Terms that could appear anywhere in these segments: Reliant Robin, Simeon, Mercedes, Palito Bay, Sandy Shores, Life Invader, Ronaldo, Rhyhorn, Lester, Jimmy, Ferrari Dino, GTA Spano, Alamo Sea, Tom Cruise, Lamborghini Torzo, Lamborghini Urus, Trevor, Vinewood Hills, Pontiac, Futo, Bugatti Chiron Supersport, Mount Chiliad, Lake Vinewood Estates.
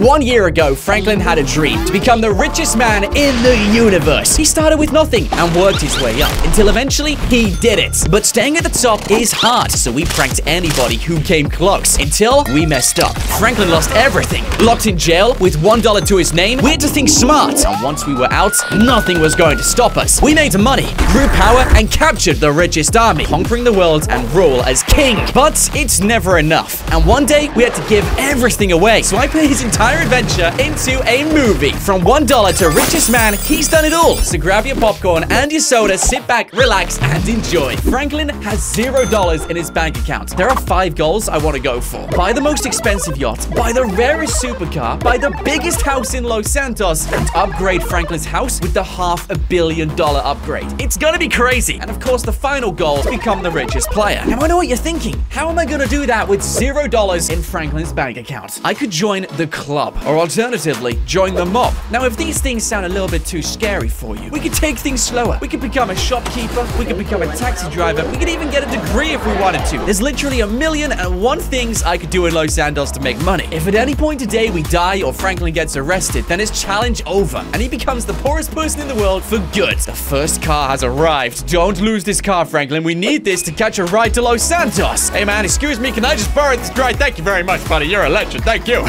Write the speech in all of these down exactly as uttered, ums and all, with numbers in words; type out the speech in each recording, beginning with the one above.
One year ago, Franklin had a dream to become the richest man in the universe. He started with nothing and worked his way up until eventually he did it. But staying at the top is hard, so we pranked anybody who came close until we messed up. Franklin lost everything, locked in jail with one dollar to his name. We had to think smart, and once we were out, nothing was going to stop us. We made money, grew power, and captured the richest army, conquering the world and rule as king. But it's never enough, and one day we had to give everything away. So I put his entire adventure into a movie. From one dollar to richest man, he's done it all. So grab your popcorn and your soda, sit back, relax, and enjoy. Franklin has zero dollars in his bank account. There are five goals I want to go for. Buy the most expensive yacht, buy the rarest supercar, buy the biggest house in Los Santos, and upgrade Franklin's house with the half a billion dollar upgrade. It's gonna be crazy. And of course, the final goal is become the richest player. Now, I know what you're thinking. How am I gonna do that with zero dollars in Franklin's bank account? I could join the club, or alternatively, join the mob. Now, if these things sound a little bit too scary for you, we could take things slower. We could become a shopkeeper, we could become a taxi driver, we could even get a degree if we wanted to. There's literally a million and one things I could do in Los Santos to make money. If at any point today we die or Franklin gets arrested, then his challenge over, and he becomes the poorest person in the world for good. The first car has arrived. Don't lose this car, Franklin. We need this to catch a ride to Los Santos. Hey, man, excuse me, can I just borrow this ride? Thank you very much, buddy. You're a legend. Thank you.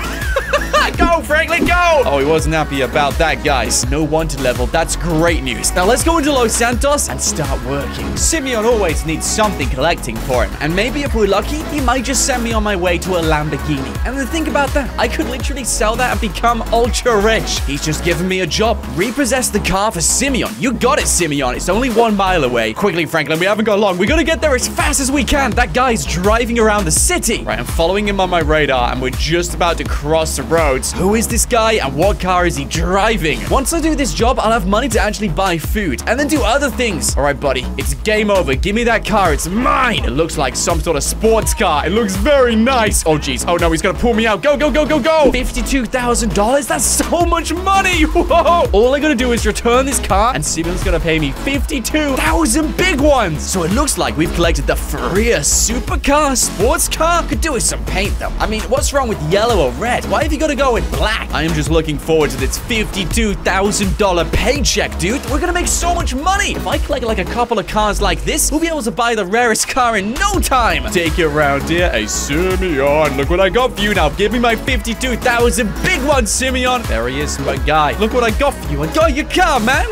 Go, Franklin, go! Oh, he wasn't happy about that, guys. No wanted level. That's great news. Now, let's go into Los Santos and start working. Simeon always needs something collecting for him. And maybe if we're lucky, he might just send me on my way to a Lamborghini. And then think about that. I could literally sell that and become ultra rich. He's just given me a job. Repossess the car for Simeon. You got it, Simeon. It's only one mile away. Quickly, Franklin, we haven't got long. We gotta get there as fast as we can. That guy's driving around the city. Right, I'm following him on my radar, and we're just about to cross the road. Who is this guy and what car is he driving? Once I do this job, I'll have money to actually buy food and then do other things. All right, buddy, it's game over. Give me that car. It's mine. It looks like some sort of sports car. It looks very nice. Oh, jeez. Oh, no, he's going to pull me out. Go, go, go, go, go. fifty-two thousand dollars? That's so much money. Whoa. All I got to do is return this car and Simon's going to pay me fifty-two thousand big ones. So it looks like we've collected the Ferrari supercar, sports car. Could do with some paint, though. I mean, what's wrong with yellow or red? Why have you got to go with black? I am just looking forward to this fifty-two thousand dollar paycheck, dude. We're gonna make so much money. If I collect like a couple of cars like this, we'll be able to buy the rarest car in no time. Take it round here. Hey, Simeon, look what I got for you now. Give me my fifty-two thousand big one, Simeon. There he is, my guy. Look what I got for you. I got your car, man.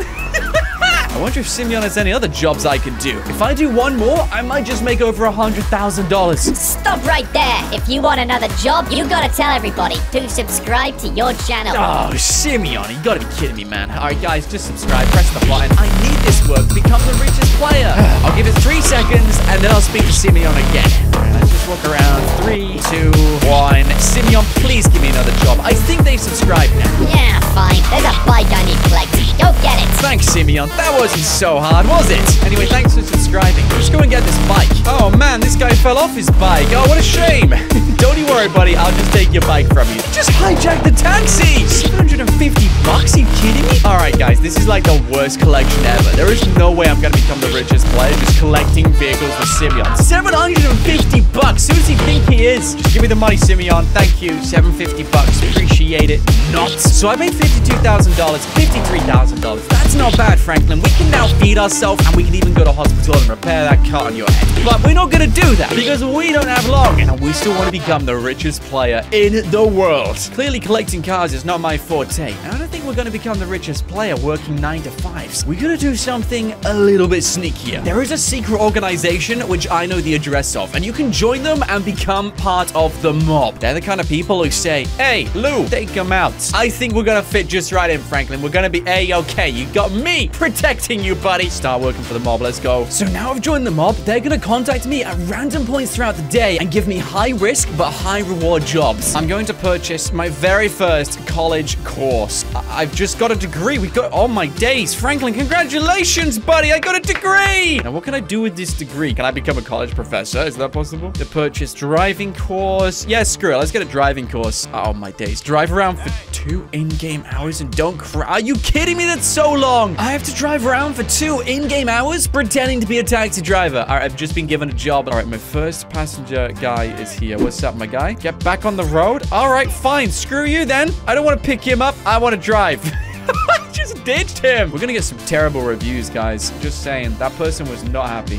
I wonder if Simeon has any other jobs I could do. If I do one more, I might just make over one hundred thousand dollars. Stop right there. If you want another job, you gotta tell everybody to subscribe to your channel. Oh, Simeon, you gotta be kidding me, man. All right, guys, just subscribe, press the button. I need this work to become the richest player. I'll give it three seconds, and then I'll speak to Simeon again. All right, let's just walk around. Three, two, one. Simeon, please give me another job. I think they subscribed now. Yeah, fine. There's a bike I need collecting. Go get it. Thanks, Simeon. That wasn't so hard, was it? Anyway, thanks for subscribing. Let's go and get this bike. Oh, man, this guy fell off his bike. Oh, what a shame. Don't you worry, buddy. I'll just take your bike from you. Just hijack the taxi. seven hundred fifty bucks? Are you kidding me? All right, guys, this is like the worst collection ever. There is no way I'm going to become the richest player just collecting vehicles with Simeon. seven hundred fifty bucks. Who does he think he is? Just give me the money, Simeon. Thank you. seven hundred fifty bucks. Appreciate it. Not. So I made fifty-two thousand dollars, fifty-three thousand dollars. That's not bad, Franklin. We We can now feed ourselves, and we can even go to hospital and repair that cut on your head. But we're not gonna do that because we don't have long, and we still want to become the richest player in the world. Clearly, collecting cars is not my forte, and I don't think we're gonna become the richest player working nine to fives. We're gonna do something a little bit sneakier. There is a secret organization which I know the address of, and you can join them and become part of the mob. They're the kind of people who say, "Hey, Lou, take them out." I think we're gonna fit just right in, Franklin. We're gonna be A-okay. You got me. Protect you, buddy. Start working for the mob. Let's go. So now I've joined the mob. They're gonna contact me at random points throughout the day and give me high risk but high reward jobs. I'm going to purchase my very first college course. I, I've just got a degree. We got, oh my days. Franklin, congratulations, buddy. I got a degree. Now, what can I do with this degree? Can I become a college professor? Is that possible? To purchase driving course. Yeah, screw it. Let's get a driving course. Oh my days. Drive around for two in-game hours and don't cry. Are you kidding me? That's so long. I have to drive around for two in-game hours pretending to be a taxi driver. All right, I've just been given a job. All right, my first passenger guy is here. What's up, my guy? Get back on the road. All right, fine. Screw you then. I don't want to pick him up. I want to drive. I just ditched him. We're gonna get some terrible reviews, guys. Just saying, that person was not happy.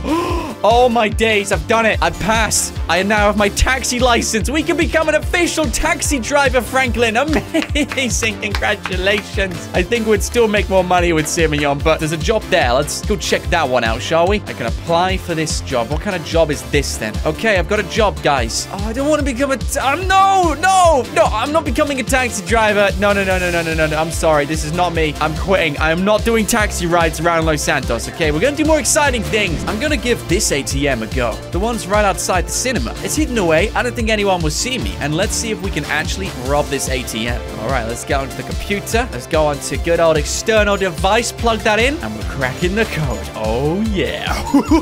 Oh my days, I've done it. I've passed. I now have my taxi license. We can become an official taxi driver, Franklin. Amazing, congratulations. I think we'd still make more money with Simeon, but there's a job there. Let's go check that one out, shall we? I can apply for this job. What kind of job is this then? Okay, I've got a job, guys. Oh, I don't want to become a, um, no, no, no, I'm not becoming a taxi driver. No, no, no, no, no, no, no, no, I'm sorry. This is not me. I'm quitting. I am not doing taxi rides around Los Santos, okay? We're going to do more exciting things. I'm going to give this A T M a go. The one's right outside the cinema. It's hidden away. I don't think anyone will see me. And let's see if we can actually rob this A T M. All right, let's get onto the computer. Let's go onto good old external device. Plug that in. And we're cracking the code. Oh, yeah.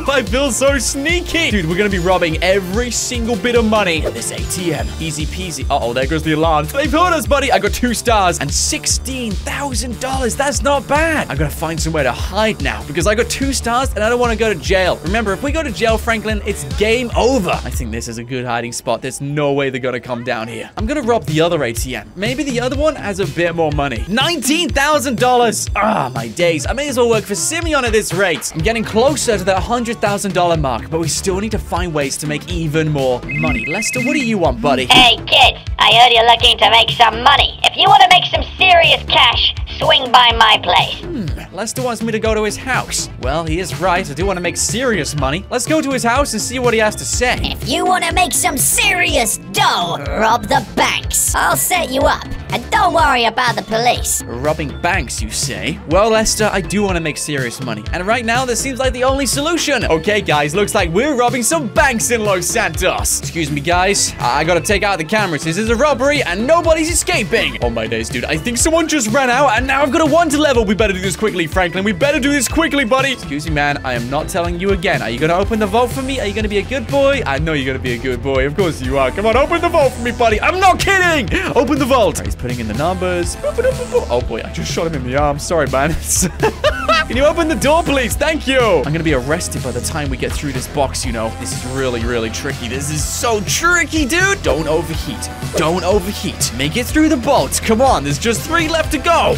I feel so sneaky. Dude, we're going to be robbing every single bit of money at this A T M. Easy peasy. Uh-oh, there goes the alarm. They've heard us, buddy. I got two stars and sixteen thousand. Dollars. That's not bad. I'm gonna find somewhere to hide now because I got two stars and I don't want to go to jail. Remember, if we go to jail, Franklin, it's game over. I think this is a good hiding spot. There's no way they're gonna come down here. I'm gonna rob the other A T M. Maybe the other one has a bit more money. nineteen thousand dollars. Ah, my days. I may as well work for Simeon at this rate. I'm getting closer to that one hundred thousand dollar mark, but we still need to find ways to make even more money. Lester, what do you want, buddy? Hey, kids. I heard you're looking to make some money. If you want to make some serious cash, swing by my place. Hmm, Lester wants me to go to his house. Well, he is right. I do want to make serious money. Let's go to his house and see what he has to say. If you want to make some serious dough, rob the banks. I'll set you up. And don't worry about the police. Robbing banks, you say? Well, Lester, I do want to make serious money. And right now, this seems like the only solution. Okay, guys, looks like we're robbing some banks in Los Santos. Excuse me, guys. I gotta take out the cameras. This is a robbery and nobody's escaping. Oh, my days, dude. I think someone just ran out and now I've got a one to level. We better do this quickly, Franklin. We better do this quickly, buddy. Excuse me, man. I am not telling you again. Are you going to open the vault for me? Are you going to be a good boy? I know you're going to be a good boy. Of course you are. Come on, open the vault for me, buddy. I'm not kidding. Open the vault. Right, he's putting in the numbers. Oh, boy. I just shot him in the arm. Sorry, man. Can you open the door, please? Thank you. I'm going to be arrested by the time we get through this box, you know. This is really, really tricky. This is so tricky, dude. Don't overheat. Don't overheat. Make it through the bolts. Come on. There's just three left to go.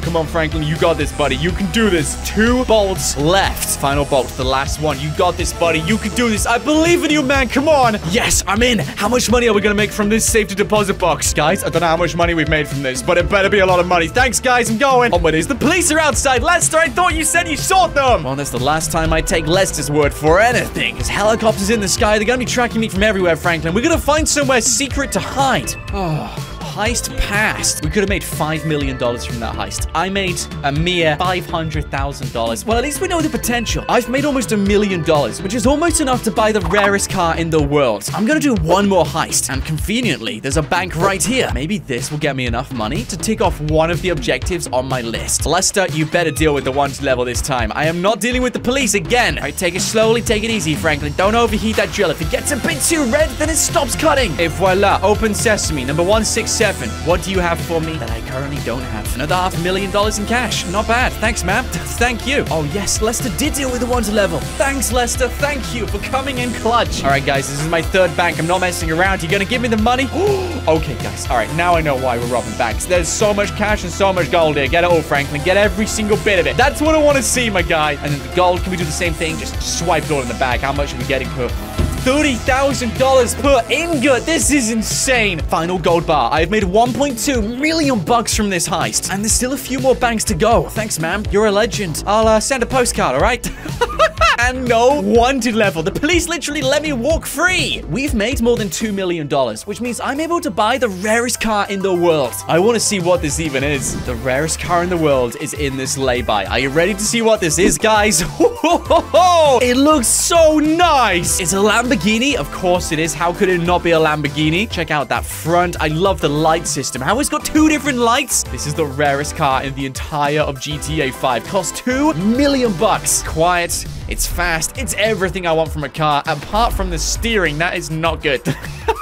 Come on, Franklin. You got this, buddy. You can do this. Two bolts left. Final bolt. The last one. You got this, buddy. You can do this. I believe in you, man. Come on. Yes, I'm in. How much money are we going to make from this safety deposit box? Guys, I don't know how much money we've made from this, but it better be a lot of money. Thanks, guys. I'm going. Oh, my days. The police are outside. Lester, I thought you said you saw them. Well, that's the last time I take Lester's word for anything. His helicopter's in the sky. They're going to be tracking me from everywhere, Franklin. We're going to find somewhere secret to hide. Oh. Heist passed. We could have made five million dollars from that heist. I made a mere five hundred thousand dollars. Well, at least we know the potential. I've made almost a million dollars, which is almost enough to buy the rarest car in the world. I'm going to do one more heist. And conveniently, there's a bank right here. Maybe this will get me enough money to tick off one of the objectives on my list. Lester, you better deal with the ones level this time. I am not dealing with the police again. All right, take it slowly. Take it easy, Franklin. Don't overheat that drill. If it gets a bit too red, then it stops cutting. Et voila. Open sesame. Number one six seven. Stefan, what do you have for me that I currently don't have? Another half million dollars in cash. Not bad. Thanks, ma'am. Thank you. Oh, yes. Lester did deal with the one to level. Thanks, Lester. Thank you for coming in clutch. All right, guys. This is my third bank. I'm not messing around. You're going to give me the money? Okay, guys. All right. Now I know why we're robbing banks. There's so much cash and so much gold here. Get it all, Franklin. Get every single bit of it. That's what I want to see, my guy. And then the gold. Can we do the same thing? Just swipe it all in the bag. How much are we getting per... thirty thousand dollars per ingot. This is insane. Final gold bar. I've made one point two million bucks from this heist. And there's still a few more banks to go. Thanks, ma'am. You're a legend. I'll uh, send a postcard, all right? and no wanted level. The police literally let me walk free. We've made more than two million dollars, which means I'm able to buy the rarest car in the world. I want to see what this even is. The rarest car in the world is in this lay-by. Are you ready to see what this is, guys? It looks so nice. It's a Lamborghini. Of course it is. How could it not be a Lamborghini? Check out that front. I love the light system. How it's got two different lights. This is the rarest car in the entire of G T A five. Cost two million bucks. Quiet. It's fast. It's everything I want from a car. Apart from the steering, that is not good.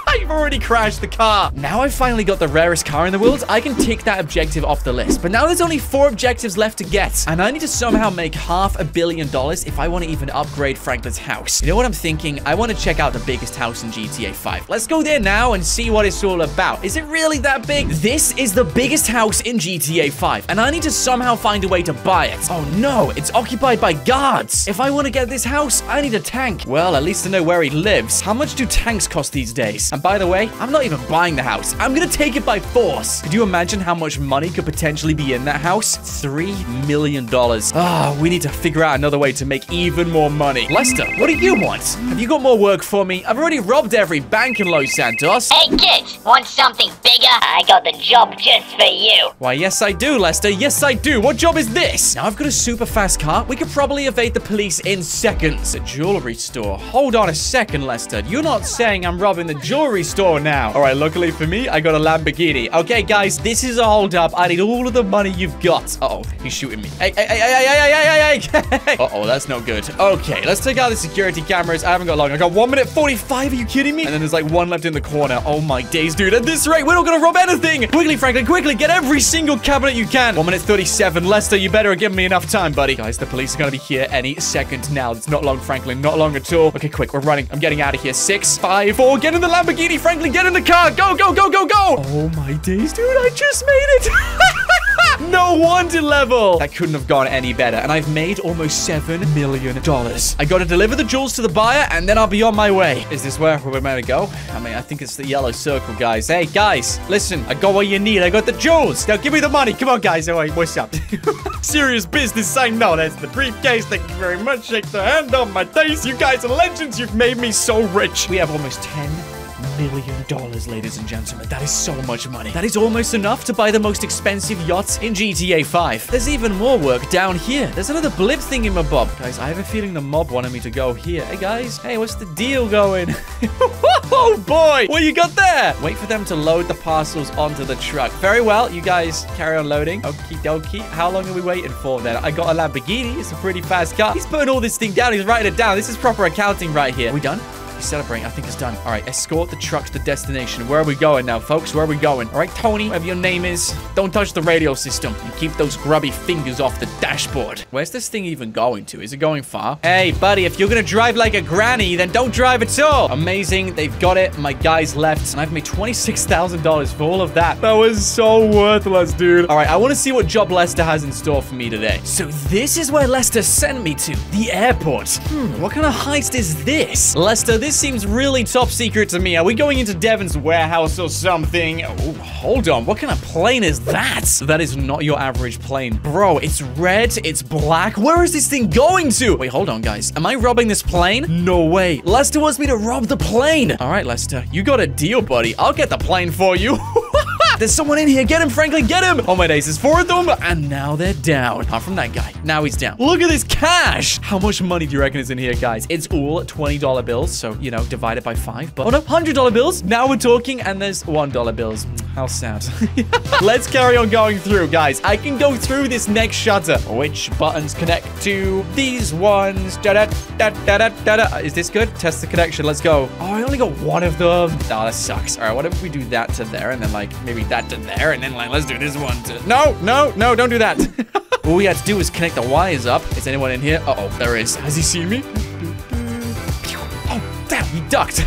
I've already crashed the car. Now I've finally got the rarest car in the world. I can tick that objective off the list. But now there's only four objectives left to get. And I need to somehow make half a billion dollars if I want to even upgrade Franklin's house. You know what I'm thinking? I want to check out the biggest house in G T A five. Let's go there now and see what it's all about. Is it really that big? This is the biggest house in G T A five. And I need to somehow find a way to buy it. Oh no, it's occupied by guards. If I want to get this house, I need a tank. Well, at least I know where he lives. How much do tanks cost these days? And by the way, I'm not even buying the house. I'm gonna take it by force. Could you imagine how much money could potentially be in that house? Three million dollars. Ah, we need to figure out another way to make even more money. Lester, what do you want? Have you got more work for me? I've already robbed every bank in Los Santos. Hey kids, want something bigger? I got the job just for you. Why, yes I do, Lester. Yes I do. What job is this? Now I've got a super fast car. We could probably evade the police in seconds. A jewelry store. Hold on a second, Lester. You're not saying I'm robbing the jewelry store now. All right, luckily for me, I got a Lamborghini. Okay, guys, this is a hold up. I need all of the money you've got. Uh-oh, he's shooting me. Hey, hey, hey, hey, hey, hey, hey, hey. Uh-oh, that's not good. Okay, let's take out the security cameras. I haven't got long. I got one minute forty-five. Are you kidding me? And then there's like one left in the corner. Oh my days, dude. At this rate, we're not gonna rob anything. Quickly, Franklin, quickly, get every single cabinet you can. one minute thirty-seven. Lester, you better give me enough time, buddy. Guys, the police are gonna be here any second now. It's not long, Franklin. Not long at all. Okay, quick, we're running. I'm getting out of here. Six, five, four. Get in the Lamborghini. Franklin, get in the car. Go, go, go, go, go. Oh, my days, dude. I just made it. No wanted level. That couldn't have gone any better. And I've made almost seven million dollars. I got to deliver the jewels to the buyer, and then I'll be on my way. Is this where we're meant to go? I mean, I think it's the yellow circle, guys. Hey, guys, listen. I got what you need. I got the jewels. Now, give me the money. Come on, guys. Oh, wait, what's up? Serious business sign. No, that's the briefcase. Thank you very much. Shake the hand on my face. You guys are legends. You've made me so rich. We have almost ten million dollars, ladies and gentlemen. That is so much money. That is almost enough to buy the most expensive yachts in G T A five. There's even more work down here. There's another blip thing in my bob. Guys, I have a feeling the mob wanted me to go here. Hey, guys. Hey, what's the deal going? Oh, boy. What you got there? Wait for them to load the parcels onto the truck. Very well. You guys carry on loading. Okie dokie. How long are we waiting for then? I got a Lamborghini. It's a pretty fast car. He's putting all this thing down. He's writing it down. This is proper accounting right here. We done? Celebrating. I think it's done. All right, escort the truck to the destination. Where are we going now, folks? Where are we going? All right, Tony, whatever your name is, don't touch the radio system and keep those grubby fingers off the dashboard. Where's this thing even going to? Is it going far? Hey, buddy, if you're gonna drive like a granny, then don't drive at all. Amazing. They've got it. My guys left, and I've made twenty-six thousand dollars for all of that. That was so worthless, dude. All right, I want to see what job Lester has in store for me today. So this is where Lester sent me to, the airport. Hmm, what kind of heist is this? Lester, this This seems really top secret to me. Are we going into Devon's warehouse or something? Oh, hold on. What kind of plane is that? That is not your average plane. Bro, it's red. It's black. Where is this thing going to? Wait, hold on, guys. Am I robbing this plane? No way. Lester wants me to rob the plane. All right, Lester. You got a deal, buddy. I'll get the plane for you. There's someone in here. Get him, Franklin. Get him. Oh, my days. There's four of them. And now they're down. Apart from that guy. Now he's down. Look at this cash. How much money do you reckon is in here, guys? It's all twenty dollar bills. So, you know, divide it by five. But, oh, no. one hundred dollar bills. Now we're talking. And there's one dollar bills. How sad. Let's carry on going through, guys. I can go through this next shutter. Which buttons connect to these ones? Da -da, da -da, da -da, da -da. Is this good? Test the connection. Let's go. Oh, I only got one of them. Oh, that sucks. All right, what if we do that to there and then, like, maybe that to there and then, like, let's do this one to... No, no, no, don't do that. All we had to do is connect the wires up. Is anyone in here? Uh-oh, there is. Has he seen me? Oh, damn, he ducked.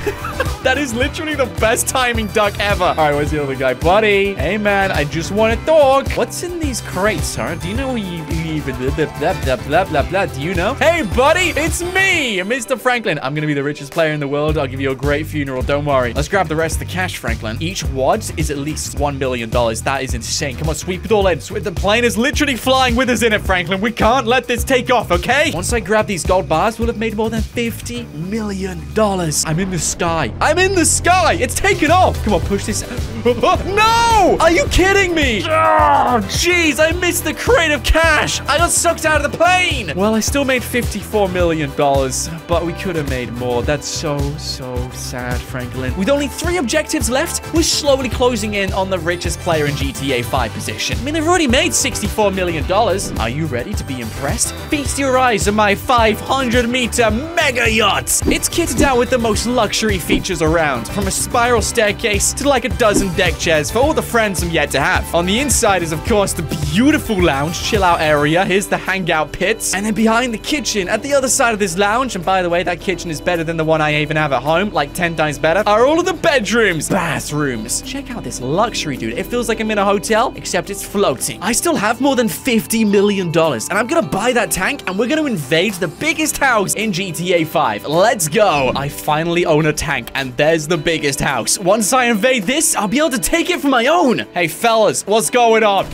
That is literally the best timing duck ever. All right, where's the other guy? Buddy. Hey, man, I just want to talk. What's in these crates, huh? Do you know even... Blah, blah, blah, blah, do you know? Hey, buddy, it's me, Mister Franklin. I'm going to be the richest player in the world. I'll give you a great funeral. Don't worry. Let's grab the rest of the cash, Franklin. Each wad is at least one million dollars. That is insane. Come on, sweep it all in. The plane is literally flying with us in it, Franklin. We can't let this take off, okay? Once I grab these gold bars, we'll have made more than fifty million dollars. I'm in the sky. I'm in the sky. It's taken off. Come on, push this. No! Are you kidding me? Oh, jeez, I missed the crate of cash. I got sucked out of the plane. Well, I still made fifty-four million dollars, but we could have made more. That's so, so sad, Franklin. With only three objectives left, we're slowly closing in on the richest player in G T A five position. I mean, I've already made sixty-four million dollars. Are you ready to be impressed? Feast your eyes on my five hundred meter mega yacht. It's kitted out with the most luxury features around, from a spiral staircase to like a dozen deck chairs for all the friends I'm yet to have. On the inside is, of course, the beautiful lounge chill-out area. Here's the hangout pits. And then behind the kitchen, at the other side of this lounge, and by the way, that kitchen is better than the one I even have at home, like ten times better, are all of the bedrooms, bathrooms. Check out this luxury, dude. It feels like I'm in a hotel, except it's floating. I still have more than fifty million dollars, and I'm gonna buy that tank, and we're gonna invade the biggest house in G T A five. Let's go. I finally own a tank, and there's the biggest house. Once I invade this, I'll be able to take it for my own. Hey, fellas, what's going on?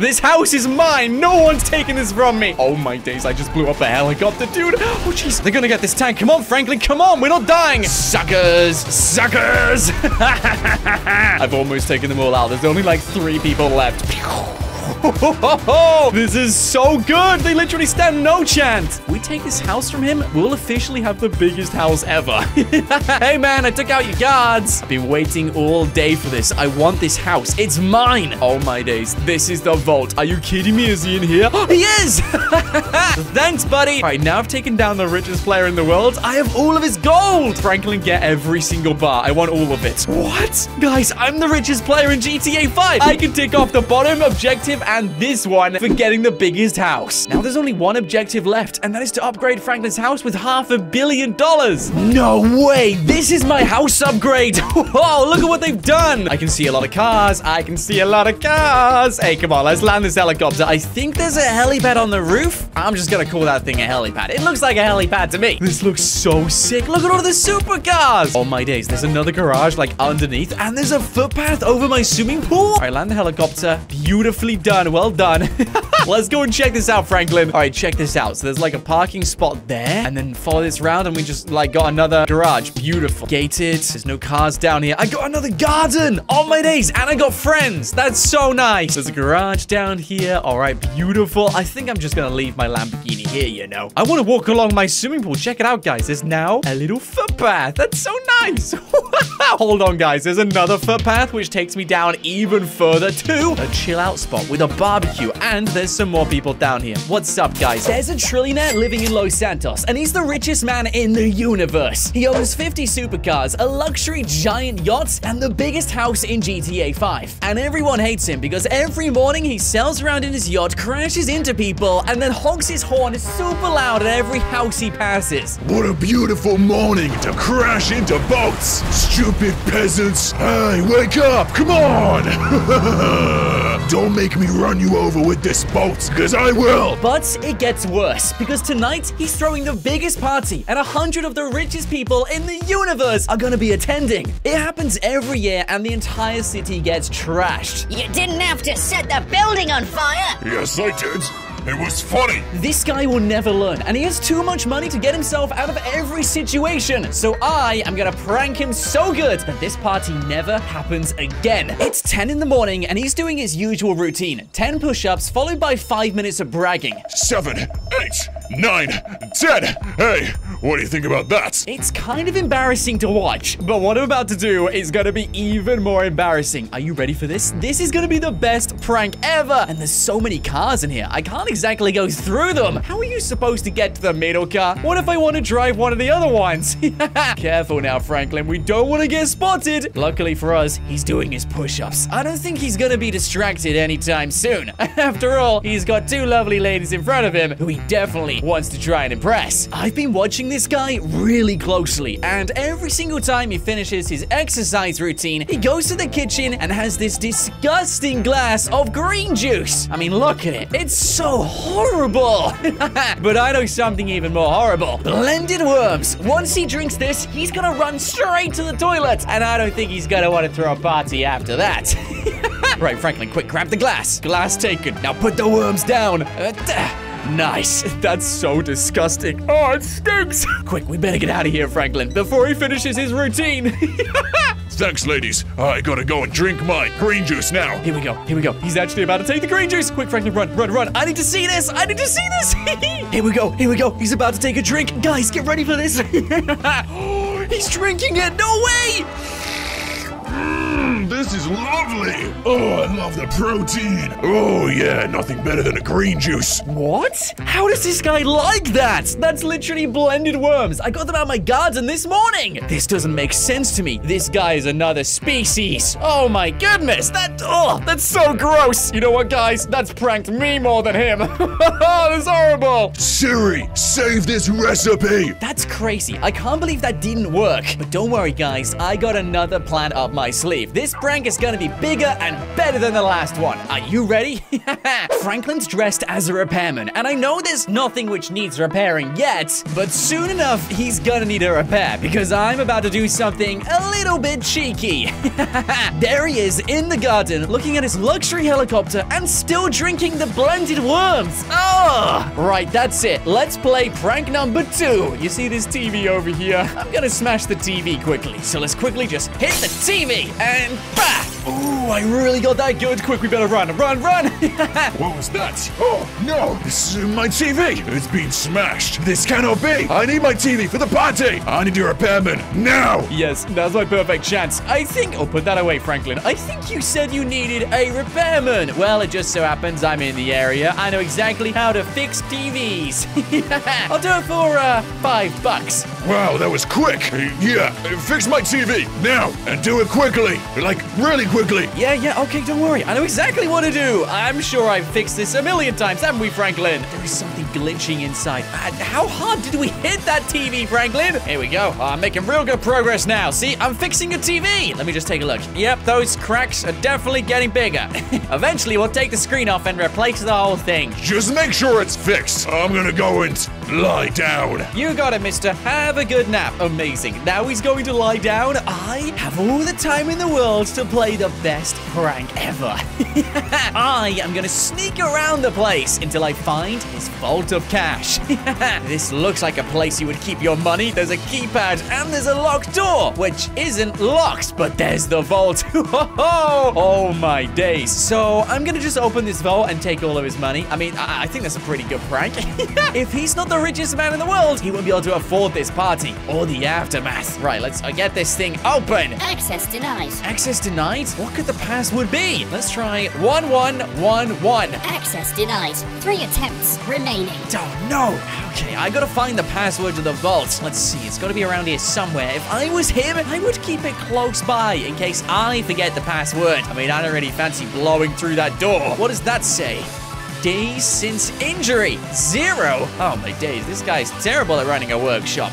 This house is mine. No one's taking this from me. Oh, my days. I just blew up a helicopter, dude. Oh, jeez. They're going to get this tank. Come on, Franklin. Come on. We're not dying. Suckers. Suckers. I've almost taken them all out. There's only like three people left. This is so good. They literally stand no chance. We take this house from him, we'll officially have the biggest house ever. Hey, man, I took out your guards. I've been waiting all day for this. I want this house. It's mine. Oh, my days. This is the vault. Are you kidding me? Is he in here? He is. Thanks, buddy. All right, now I've taken down the richest player in the world. I have all of his gold. Franklin, get every single bar. I want all of it. What? Guys, I'm the richest player in G T A five. I can tick off the bottom objective and this one for getting the biggest house. Now, there's only one objective left, and that is to upgrade Franklin's house with half a billion dollars. No way. This is my house upgrade. Oh, look at what they've done. I can see a lot of cars. I can see a lot of cars. Hey, come on. Let's land this helicopter. I think there's a helipad on the roof. I'm just going to call that thing a helipad. It looks like a helipad to me. This looks so sick. Look at all the supercars. Oh, my days. There's another garage, like, underneath, and there's a footpath over my swimming pool. All right, land the helicopter. Beautifully done. Well done. Let's go and check this out, Franklin. All right, check this out. So there's like a parking spot there, and then follow this round, and we just like got another garage. Beautiful. Gated. There's no cars down here. I got another garden. Oh, my days. And I got friends. That's so nice. There's a garage down here. All right, beautiful. I think I'm just going to leave my Lamborghini here, you know. I want to walk along my swimming pool. Check it out, guys. There's now a little footpath. That's so nice. Hold on, guys. There's another footpath, which takes me down even further to a chill-out spot with a barbecue, and there's some more people down here. What's up, guys? There's a trillionaire living in Los Santos, and he's the richest man in the universe. He owns fifty supercars, a luxury giant yacht, and the biggest house in G T A five. And everyone hates him because every morning he sails around in his yacht, crashes into people, and then honks his horn super loud at every house he passes. What a beautiful morning to crash into boats, stupid peasants. Hey, wake up. Come on. Don't make me run you over with this boat, because I will. But it gets worse, because tonight he's throwing the biggest party, and a hundred of the richest people in the universe are going to be attending. It happens every year, and the entire city gets trashed. You didn't have to set the building on fire. Yes, I did. It was funny. This guy will never learn, and he has too much money to get himself out of every situation. So I am going to prank him so good that this party never happens again. It's ten in the morning, and he's doing his usual routine. ten push-ups, followed by five minutes of bragging. Seven, eight, nine, ten. Hey, what do you think about that? It's kind of embarrassing to watch, but what I'm about to do is going to be even more embarrassing. Are you ready for this? This is going to be the best prank ever, and there's so many cars in here. I can't exactly go through them. How are you supposed to get to the middle car? What if I want to drive one of the other ones? Careful now, Franklin. We don't want to get spotted. Luckily for us, he's doing his push-ups. I don't think he's going to be distracted anytime soon. After all, he's got two lovely ladies in front of him who he definitely wants to try and impress. I've been watching this guy really closely, and every single time he finishes his exercise routine, he goes to the kitchen and has this disgusting glass of green juice. I mean, look at it. It's so horrible. But I know something even more horrible. Blended worms. Once he drinks this, he's gonna run straight to the toilet, and I don't think he's gonna want to throw a party after that. Right, Franklin, quick, grab the glass. Glass taken. Now put the worms down. Uh, Nice. That's so disgusting. Oh, it stinks. Quick, we better get out of here, Franklin, before he finishes his routine. Thanks, ladies. I gotta go and drink my green juice now. Here we go. Here we go. He's actually about to take the green juice. Quick, Franklin, run, run, run. I need to see this. I need to see this. Here we go. Here we go. He's about to take a drink. Guys, get ready for this. He's drinking it. No way. This is lovely! Oh, I love the protein! Oh, yeah, nothing better than a green juice. What? How does this guy like that? That's literally blended worms. I got them out of my garden this morning! This doesn't make sense to me. This guy is another species. Oh, my goodness! That, oh, that's so gross! You know what, guys? That's pranked me more than him. That's horrible! Siri, save this recipe! That's crazy. I can't believe that didn't work. But don't worry, guys. I got another plan up my sleeve. This prank is gonna be bigger and better than the last one. Are you ready? Franklin's dressed as a repairman, and I know there's nothing which needs repairing yet, but soon enough, he's gonna need a repair because I'm about to do something a little bit cheeky. There he is in the garden, looking at his luxury helicopter and still drinking the blended worms. Oh! Right, that's it. Let's play prank number two. You see this T V over here? I'm gonna smash the T V quickly, so let's quickly just hit the T V and... Oh, I really got that good. Quick, we better run, run, run. What was that? Oh, no, this is my T V. It's been smashed. This cannot be. I need my T V for the party. I need your repairman now. Yes, that's my perfect chance. I think, oh, put that away, Franklin. I think you said you needed a repairman. Well, it just so happens I'm in the area. I know exactly how to fix T Vs. I'll do it for uh, five bucks. Wow, that was quick. Uh, yeah, uh, fix my T V now and do it quickly. Like, really quickly. Yeah, yeah, okay, don't worry. I know exactly what to do. I'm sure I've fixed this a million times, haven't we, Franklin? There is something glitching inside. Uh, how hard did we hit that T V, Franklin? Here we go. Oh, I'm making real good progress now. See, I'm fixing a T V. Let me just take a look. Yep, those cracks are definitely getting bigger. Eventually, we'll take the screen off and replace the whole thing. Just make sure it's fixed. I'm gonna go and lie down. You got it, mister. Have a good nap. Amazing. Now he's going to lie down. I have all the time in the world to play the best prank ever. I am gonna sneak around the place until I find his vault of cash. This looks like a place you would keep your money. There's a keypad and there's a locked door, which isn't locked, but there's the vault. Oh my days. So I'm gonna just open this vault and take all of his money. I mean, I, I think that's a pretty good prank. If he's not the richest man in the world, he won't be able to afford this party or the aftermath. Right, let's uh, get this thing open. Access denied. Access denied? What could the password be? Let's try one one one one. Access denied. Three attempts remaining. Oh, no. Okay, I gotta find the password to the vault. Let's see. It's gotta be around here somewhere. If I was him, I would keep it close by in case I forget the password. I mean, I don't really fancy blowing through that door. What does that say? Days since injury. Zero. Oh, my days. This guy's terrible at running a workshop.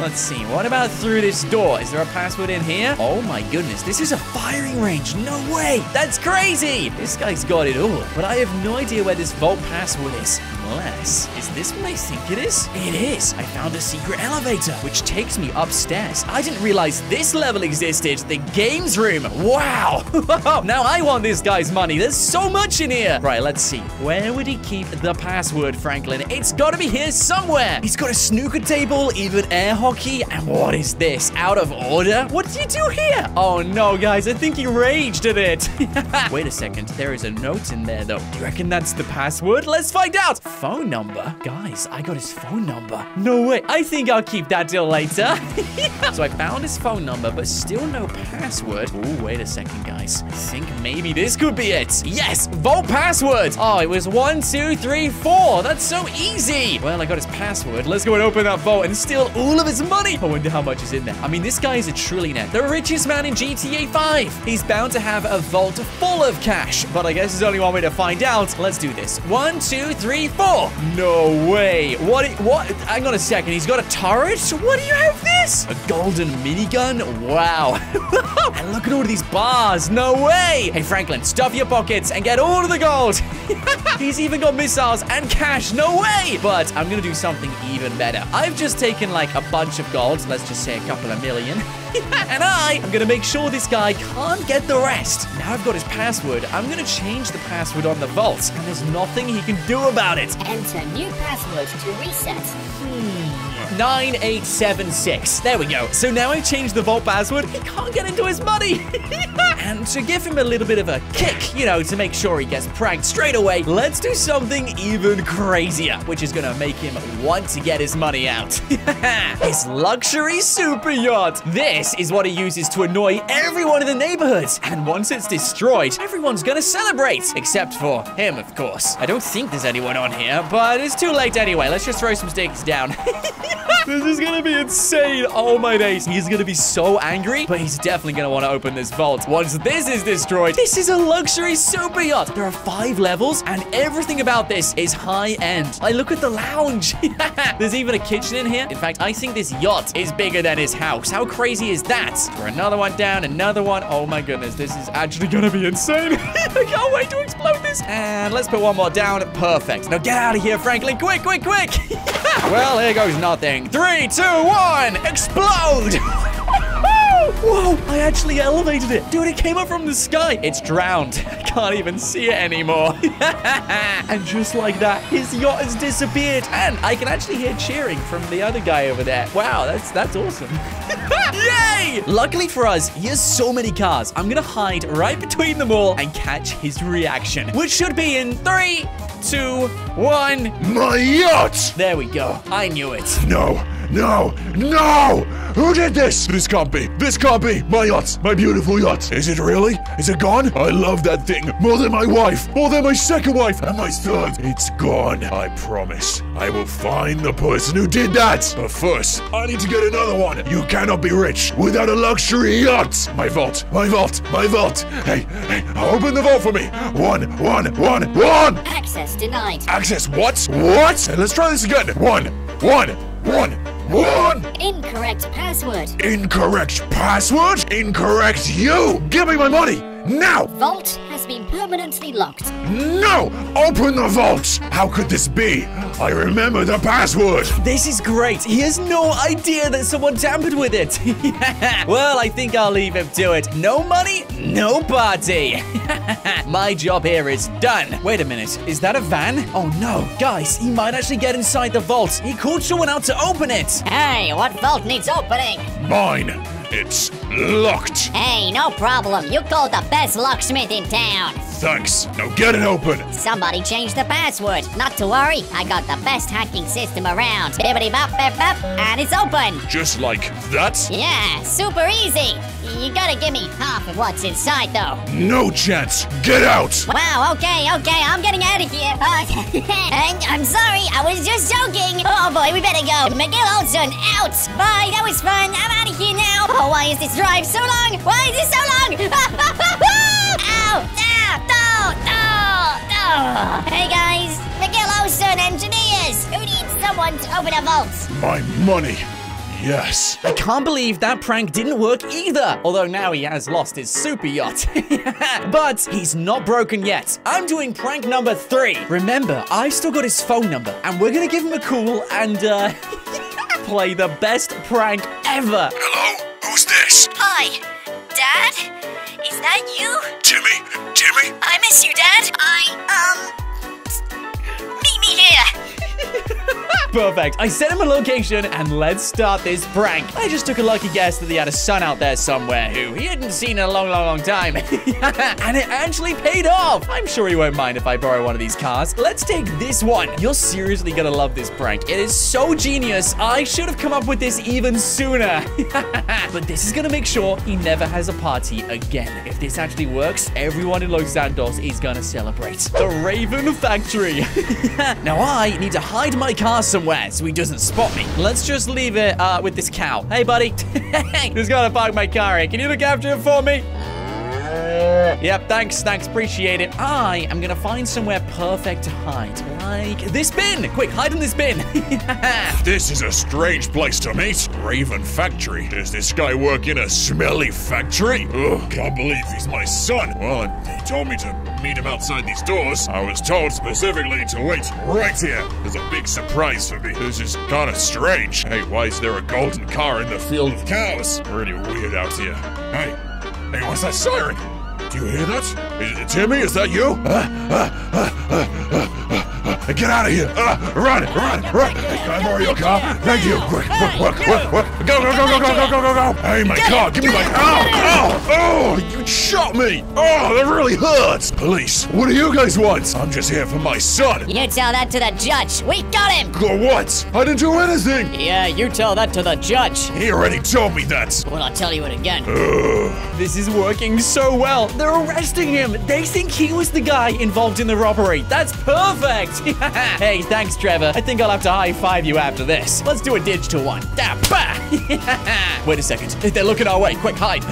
Let's see, what about through this door? Is there a password in here? Oh my goodness, this is a firing range. No way, that's crazy. This guy's got it all, but I have no idea where this vault password is. Unless, is this what I think it is? It is. I found a secret elevator, which takes me upstairs. I didn't realize this level existed. The games room. Wow. Now I want this guy's money. There's so much in here. Right, let's see. Where would he keep the password, Franklin? It's got to be here somewhere. He's got a snooker table, even air hockey. And what is this? Out of order? What did you do here? Oh, no, guys. I think he raged at it. Wait a second. There is a note in there, though. Do you reckon that's the password? Let's find out. Phone number? Guys, I got his phone number. No way. I think I'll keep that till later. Yeah. So I found his phone number, but still no password. Oh, wait a second, guys. I think maybe this could be it. Yes, vault password. Oh, it was one, two, three, four. That's so easy. Well, I got his password. Let's go and open that vault and steal all of his money. I wonder how much is in there. I mean, this guy is a trillionaire, the richest man in G T A five. He's bound to have a vault full of cash, but I guess there's only one way to find out. Let's do this. One, two, three, four. door! No way. What? What? Hang on a second. He's got a turret? What do you have this? A golden minigun? Wow. And look at all of these bars. No way. Hey, Franklin, stuff your pockets and get all of the gold. He's even got missiles and cash. No way. But I'm going to do something even better. I've just taken, like, a bunch of gold. Let's just say a couple of million. And I am going to make sure this guy can't get the rest. Now I've got his password. I'm going to change the password on the vault. And there's nothing he can do about it. Enter new password to reset. Hmm. nine eight seven six. There we go. So now I've changed the vault password. He can't get into his money. And to give him a little bit of a kick, you know, to make sure he gets pranked straight away, let's do something even crazier, which is gonna make him want to get his money out. His luxury super yacht. This is what he uses to annoy everyone in the neighborhoods. And once it's destroyed, everyone's gonna celebrate. Except for him, of course. I don't think there's anyone on here, but it's too late anyway. Let's just throw some sticks down. This is gonna be insane. Oh my days. He's gonna be so angry, but he's definitely gonna want to open this vault. Once this is destroyed, this is a luxury super yacht. There are five levels, and everything about this is high end. Like, look at the lounge. There's even a kitchen in here. In fact, I think this yacht is bigger than his house. How crazy is that? Throw another one down, another one. Oh my goodness. This is actually gonna be insane. I can't wait to explode this. And let's put one more down. Perfect. Now get out of here, Franklin. Quick, quick, quick. Well, here goes nothing. Three, two, one, explode! Whoa, I actually elevated it. Dude, it came up from the sky. It's drowned. I can't even see it anymore. And just like that, his yacht has disappeared. And I can actually hear cheering from the other guy over there. Wow, that's, that's awesome. Yay! Luckily for us, he has so many cars. I'm gonna hide right between them all and catch his reaction, which should be in three, two, one. My yacht! There we go. I knew it. No, no, no! Who did this? This can't be. This can't be. My yacht. My beautiful yacht. Is it really? Is it gone? I love that thing more than my wife, more than my second wife, and my third. It's gone. I promise. I will find the person who did that. But first, I need to get another one. You cannot be rich without a luxury yacht. My vault. My vault. My vault. Hey, hey, open the vault for me. One, one, one, one. Access denied. Access what? What? Hey, let's try this again. One, one, one. One! Incorrect password. Incorrect password? Incorrect you! Give me my money! Now! Vault has been permanently locked. No! Open the vault! How could this be? I remember the password! This is great. He has no idea that someone tampered with it. Yeah. Well, I think I'll leave him to it. No money, no party. My job here is done. Wait a minute. Is that a van? Oh, no. Guys, he might actually get inside the vault. He called someone out to open it. Hey, what vault needs opening? Mine. It's locked. Hey, no problem. You called the best locksmith in town. Thanks. Now get it open. Somebody changed the password. Not to worry. I got the best hacking system around. Bibbidi bop, bop, bop, and it's open. Just like that? Yeah, super easy. You gotta give me half of what's inside, though. No chance. Get out. Wow, okay, okay. I'm getting out of here. And I'm sorry. I was just joking. Oh, boy, we better go. McGill Olson, out. Bye. That was fun. I'm out of here now. Oh, why is this drive so long? Why is this so long? Ow. Ah, no, no, no. Hey, guys. McGill Olson, engineers. Who needs someone to open a vault? My money. Yes. I can't believe that prank didn't work either. Although now he has lost his super yacht. But he's not broken yet. I'm doing prank number three. Remember, I still got his phone number. And we're going to give him a call and uh, play the best prank ever. Hello? Who's this? Hi. Dad? Is that you? Jimmy? Jimmy? I miss you, Dad. I, um... Meet me here. Perfect. I sent him a location and let's start this prank. I just took a lucky guess that he had a son out there somewhere who he hadn't seen in a long, long, long time. And it actually paid off. I'm sure he won't mind if I borrow one of these cars. Let's take this one. You're seriously gonna love this prank. It is so genius. I should have come up with this even sooner. But this is gonna make sure he never has a party again. If this actually works, everyone in Los Santos is gonna celebrate. The Raven Factory. Now I need to hide my car somewhere so he doesn't spot me. Let's just leave it uh, with this cow. Hey, buddy. Who's gonna park my car here? Can you look after it for me? Uh, Yep, thanks, thanks, appreciate it. I am gonna find somewhere perfect to hide, like this bin. Quick, hide in this bin. Yeah. This is a strange place to meet. Raven Factory. Does this guy work in a smelly factory? Ugh, can't believe he's my son. Well, he told me to meet him outside these doors. I was told specifically to wait right here. There's a big surprise for me. This is kind of strange. Hey, why is there a golden car in the field of cows? Pretty weird out here. Hey, hey, what's that siren? Do you hear that? Is it Timmy? Is that you? Uh, uh, uh, uh, uh, uh, get out of here! Uh, run, run, run! Can I borrow your car? Thank you! Quick, quick, quick, quick! Go, go, go, go, go, go, go, go, go! Hey, my car! Give me my... Ow! Ow! Oh! You shot me! Oh, that really hurts! Police, what do you guys want? I'm just here for my son! You tell that to the judge! We got him! Got what? I didn't do anything! Yeah, you tell that to the judge! He already told me that! Well, I'll tell you it again. Uh, this is working so well! They're arresting him. They think he was the guy involved in the robbery. That's perfect. Hey, thanks, Trevor. I think I'll have to high-five you after this. Let's do a digital one. Wait a second. They're looking our way. Quick, hide.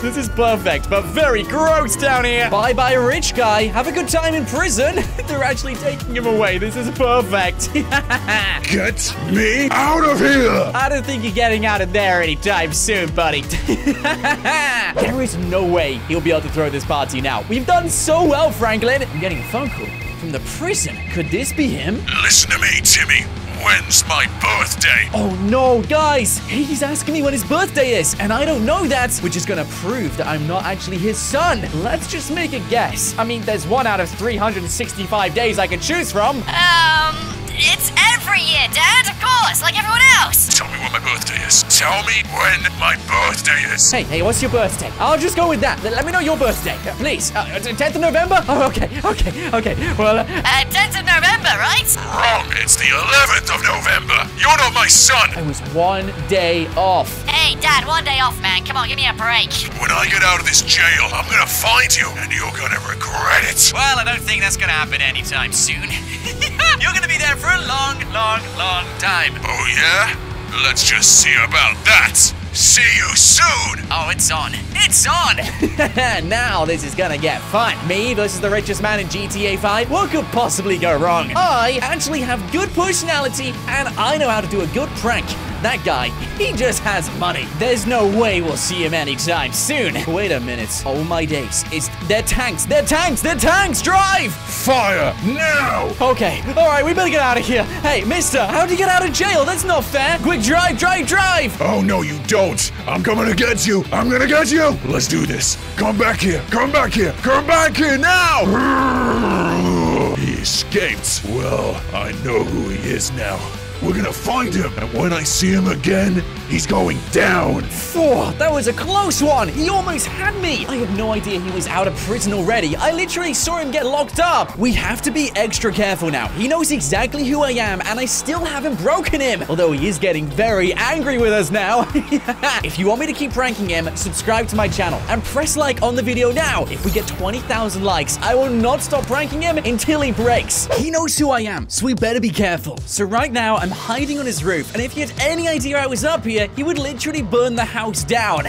This is perfect, but very gross down here. Bye-bye, rich guy. Have a good time in prison. They're actually taking him away. This is perfect. Get me out of here. I don't think you're getting out of there anytime soon, buddy. There is no way he'll be able to throw this party now. We've done so well, Franklin. I'm getting a phone call from the prison. Could this be him? Listen to me, Timmy. When's my birthday? Oh no, guys! He's asking me when his birthday is, and I don't know that, which is gonna prove that I'm not actually his son. Let's just make a guess. I mean, there's one out of three hundred sixty-five days I could choose from. Um, it's every year, Dad, of course, like everyone else. Tell me when my birthday is. Tell me when my birthday is. Hey, hey, what's your birthday? I'll just go with that. Let me know your birthday, uh, please. Uh, tenth of November? Oh, okay, okay, okay. Well, uh, uh, tenth of November, right? Wrong. It's the eleventh of November. You're not my son. I was one day off. Hey, Dad, one day off, man. Come on, give me a break. When I get out of this jail, I'm gonna find you, and you're gonna regret it. Well, I don't think that's gonna happen anytime soon. You're gonna be there for a long, long, long time. Oh, yeah? Let's just see about that. See you soon. Oh, it's on. It's on. Now this is gonna get fun. Me versus the richest man in G T A five. What could possibly go wrong? I actually have good personality, and I know how to do a good prank. That guy, he just has money. There's no way we'll see him anytime soon. Wait a minute. Oh, my days. It's their tanks. Their tanks. Their tanks. Drive. Fire. Now. Okay. All right. We better get out of here. Hey, mister, how'd you get out of jail? That's not fair. Quick, drive, drive, drive. Oh, no, you don't. I'm coming to get you. I'm going to get you. Let's do this. Come back here. Come back here. Come back here now. He escaped. Well, I know who he is now. We're gonna find him, and when I see him again, he's going down. Four, that was a close one. He almost had me. I had no idea he was out of prison already. I literally saw him get locked up. We have to be extra careful now. He knows exactly who I am, and I still haven't broken him. Although he is getting very angry with us now. If you want me to keep pranking him, subscribe to my channel and press like on the video now. If we get twenty thousand likes, I will not stop pranking him until he breaks. He knows who I am, so we better be careful. So right now, I'm hiding on his roof, and if he had any idea I was up here, he would literally burn the house down.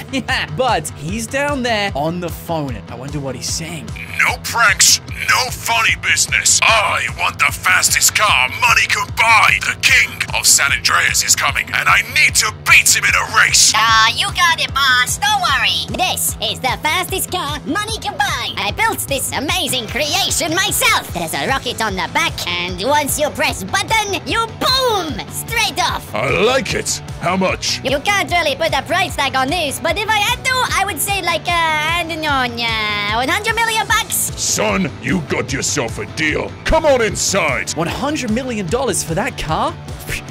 But he's down there on the phone. I wonder what he's saying. No pranks, no funny business. I want the fastest car money could buy. The king of San Andreas is coming, and I need to beat him in a race. Ah, uh, you got it, boss. Don't worry. This is the fastest car money can buy. I built this amazing creation myself. There's a rocket on the back, and once you press button, you boom straight off. I like it. How much? You can't really put a price tag on this, but if I had to, I would say like, uh, I don't know, uh, one hundred million bucks. Son, you got yourself a deal. Come on inside. one hundred million dollars for that car?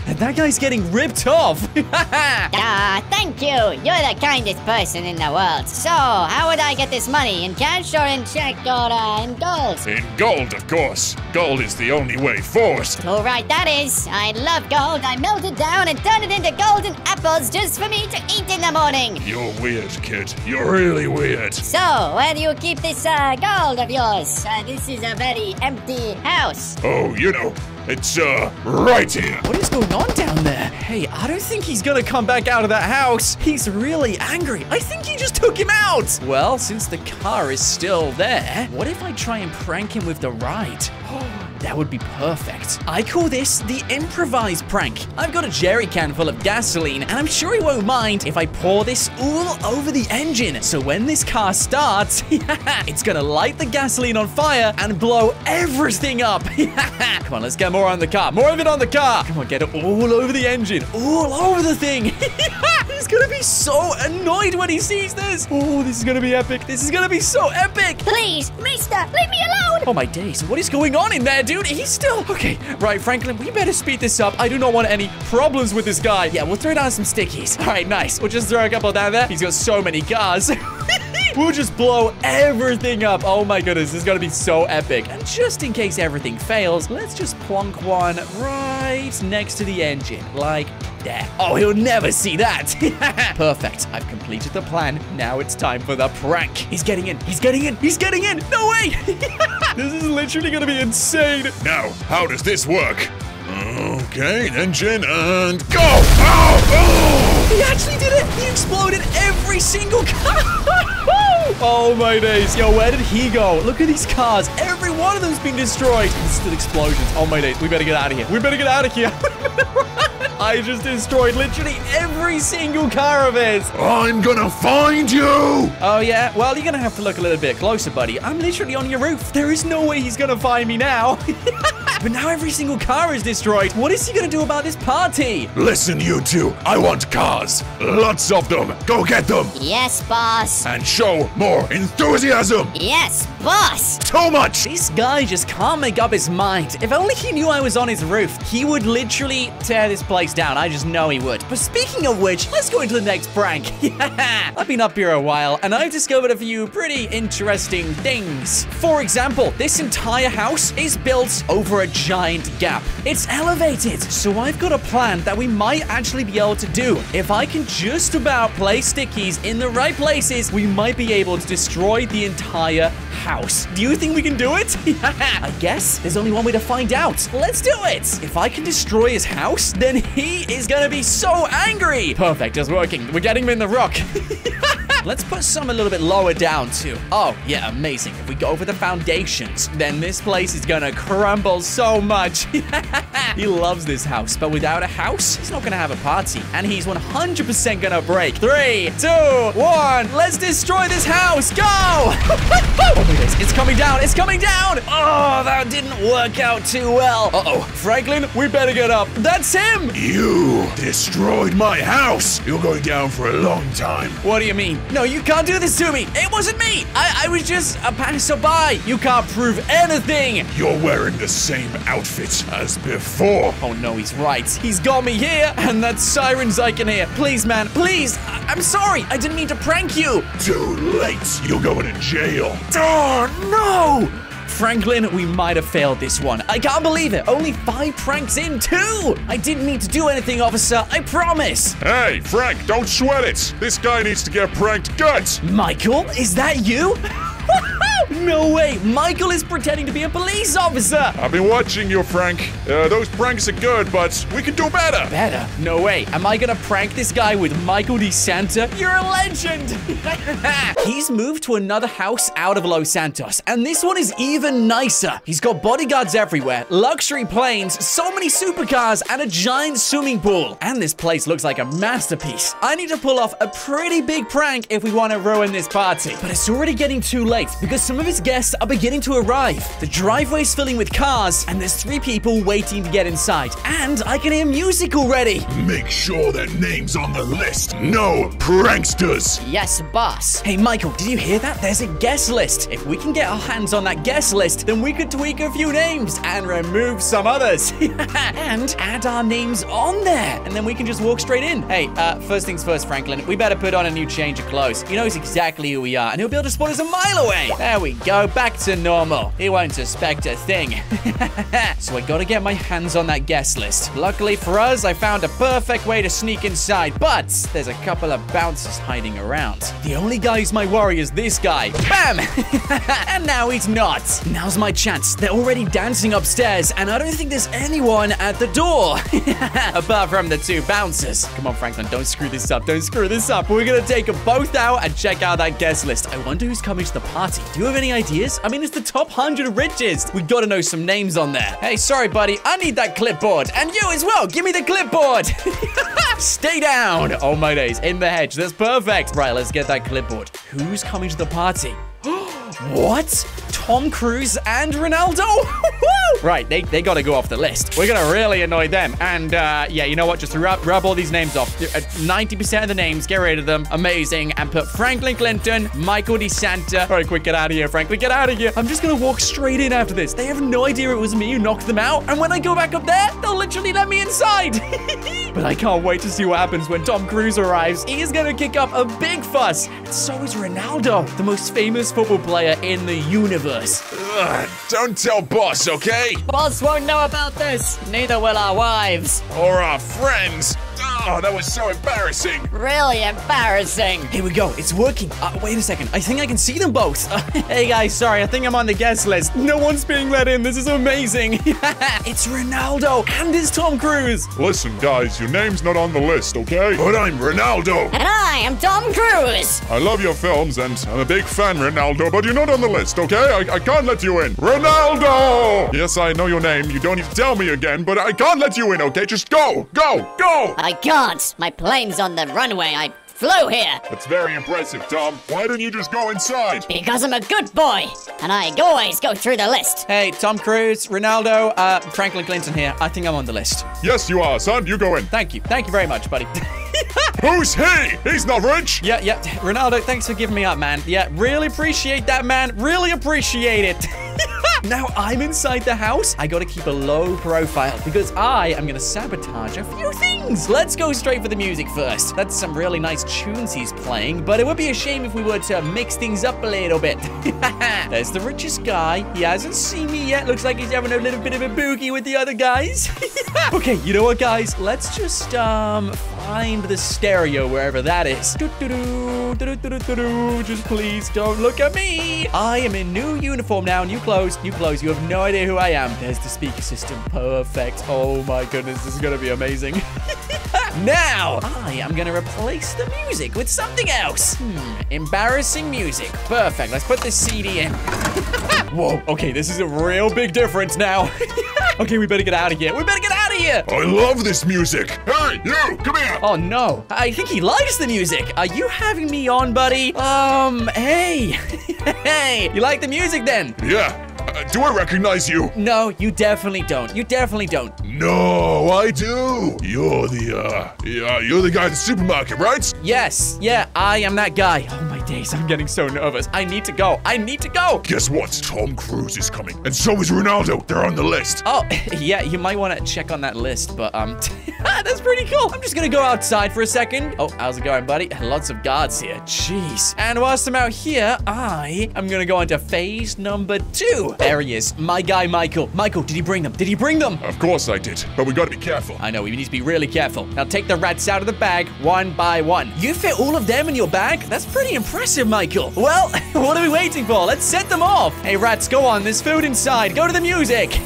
And that guy's getting ripped off. Ah, uh, thank you. You're the kindest person in the world. So, how would I get this money? In cash or in check or uh, in gold? In gold, of course. Gold is the only way forward. All right, that is. I love gold. I melt it down and turn it into golden apples just for me to eat in the morning. You're weird, kid. You're really weird. So, where do you keep this uh, gold of yours? Uh, this is a very empty house. Oh, you know, it's uh, right here. What is going going on down there? Hey, I don't think he's gonna come back out of that house. He's really angry. I think you just took him out. Well, since the car is still there, what if I try and prank him with the ride? That would be perfect. I call this the improvised prank. I've got a jerry can full of gasoline, and I'm sure he won't mind if I pour this all over the engine. So when this car starts, it's gonna light the gasoline on fire and blow everything up. Come on, let's get more on the car. More of it on the car. Come on, get it all over the engine. All over the thing. He's gonna be so annoyed when he sees this. Oh, this is gonna be epic. This is gonna be so epic. Please, mister, leave me alone. Oh, my days. What is going on in there? Dude, he's still... Okay, right, Franklin, we better speed this up. I do not want any problems with this guy. Yeah, we'll throw down some stickies. All right, nice. We'll just throw a couple down there. He's got so many cars. We'll just blow everything up. Oh, my goodness. This is going to be so epic. And just in case everything fails, let's just plonk one right next to the engine. Like there. Oh, he'll never see that. Perfect. I've completed the plan. Now it's time for the prank. He's getting in. He's getting in. He's getting in. No way. This is literally going to be insane. Now, how does this work? Okay, engine and go. Oh, oh. He actually did it. He exploded every single car. Oh, my days. Yo, where did he go? Look at these cars. Every one of them's been destroyed. It's still explosions. Oh, my days. We better get out of here. We better get out of here. I just destroyed literally every single car of his. I'm gonna find you. Oh, yeah? Well, you're gonna have to look a little bit closer, buddy. I'm literally on your roof. There is no way he's gonna find me now. But now every single car is destroyed. What is he gonna do about this party? Listen, you two. I want cars. Lots of them. Go get them. Yes, boss. And show more enthusiasm. Yes, boss. Too much. This guy just can't make up his mind. If only he knew I was on his roof, he would literally tear this place down. I just know he would. But speaking of which, let's go into the next prank. Yeah. I've been up here a while, and I've discovered a few pretty interesting things. For example, this entire house is built over a giant gap. It's elevated, so I've got a plan that we might actually be able to do. If I can just about place stickies in the right places, we might be able to destroy the entire house. Do you think we can do it? I guess there's only one way to find out. Let's do it. If I can destroy his house, then he is gonna be so angry. Perfect, it's working. We're getting him in the rock. Let's put some a little bit lower down, too. Oh, yeah, amazing. If we go over the foundations, then this place is gonna crumble so much. He loves this house, but without a house, he's not gonna have a party, and he's one hundred percent gonna break. Three, two, one. Let's destroy this house. Go! Oh, my goodness. It's coming down. It's coming down. Oh, that didn't work out too well. Uh-oh. Franklin, we better get up. That's him. You destroyed my house. You're going down for a long time. What do you mean? No, you can't do this to me. It wasn't me. I, I was just a passerby. You can't prove anything. You're wearing the same outfit as before. Oh, no, he's right. He's got me here, and that sirens I can hear. Please, man, please. I I'm sorry. I didn't mean to prank you. Too late. You're going to jail. Oh, no. Franklin, we might have failed this one. I can't believe it. Only five pranks in, too. I didn't mean to do anything, officer. I promise. Hey, Frank, don't sweat it. This guy needs to get pranked guts. Michael, is that you? No way. Michael is pretending to be a police officer. I've been watching you, Frank. Uh, those pranks are good, but we can do better. Better? No way. Am I going to prank this guy with Michael DeSanta? You're a legend. He's moved to another house out of Los Santos, and this one is even nicer. He's got bodyguards everywhere, luxury planes, so many supercars, and a giant swimming pool. And this place looks like a masterpiece. I need to pull off a pretty big prank if we want to ruin this party. But it's already getting too late because some of his guests are beginning to arrive. The driveway's filling with cars, and there's three people waiting to get inside. And I can hear music already. Make sure their name's on the list. No pranksters. Yes, boss. Hey, Michael, did you hear that? There's a guest list. If we can get our hands on that guest list, then we could tweak a few names and remove some others. And add our names on there. And then we can just walk straight in. Hey, uh, first things first, Franklin. We better put on a new change of clothes. He knows exactly who we are, and he'll be able to spot us a mile away. There we we go, back to normal. He won't suspect a thing. So I gotta get my hands on that guest list. Luckily for us, I found a perfect way to sneak inside, but there's a couple of bouncers hiding around. The only guy who's my worry is this guy. Bam! And now he's not. Now's my chance. They're already dancing upstairs, and I don't think there's anyone at the door. Apart from the two bouncers. Come on, Franklin, don't screw this up. Don't screw this up. We're gonna take them both out and check out that guest list. I wonder who's coming to the party. Do you have any ideas? I mean, it's the top one hundred richest. We gotta know some names on there. Hey, sorry, buddy. I need that clipboard. And you as well. Give me the clipboard. Stay down. Oh, my days. In the hedge. That's perfect. Right, let's get that clipboard. Who's coming to the party? What? Tom Cruise and Ronaldo? Right, they, they gotta go off the list. We're gonna really annoy them. And, uh, yeah, you know what? Just rub, rub all these names off. ninety percent of the names, get rid of them. Amazing. And put Franklin Clinton, Michael DeSanta. All right, quick, get out of here, Franklin. Get out of here. I'm just gonna walk straight in after this. They have no idea it was me who knocked them out. And when I go back up there, they'll literally let me inside. But I can't wait to see what happens when Tom Cruise arrives. He is gonna kick up a big fuss. And so is Ronaldo, the most famous football player in the universe. Ugh, don't tell boss, okay? Boss won't know about this. Neither will our wives. Or our friends. Oh, that was so embarrassing. Really embarrassing. Here we go. It's working. Uh, wait a second. I think I can see them both. Uh, hey, guys. Sorry. I think I'm on the guest list. No one's being let in. This is amazing. It's Ronaldo and it's Tom Cruise. Listen, guys. Your name's not on the list, okay? But I'm Ronaldo. And I am Tom Cruise. I love your films and I'm a big fan, Ronaldo, but you're not on the list, okay? I, I can't let you in. Ronaldo! Yes, I know your name. You don't need to tell me again, but I can't let you in, okay? Just go. Go. Go. I I can't! My plane's on the runway, I flew here! That's very impressive, Tom. Why didn't you just go inside? Because I'm a good boy, and I always go through the list. Hey, Tom Cruise, Ronaldo, uh, Franklin Clinton here. I think I'm on the list. Yes, you are, son. You go in. Thank you. Thank you very much, buddy. Who's he? He's not rich. Yeah, yeah. Ronaldo, thanks for giving me up, man. Yeah, really appreciate that, man. Really appreciate it. Now I'm inside the house. I gotta keep a low profile because I am gonna sabotage a few things. Let's go straight for the music first. That's some really nice tunes he's playing, but it would be a shame if we were to mix things up a little bit. There's the richest guy. He hasn't seen me yet. Looks like he's having a little bit of a boogie with the other guys. Okay, you know what, guys? Let's just, um, find the stereo wherever that is. Do-do-do, do-do-do-do-do. Just please don't look at me. I am in new uniform now, new clothes, new clothes. You have no idea who I am. There's the speaker system. Perfect. Oh my goodness, this is gonna be amazing. Now, I am going to replace the music with something else. Hmm, embarrassing music. Perfect. Let's put this C D in. Whoa. Okay, this is a real big difference now. Okay, we better get out of here. We better get out of here. I love this music. Hey, you, come here. Oh, no. I think he likes the music. Are you having me on, buddy? Um, hey. Hey, you like the music then? Yeah. Uh, do I recognize you? No, you definitely don't. You definitely don't. No, I do. You're the, uh, yeah, you're the guy at the supermarket, right? Yes. Yeah, I am that guy. Oh, my days. I'm getting so nervous. I need to go. I need to go. Guess what? Tom Cruise is coming. And so is Ronaldo. They're on the list. Oh, yeah, you might want to check on that list, but, um, that's pretty cool. I'm just going to go outside for a second. Oh, how's it going, buddy? Lots of guards here. Jeez. And whilst I'm out here, I am going to go into phase number two. There he is. My guy, Michael. Michael, did he bring them? Did he bring them? Of course I did, but we gotta be careful. I know, we need to be really careful. Now take the rats out of the bag one by one. You fit all of them in your bag? That's pretty impressive, Michael. Well, what are we waiting for? Let's set them off. Hey, rats, go on. There's food inside. Go to the music.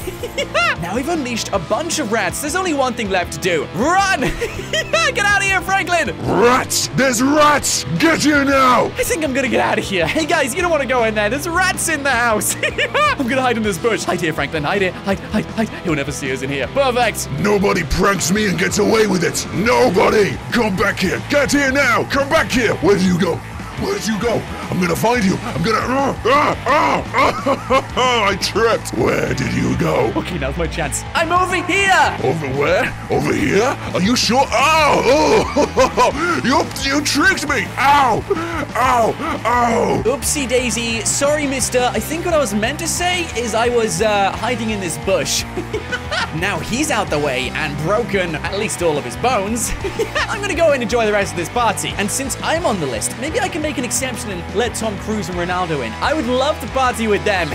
Now we've unleashed a bunch of rats. There's only one thing left to do. Run! Get out of here, Franklin! Rats! There's rats! Get here now! I think I'm gonna get out of here. Hey, guys, you don't want to go in there. There's rats in the house. I'm gonna hide in this bush. Hide here, Franklin. Hide here. Hide, hide, hide. He'll never see us in here. Perfect. Nobody pranks me and gets away with it. Nobody. Come back here. Get here now. Come back here. Where do you go? Where did you go? I'm gonna find you. I'm gonna. Uh, uh, uh, uh, I tripped. Where did you go? Okay, now's my chance. I'm over here. Over where? Over here? Are you sure? Oh, oh. you you tricked me. Ow, ow, ow. Oopsie daisy. Sorry, mister. I think what I was meant to say is I was uh, hiding in this bush. Now he's out the way and broken at least all of his bones. I'm gonna go and enjoy the rest of this party. And since I'm on the list, maybe I can make an exception and let Tom Cruise and Ronaldo in. I would love to party with them.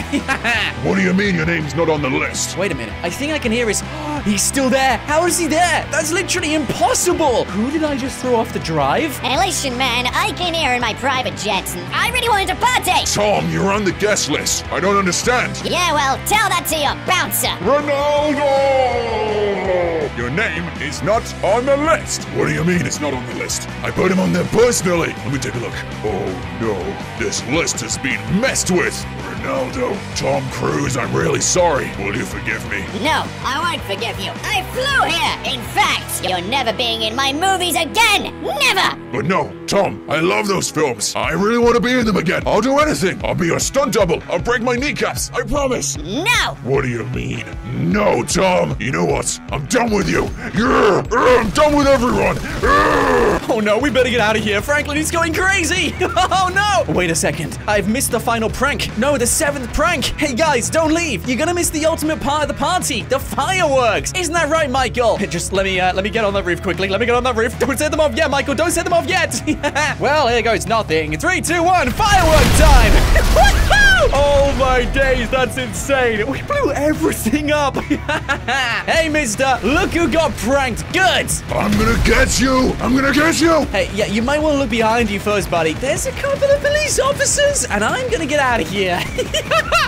What do you mean your name's not on the list? Wait a minute. I think I can hear his... He's still there. How is he there? That's literally impossible. Who did I just throw off the drive? Hey, listen, man. I came here in my private jets, and I really wanted to party. Tom, you're on the guest list. I don't understand. Yeah, well, tell that to your bouncer. Ronaldo! Your name is not on the list. What do you mean it's not on the list? I put him on there personally. Let me take a look. Oh, no. This list has been messed with. Ronaldo, Tom Cruise, I'm really sorry. Will you forgive me? No, I won't forgive you. I flew here. In fact, you're never being in my movies again. Never. But no, Tom, I love those films. I really want to be in them again. I'll do anything. I'll be your stunt double. I'll break my kneecaps. I promise. No. What do you mean? No, Tom. You know what? I'm done with you. Yeah, I'm done with everyone. Yeah. Oh, no, we better get out of here. Franklin, he's going crazy. Oh, no. Wait a second. I've missed the final prank. No, the seventh prank. Hey, guys, don't leave. You're going to miss the ultimate part of the party, the fireworks. Isn't that right, Michael? Just let me uh, let me get on that roof quickly. Let me get on that roof. Don't set them off yet, Michael. Don't set them off yet. Well, here goes nothing. Three, two, one. Firework time. Oh, my days. That's insane. We blew everything up. Hey, mister. Look who got pranked. Good. I'm going to get you. I'm going to get you. Hey, yeah, you might want to look behind you first, buddy. There's a couple of police officers, and I'm going to get out of here.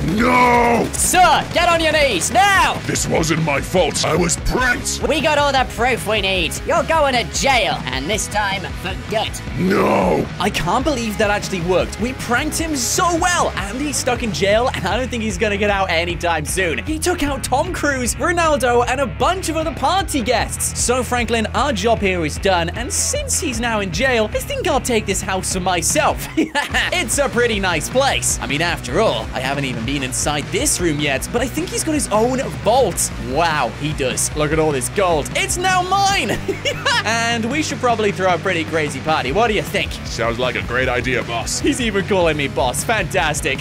No! Sir, get on your knees, now! This wasn't my fault. I was pranked. We got all the proof we need. You're going to jail, and this time, for good. No! I can't believe that actually worked. We pranked him so well, and he's stuck in jail, and I don't think he's going to get out anytime soon. He took out Tom Cruise, Ronaldo, and a bunch of other party guests. So, Franklin, our job here is done, and since he's now in jail, I think I'll take this house for myself. It's a pretty nice place. I mean, after all, I haven't even been inside this room yet, but I think he's got his own vault. Wow, he does. Look at all this gold. It's now mine. And we should probably throw a pretty crazy party. What do you think? Sounds like a great idea, boss. He's even calling me boss. Fantastic.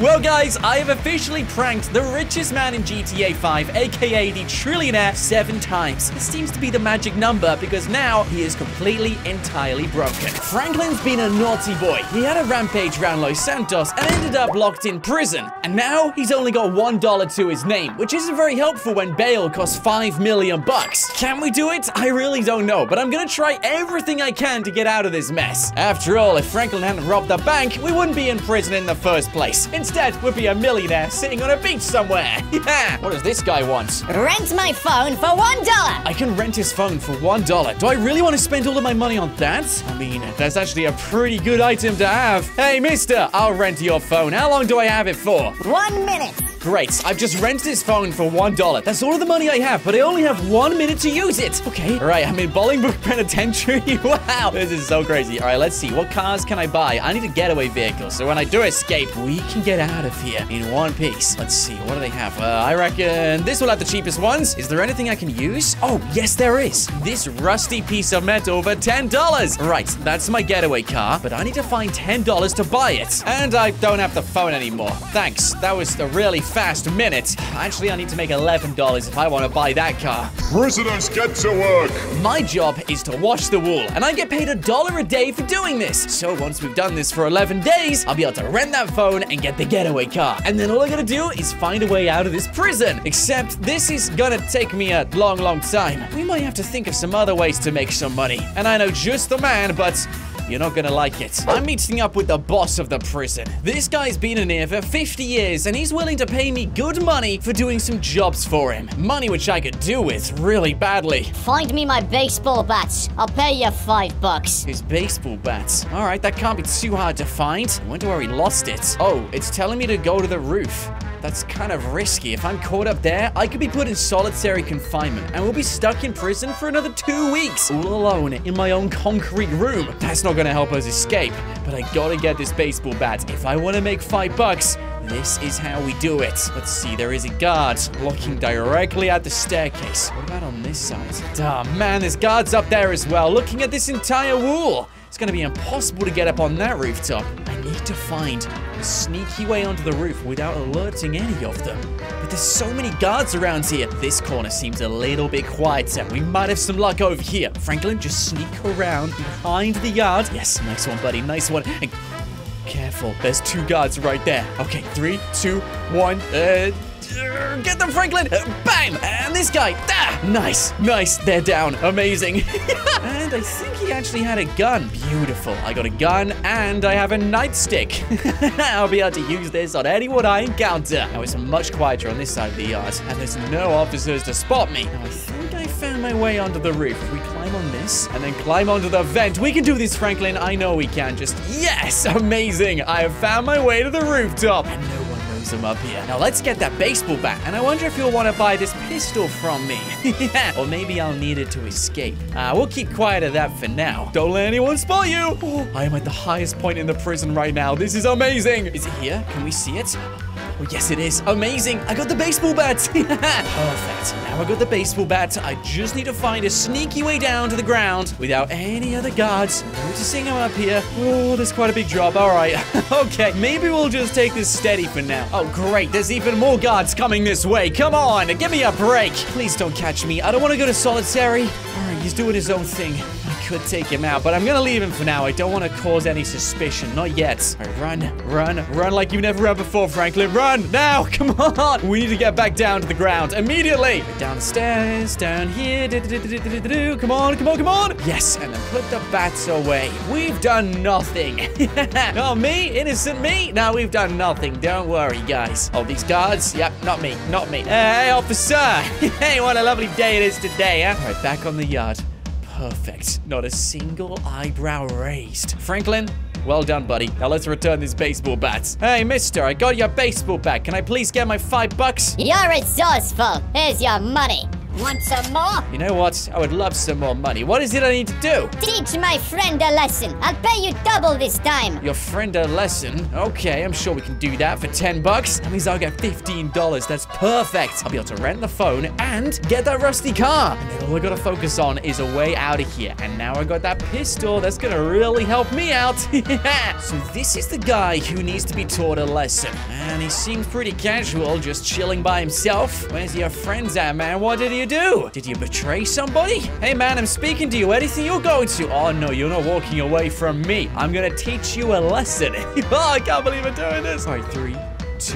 Well, guys, I have officially pranked the richest man in G T A five, aka the trillionaire, seven times. This seems to be the magic number because now he is completely entirely broken. Franklin's been a naughty boy. He had a rampage around Los Santos and ended up locked in prison. And now he's only got one dollar to his name, which isn't very helpful when bail costs five million bucks. Can we do it? I really don't know, but I'm gonna try everything I can to get out of this mess. After all, if Franklin hadn't robbed the bank, we wouldn't be in prison in the first place. Instead, we'd be a millionaire sitting on a beach somewhere. Yeah. What does this guy want? Rent my phone for one dollar. I can rent his phone for one dollar. Do I really want to spend all of my money on that? I mean, that's actually a pretty good item to have. Hey, mister, I'll rent your phone. How long do I have it for? One minute. Great, I've just rented his phone for one dollar. That's all of the money I have, but I only have one minute to use it. Okay, all right, I'm in Bolingbrook Penitentiary. Wow, this is so crazy. All right, let's see, what cars can I buy? I need a getaway vehicle, so when I do escape, we can get out of here in one piece. Let's see, what do they have? Uh, I reckon this will have the cheapest ones. Is there anything I can use? Oh, yes, there is. This rusty piece of metal for ten dollars. Right, that's my getaway car, but I need to find ten dollars to buy it. And I don't have the phone anymore. Thanks, that was a really fast minute. Actually, I need to make eleven dollars if I want to buy that car. Prisoners, get to work. My job is to wash the wool, and I get paid a dollar a day for doing this. So once we've done this for eleven days, I'll be able to rent that phone and get the getaway car. And then all I gotta do is find a way out of this prison. Except this is gonna take me a long, long time. We might have to think of some other ways to make some money. And I know just the man, but... you're not gonna like it. I'm meeting up with the boss of the prison. This guy's been in here for fifty years, and he's willing to pay me good money for doing some jobs for him. Money which I could do with really badly. Find me my baseball bats. I'll pay you five bucks. His baseball bats? All right, that can't be too hard to find. I wonder where he lost it. Oh, it's telling me to go to the roof. That's kind of risky. If I'm caught up there, I could be put in solitary confinement and we'll be stuck in prison for another two weeks, all alone in my own concrete room. That's not gonna help us escape, but I gotta get this baseball bat. If I wanna make five bucks, this is how we do it. Let's see, there is a guard looking directly at the staircase. What about on this side? Ah, man, there's guards up there as well, looking at this entire wall. It's gonna be impossible to get up on that rooftop. I need to find a sneaky way onto the roof without alerting any of them. But there's so many guards around here. This corner seems a little bit quieter. We might have some luck over here. Franklin, just sneak around behind the yard. Yes, nice one, buddy, nice one. Okay, beautiful. There's two gods right there. Okay, three, two, one. Uh, get them, Franklin. Uh, bam. And this guy. Ah, nice. Nice. They're down. Amazing. And I think he actually had a gun. Beautiful. I got a gun and I have a nightstick. I'll be able to use this on anyone I encounter. Now it's much quieter on this side of the yard and there's no officers to spot me. Now I think I found my way onto the roof. If we climb on this and then climb onto the vent, we can do this, Franklin. I know we can. Just, yes, amazing. I have found my way to the rooftop. And no one knows I'm up here. Now let's get that baseball bat. And I wonder if you'll want to buy this pistol from me. Yeah. Or maybe I'll need it to escape. Uh, we'll keep quiet of that for now. Don't let anyone spot you. Oh, I am at the highest point in the prison right now. This is amazing. Is it here? Can we see it? Oh, yes, it is. Amazing. I got the baseball bat. Perfect. Now I got the baseball bat. I just need to find a sneaky way down to the ground without any other guards noticing I'm up here. Oh, that's quite a big job. All right. Okay, maybe we'll just take this steady for now. Oh, great. There's even more guards coming this way. Come on. Give me a break. Please don't catch me. I don't want to go to solitary. All right, he's doing his own thing. Could take him out, but I'm gonna leave him for now. I don't want to cause any suspicion, not yet. All right, run, run, run like you never ran before, Franklin. Run now, come on. We need to get back down to the ground immediately. Downstairs, down here. Do, do, do, do, do, do, do. Come on, come on, come on. Yes, and then put the bats away. We've done nothing. Oh, me, innocent me. Now we've done nothing. Don't worry, guys. Oh, these guards. Yep, not me, not me. Hey, officer. Hey, what a lovely day it is today, huh? All right, back on the yard. Perfect. Not a single eyebrow raised. Franklin, well done, buddy. Now let's return this baseball bat. Hey, mister, I got your baseball bat. Can I please get my five bucks? You're resourceful. Here's your money. Want some more? You know what? I would love some more money. What is it I need to do? Teach my friend a lesson. I'll pay you double this time. Your friend a lesson? Okay, I'm sure we can do that for ten bucks. That means I'll get fifteen dollars. That's perfect. I'll be able to rent the phone and get that rusty car. And then all I gotta focus on is a way out of here. And now I got that pistol. That's gonna really help me out. So this is the guy who needs to be taught a lesson. And he seems pretty casual, just chilling by himself. Where's your friends at, man? What did you do? do? Did you betray somebody? Hey, man, I'm speaking to you. Anything you're going to? Oh, no, you're not walking away from me. I'm going to teach you a lesson. Oh, I can't believe I'm doing this. All right, three, two,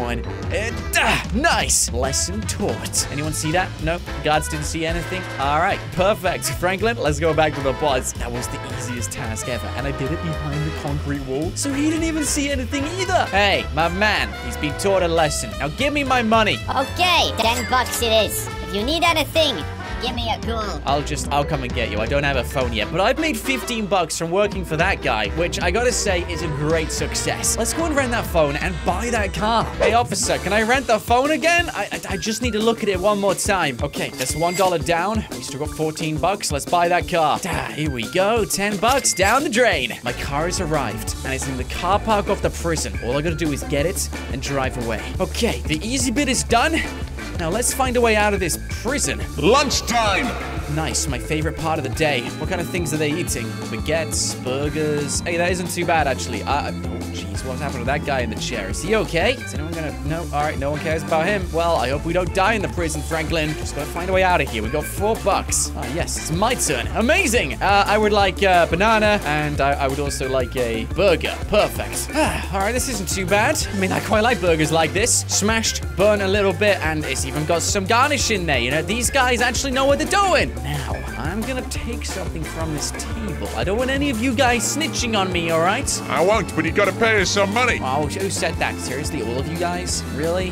one. And, ah, nice. Lesson taught. Anyone see that? No? Guards didn't see anything? All right, perfect. Franklin, let's go back to the pods. That was the easiest task ever, and I did it behind the concrete wall, so he didn't even see anything either. Hey, my man, he's been taught a lesson. Now give me my money. Okay, ten bucks it is. You need anything? Give me a call. I'll just, I'll come and get you. I don't have a phone yet, but I've made fifteen bucks from working for that guy, which I gotta say is a great success. Let's go and rent that phone and buy that car. Hey, officer, can I rent the phone again? I, I, I just need to look at it one more time. Okay, that's one dollar down. We still got fourteen bucks. Let's buy that car. Ah, here we go. ten bucks down the drain. My car has arrived, and it's in the car park of the prison. All I gotta do is get it and drive away. Okay, the easy bit is done. Now, let's find a way out of this prison. Lunchtime! Nice, my favorite part of the day. What kind of things are they eating? Baguettes, burgers. Hey, that isn't too bad, actually. Uh, oh, jeez, what happened to that guy in the chair? Is he okay? Is anyone gonna... No, all right, no one cares about him. Well, I hope we don't die in the prison, Franklin. Just gotta find a way out of here. We got four bucks. Ah, oh, yes, it's my turn. Amazing! Uh, I would like a banana, and I, I would also like a burger. Perfect. All right, this isn't too bad. I mean, I quite like burgers like this. Smashed, burn a little bit, and it's even got some garnish in there. You know, these guys actually know what they're doing. Now, I'm gonna take something from this table. I don't want any of you guys snitching on me, all right? I won't, but you gotta pay us some money. Oh, who said that? Seriously, all of you guys? Really?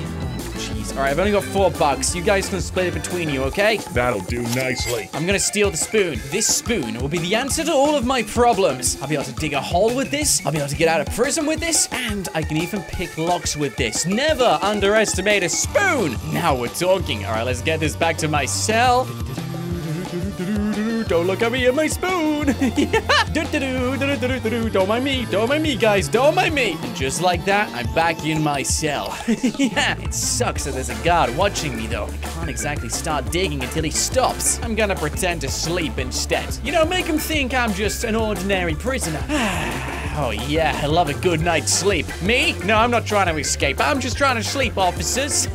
Jeez. All right, I've only got four bucks. You guys can split it between you, okay? That'll do nicely. I'm gonna steal the spoon. This spoon will be the answer to all of my problems. I'll be able to dig a hole with this. I'll be able to get out of prison with this. And I can even pick locks with this. Never underestimate a spoon. Now we're talking. All right, let's get this back to my cell. Don't look at me and my spoon. Don't mind me. Don't mind me, guys. Don't mind me. And just like that, I'm back in my cell. Yeah, it sucks that there's a guard watching me, though. I can't exactly start digging until he stops. I'm gonna pretend to sleep instead. You know, make him think I'm just an ordinary prisoner. Oh, yeah, I love a good night's sleep. Me? No, I'm not trying to escape. I'm just trying to sleep, officers.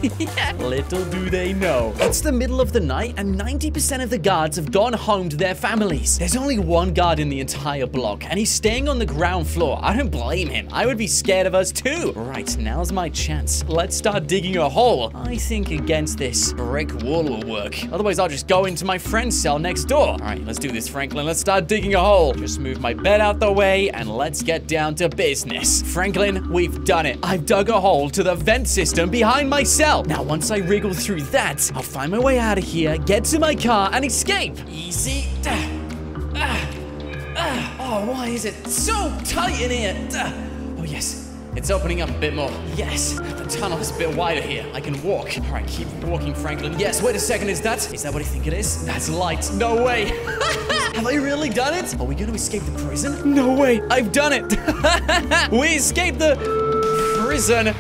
Little do they know. It's the middle of the night, and ninety percent of the guards have gone home to their families. There's only one guard in the entire block, and he's staying on the ground floor. I don't blame him. I would be scared of us, too. Right, now's my chance. Let's start digging a hole. I think against this brick wall will work. Otherwise, I'll just go into my friend's cell next door. All right, let's do this, Franklin. Let's start digging a hole. Just move my bed out the way, and let's get down to business. Franklin, we've done it. I've dug a hole to the vent system behind my cell. Now, once I wriggle through that, I'll find my way out of here, get to my car, and escape. Easy. Oh, why is it so tight in here? Oh, yes. It's opening up a bit more. Yes, the tunnel is a bit wider here. I can walk. All right, keep walking, Franklin. Yes, wait a second. Is that? Is that what I think it is? That's light. No way. Have I really done it? Are we going to escape the prison? No way. I've done it. We escaped the prison.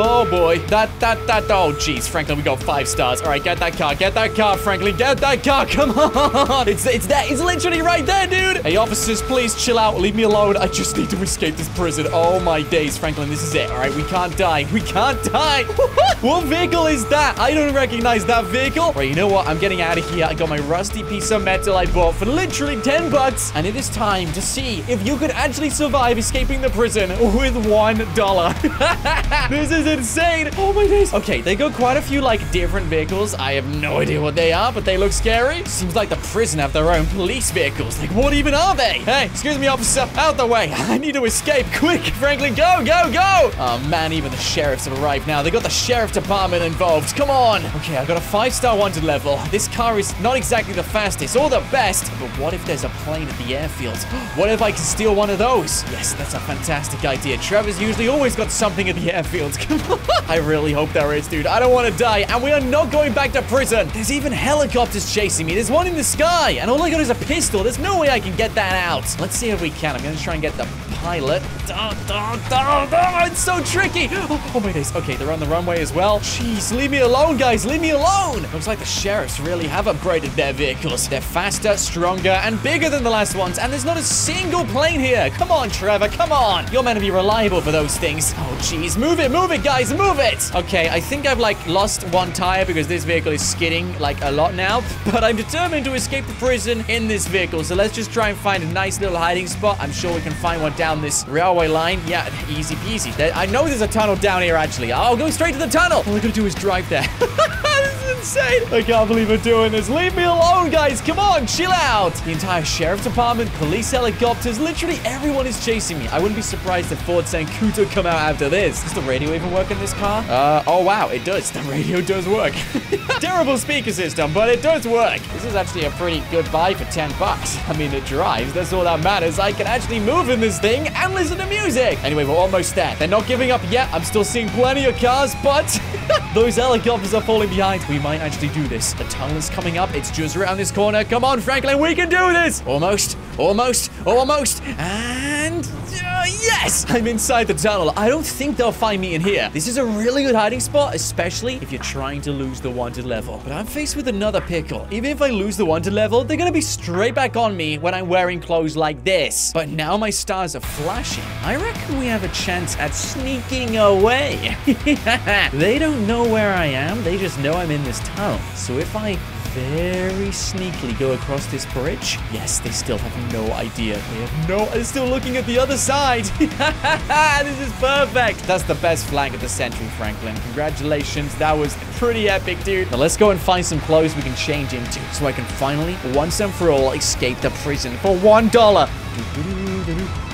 Oh, boy. That, that, that. Oh, jeez. Franklin, we got five stars. All right, get that car. Get that car, Franklin. Get that car. Come on. It's, it's that. It's literally right there, dude. Hey, officers, please chill out. Leave me alone. I just need to escape this prison. Oh, my days, Franklin. This is it. All right, we can't die. We can't die. What vehicle is that? I don't recognize that vehicle. All right, you know what? I'm getting out of here. I got my rusty piece of metal I bought for literally ten bucks. And it is time to see if you could actually survive escaping the prison with one dollar. This is insane. Oh my days. Okay, they got quite a few like different vehicles. I have no idea what they are, but they look scary. Seems like the prison have their own police vehicles. Like, what even are they? Hey, excuse me, officer, out the way. I need to escape quick. Franklin, go, go, go. Oh man, even the sheriffs have arrived now. They got the sheriff department involved. Come on. Okay, I got a five-star wanted level. This car is not exactly the fastest or the best, but what if there's a plane at the airfield? What if I can steal one of those? Yes, that's a fantastic idea. Trevor's usually always got something at the airfield. I really hope there is, dude. I don't want to die, and we are not going back to prison. There's even helicopters chasing me. There's one in the sky, and all I got is a pistol. There's no way I can get that out. Let's see if we can. I'm going to try and get the pilot. Oh, oh, oh, oh, it's so tricky. Oh, oh, my days. Okay, they're on the runway as well. Jeez, leave me alone, guys. Leave me alone. Looks like the sheriffs really have upgraded their vehicles. They're faster, stronger, and bigger than the last ones, and there's not a single plane here. Come on, Trevor. Come on. You're meant to be reliable for those things. Oh, jeez. Move it, move it. Move it, guys, move it. Okay, I think I've like lost one tire because this vehicle is skidding like a lot now, but I'm determined to escape the prison in this vehicle, so let's just try and find a nice little hiding spot. I'm sure we can find one down this railway line. Yeah, easy peasy. There, I know there's a tunnel down here actually. I'll go straight to the tunnel. All I gotta do is drive there. This is insane. I can't believe we're doing this. Leave me alone, guys. Come on, chill out. The entire sheriff's department, police helicopters, literally everyone is chasing me. I wouldn't be surprised if Ford Sankuto come out after this. Is the radio even work in this car? Uh, oh wow, it does. The radio does work. Terrible speaker system, but it does work. This is actually a pretty good buy for ten bucks. I mean, it drives. That's all that matters. I can actually move in this thing and listen to music. Anyway, we're almost there. They're not giving up yet. I'm still seeing plenty of cars, but those helicopters are falling behind. We might actually do this. The tunnel is coming up. It's just around this corner. Come on, Franklin, we can do this. Almost, almost, almost, and uh, yes, I'm inside the tunnel. I don't think they'll find me in here. Here. This is a really good hiding spot, especially if you're trying to lose the wanted level. But I'm faced with another pickle. Even if I lose the wanted level, they're going to be straight back on me when I'm wearing clothes like this. But now my stars are flashing. I reckon we have a chance at sneaking away. They don't know where I am. They just know I'm in this tunnel. So if I very sneakily go across this bridge. Yes, they still have no idea. They have no... They're still looking at the other side. This is perfect. That's the best flag of the century, Franklin. Congratulations. That was pretty epic, dude. Now, let's go and find some clothes we can change into so I can finally, once and for all, escape the prison for one dollar.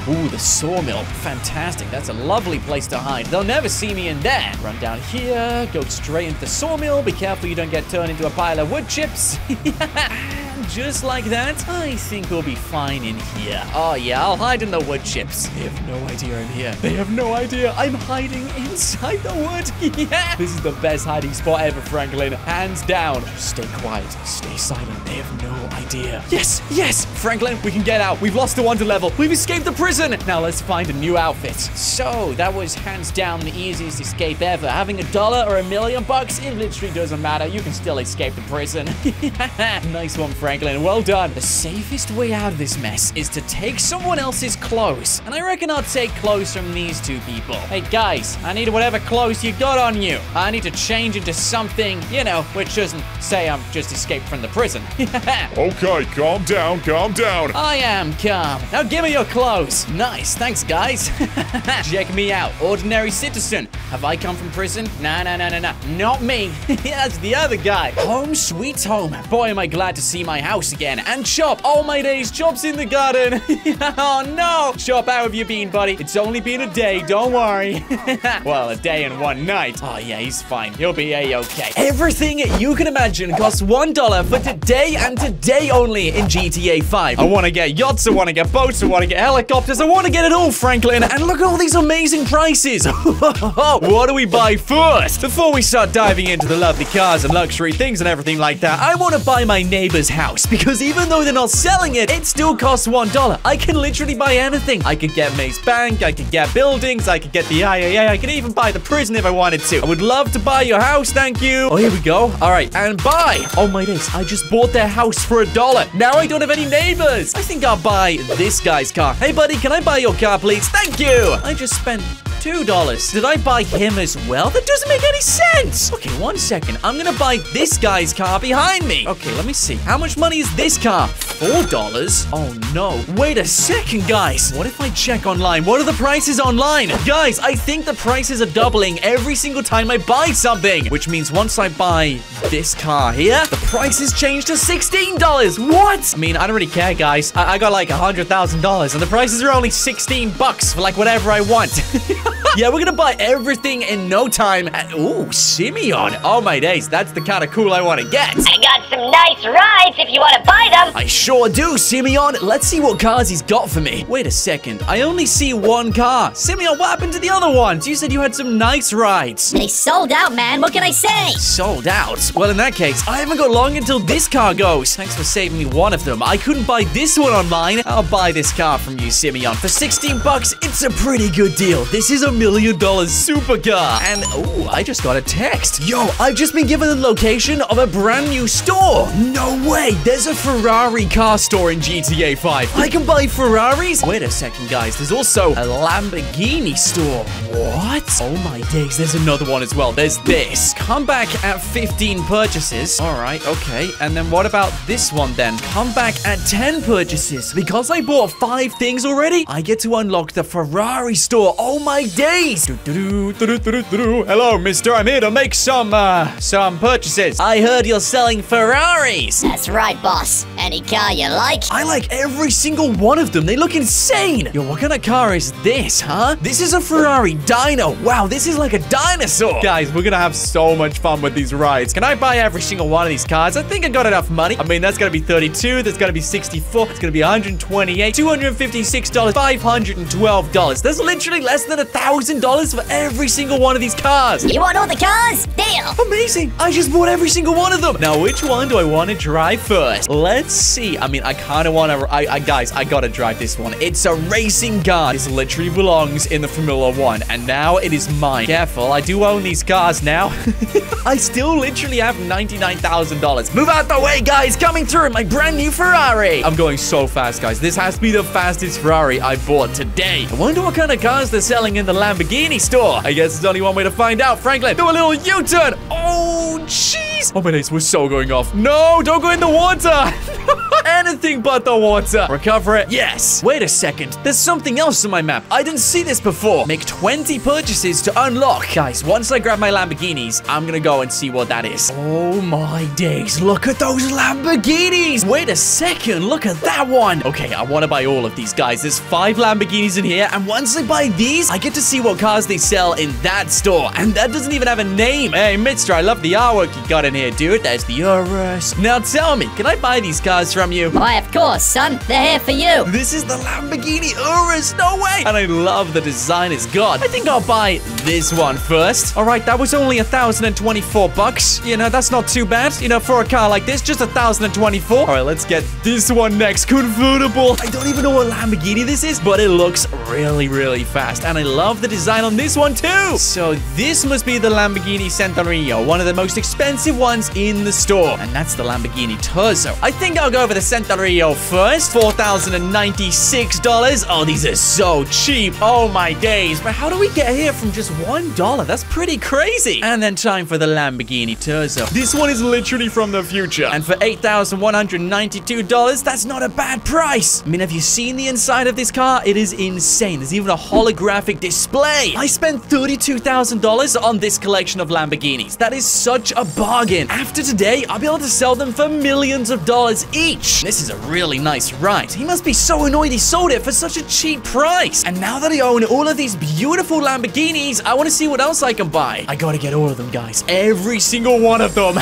Ooh, the sawmill. Fantastic. That's a lovely place to hide. They'll never see me in there. Run down here. Go straight into the sawmill. Be careful you don't get turned into a pile of wood chips. Just like that, I think we'll be fine in here. Oh, yeah, I'll hide in the wood chips. They have no idea I'm here. They have no idea I'm hiding inside the wood. Yeah. This is the best hiding spot ever, Franklin. Hands down. Just stay quiet. Stay silent. They have no idea. Yes, yes. Franklin, we can get out. We've lost the wonder level. We've escaped the prison. Now let's find a new outfit. So that was hands down the easiest escape ever. Having a dollar or a million bucks, it literally doesn't matter. You can still escape the prison. Nice one, Frank. Franklin. Well done. The safest way out of this mess is to take someone else's clothes. And I reckon I'll take clothes from these two people. Hey, guys, I need whatever clothes you got on you. I need to change into something, you know, which doesn't say I'm just escaped from the prison. Okay, calm down, calm down. I am calm. Now give me your clothes. Nice, thanks, guys. Check me out, ordinary citizen. Have I come from prison? Nah, nah, nah, nah, nah. Not me. That's the other guy. Home sweet home. Boy, am I glad to see my house again. And Chop. Oh, my days. Chop's in the garden. Oh, no. Chop, how have you been, buddy? It's only been a day. Don't worry. Well, a day and one night. Oh, yeah, he's fine. He'll be a-okay. Everything you can imagine costs one dollar for today and today only in G T A five. I want to get yachts. I want to get boats. I want to get helicopters. I want to get it all, Franklin. And look at all these amazing prices. What do we buy first? Before we start diving into the lovely cars and luxury things and everything like that, I want to buy my neighbor's house because even though they're not selling it, it still costs one dollar. I can literally buy anything. I could get Maze Bank. I could get buildings. I could get the I A A. I could even buy the prison if I wanted to. I would love to buy your house. Thank you. Oh, here we go. All right. And buy. Oh, my days. I just bought their house for a dollar. Now I don't have any neighbors. I think I'll buy this guy's car. Hey, buddy, can I buy your car, please? Thank you. I just spent two dollars. Did I buy him as well? That doesn't make any sense. Okay, one second. I'm gonna buy this guy's car behind me. Okay, let me see. How much money is this car? four dollars? Oh, no. Wait a second, guys. What if I check online? What are the prices online? Guys, I think the prices are doubling every single time I buy something, which means once I buy this car here, the prices change to sixteen dollars. What? I mean, I don't really care, guys. I, I got like one hundred thousand dollars, and the prices are only sixteen bucks for like whatever I want. Yeah, we're gonna buy everything in no time. Ooh, Simeon. Oh, my days. That's the kind of cool I want to get. I got some nice rides if you want to buy them. I sure do, Simeon. Let's see what cars he's got for me. Wait a second. I only see one car. Simeon, what happened to the other ones? You said you had some nice rides. They sold out, man. What can I say? Sold out? Well, in that case, I haven't got long until this car goes. Thanks for saving me one of them. I couldn't buy this one online. I'll buy this car from you, Simeon. For sixteen bucks, it's a pretty good deal. This is a million dollar supercar. And, oh, I just got a text. Yo, I've just been given the location of a brand new store. No way. There's a Ferrari car store in G T A five. I can buy Ferraris? Wait a second, guys. There's also a Lamborghini store. What? Oh, my days. There's another one as well. There's this. Come back at fifteen purchases. All right, okay. And then what about this one then? Come back at ten purchases. Because I bought five things already, I get to unlock the Ferrari store. Oh, my days. Hello, mister. I'm here to make some, uh, some purchases. I heard you're selling Ferraris. That's right, boss. Any car you like? I like every single one of them. They look insane. Yo, what kind of car is this, huh? This is a Ferrari Dino. Wow, this is like a dinosaur. Guys, we're gonna have so much fun with these rides. Can I buy every single one of these cars? I think I got enough money. I mean, that's gonna be thirty-two. That's gonna be sixty-four. It's gonna be one hundred twenty-eight, two hundred fifty-six dollars, five hundred twelve dollars. There's literally less than a thousand dollars for every single one of these cars. You want all the cars? Deal. Amazing. I just bought every single one of them. Now, which one do I want to drive first? Let's see. I mean, I kind of want to... I, I, guys, I got to drive this one. It's a racing car. This literally belongs in the Formula One, and now it is mine. Careful. I do own these cars now. I still literally have ninety-nine thousand dollars. Move out the way, guys. Coming through in my brand new Ferrari. I'm going so fast, guys. This has to be the fastest Ferrari I bought today. I wonder what kind of cars they're selling in the Lamborghini Lamborghini store. I guess there's only one way to find out. Franklin, do a little U-turn. Oh, jeez. Oh, my days, we're so going off. No, don't go in the water. Anything but the water. Recover it. Yes. Wait a second. There's something else on my map. I didn't see this before. Make twenty purchases to unlock. Guys, once I grab my Lamborghinis, I'm gonna go and see what that is. Oh, my days. Look at those Lamborghinis. Wait a second. Look at that one. Okay, I want to buy all of these, guys. There's five Lamborghinis in here, and once I buy these, I get to see what cars they sell in that store. And that doesn't even have a name. Hey, mister, I love the artwork you got in here, dude. There's the Urus. Now, tell me, can I buy these cars from you? you. Why, of course, son. They're here for you. This is the Lamborghini Urus. No way. And I love the design it's got. I think I'll buy this one first. All right, that was only one thousand twenty-four bucks. You know, that's not too bad. You know, for a car like this, just one thousand twenty-four. All right, let's get this one next. Convertible. I don't even know what Lamborghini this is, but it looks really, really fast. And I love the design on this one too. So this must be the Lamborghini Centurion, one of the most expensive ones in the store. And that's the Lamborghini Torzo. I think I'll go over the Centurion first. four thousand ninety-six dollars. Oh, these are so cheap. Oh, my days. But how do we get here from just one dollar? That's pretty crazy. And then time for the Lamborghini Torzo. This one is literally from the future. And for eight thousand one hundred ninety-two dollars, that's not a bad price. I mean, have you seen the inside of this car? It is insane. There's even a holographic display. I spent thirty-two thousand dollars on this collection of Lamborghinis. That is such a bargain. After today, I'll be able to sell them for millions of dollars each. This is a really nice ride. He must be so annoyed he sold it for such a cheap price. And now that I own all of these beautiful Lamborghinis, I want to see what else I can buy. I gotta get all of them, guys. Every single one of them.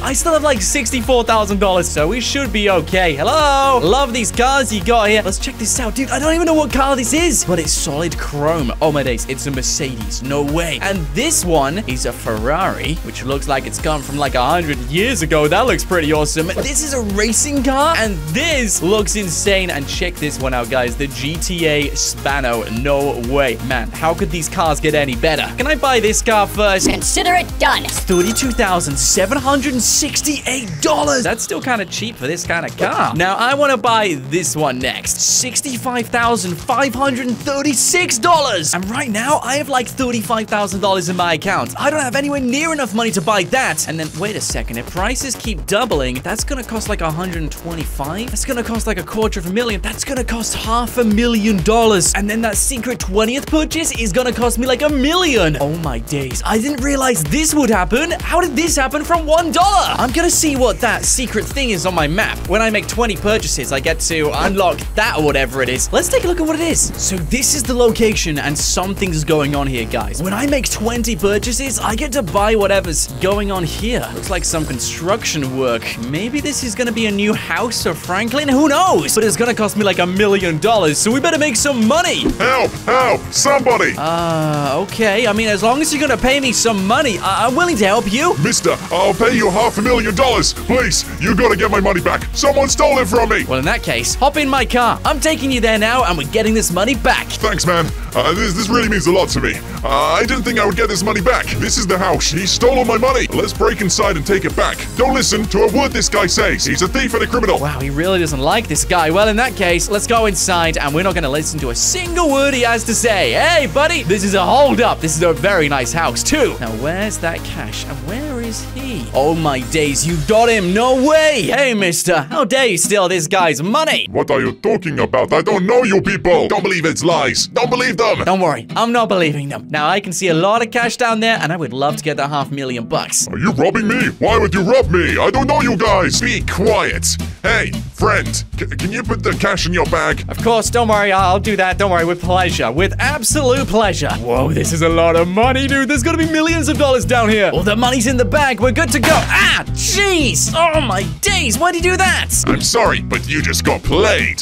I still have like sixty-four thousand dollars, so we should be okay. Hello? Love these cars you got here. Let's check this out, dude. I don't even know what car this is, but it's solid chrome. Oh, my days. It's a Mercedes. No way. And this one is a Ferrari, which looks like it's come from like a hundred years ago. That looks pretty awesome. This is a racing car, and this looks insane. And check this one out, guys. The G T A Spano. No way. Man, how could these cars get any better? Can I buy this car first? Consider it done. It's thirty-two thousand seven hundred sixty-eight dollars. That's still kind of cheap for this kind of car. Now, I want to buy this one next. sixty-five thousand five hundred thirty-six dollars. And right now, I have like thirty-five thousand dollars in my account. I don't have anywhere near enough money to buy that. And then, wait a second. If prices keep doubling, that's going to cost like one hundred twenty-five dollars. That's going to cost like a quarter of a million. That's going to cost half a million dollars. And then that secret twentieth purchase is going to cost me like a million. Oh, my days. I didn't realize this would happen. How did this happen from one dollar? I'm going to see what that secret thing is on my map. When I make twenty purchases, I get to unlock that or whatever it is. Let's take a look at what it is. So this is the location, and something's going on here, guys. When I make twenty purchases, I get to buy whatever's going on here. Looks like some construction work. Maybe this is going to be a new house for Franklin. Who knows? But it's going to cost me like a million dollars, so we better make some money. Help! Help! Somebody! Uh, okay. I mean, as long as you're going to pay me some money, I I'm willing to help you. Mister, I'll pay you half a million dollars. Please, you got to get my money back. Someone stole it from me. Well, in that case, hop in my car. I'm taking you there now, and we're getting this money back. Thanks, man. Uh, this, this really means a lot to me. Uh, I didn't think I would get this money back. This is the house. He stole all my money. Let's break inside and take it back. Don't listen to a word this guy says. He's a thief and a criminal. Wow, he really doesn't like this guy. Well, in that case, let's go inside, and we're not going to listen to a single word he has to say. Hey, buddy, this is a hold-up. This is a very nice house, too. Now, where's that cash, and where is he? Oh, my days, you got him. No way. Hey, mister, how dare you steal this guy's money? What are you talking about? I don't know you people. Don't believe it's lies. Don't believe them. Don't worry, I'm not believing them. Now, I can see a lot of cash down there, and I would love to get that half million bucks. Are you robbing me? Why would you rob me? I don't know you guys. Be quiet. Hey, friend, c can you put the cash in your bag? Of course, don't worry. I'll do that. Don't worry, with pleasure. With absolute pleasure. Whoa, this is a lot of money, dude. There's gonna be millions of dollars down here. All the money's in the bag. We're good to go. Ah, jeez. Oh, my days. Why'd you do that? I'm sorry, but you just got played.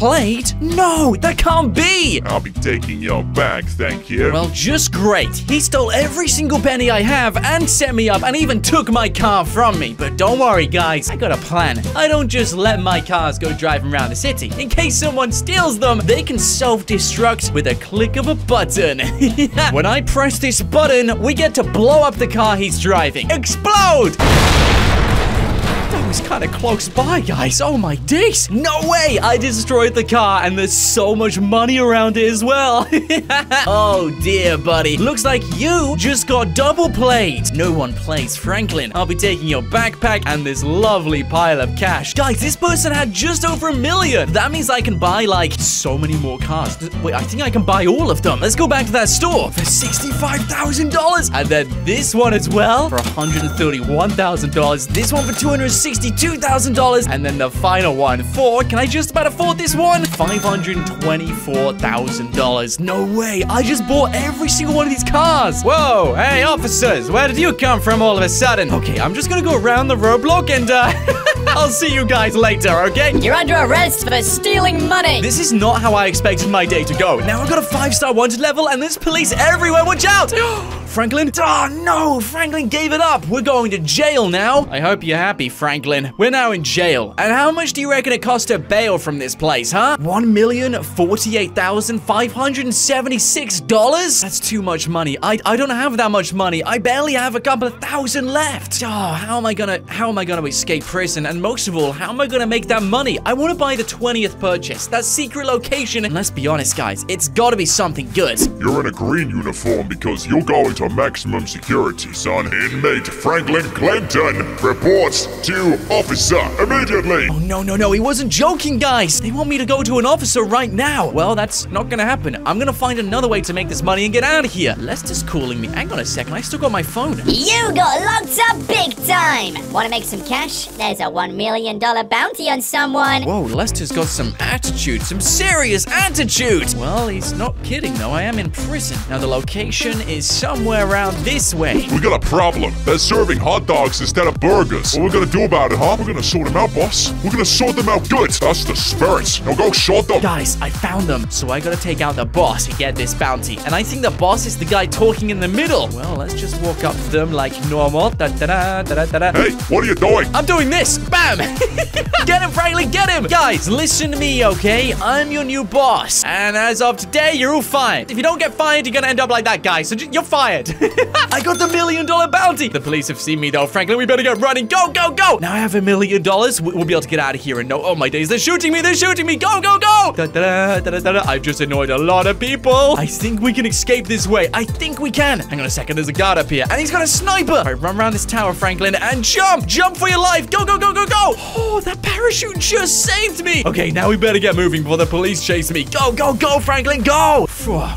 Played? No, that can't be. I'll be taking your bag, thank you. Well, just great. He stole every single penny I have and set me up and even took my car from me. But don't worry, guys. I got a plan. I don't just let my cars go driving around the city. In case someone steals them, they can self-destruct with a click of a button. When I press this button, we get to blow up the car he's driving. Explode! That was kind of close by, guys. Oh, my days. No way. I destroyed the car, and there's so much money around it as well. Oh, dear, buddy. Looks like you just got double played. No one plays Franklin. I'll be taking your backpack and this lovely pile of cash. Guys, this person had just over a million. That means I can buy, like, so many more cars. Wait, I think I can buy all of them. Let's go back to that store for sixty-five thousand dollars. And then this one as well for one hundred thirty-one thousand dollars. This one for two hundred sixty thousand dollars. sixty-two thousand dollars. And then the final one for, can I just about afford this one? five hundred twenty-four thousand dollars. No way, I just bought every single one of these cars. Whoa, hey officers, where did you come from all of a sudden? Okay, I'm just gonna go around the roadblock and uh, I'll see you guys later, okay? You're under arrest for stealing money. This is not how I expected my day to go. Now I've got a five-star wanted level and there's police everywhere, watch out! Franklin? Oh no, Franklin gave it up. We're going to jail now. I hope you're happy, Franklin. We're now in jail. And how much do you reckon it cost to bail from this place, huh? one million forty-eight thousand five hundred seventy-six dollars? That's too much money. I, I don't have that much money. I barely have a couple of thousand left. Oh, how am I gonna, how am I gonna escape prison? And most of all, how am I gonna make that money? I wanna buy the twentieth purchase, that secret location. And let's be honest, guys, it's gotta be something good. You're in a green uniform because you're going to maximum security, son. Inmate Franklin Clinton reports to officer immediately. Oh, no, no, no. He wasn't joking, guys. They want me to go to an officer right now. Well, that's not gonna happen. I'm gonna find another way to make this money and get out of here. Lester's calling me. Hang on a second. I still got my phone. You got locked up big time. Want to make some cash? There's a one million dollar bounty on someone. Whoa, Lester's got some attitude. Some serious attitude. Well, he's not kidding, though. I am in prison. Now, the location is somewhere around this way. We got a problem. They're serving hot dogs instead of burgers. What we're gonna do about it, huh? We're gonna sort them out, boss. We're gonna sort them out good. That's the spirits. Now go short them. Guys, I found them. So I gotta take out the boss and get this bounty. And I think the boss is the guy talking in the middle. Well, let's just walk up to them like normal. Da, da, da, da, da, da. Hey, what are you doing? I'm doing this. Bam. Get him, Franklin. Get him. Guys, listen to me, okay? I'm your new boss. And as of today, you're all fired. If you don't get fired, you're gonna end up like that guy. So you're fired. I got the million dollar bounty. The police have seen me though. Franklin, we better get running. Go, go, go. Now I have a million dollars. We'll be able to get out of here and no. Oh my days. They're shooting me. They're shooting me. Go, go, go. Da, da, da, da, da, da. I've just annoyed a lot of people. I think we can escape this way. I think we can. Hang on a second. There's a guard up here and he's got a sniper. All right, run around this tower, Franklin, and jump. Jump for your life. Go, go, go, go, go. Oh, that parachute just saved me. Okay, now we better get moving before the police chase me. Go, go, go, Franklin, go.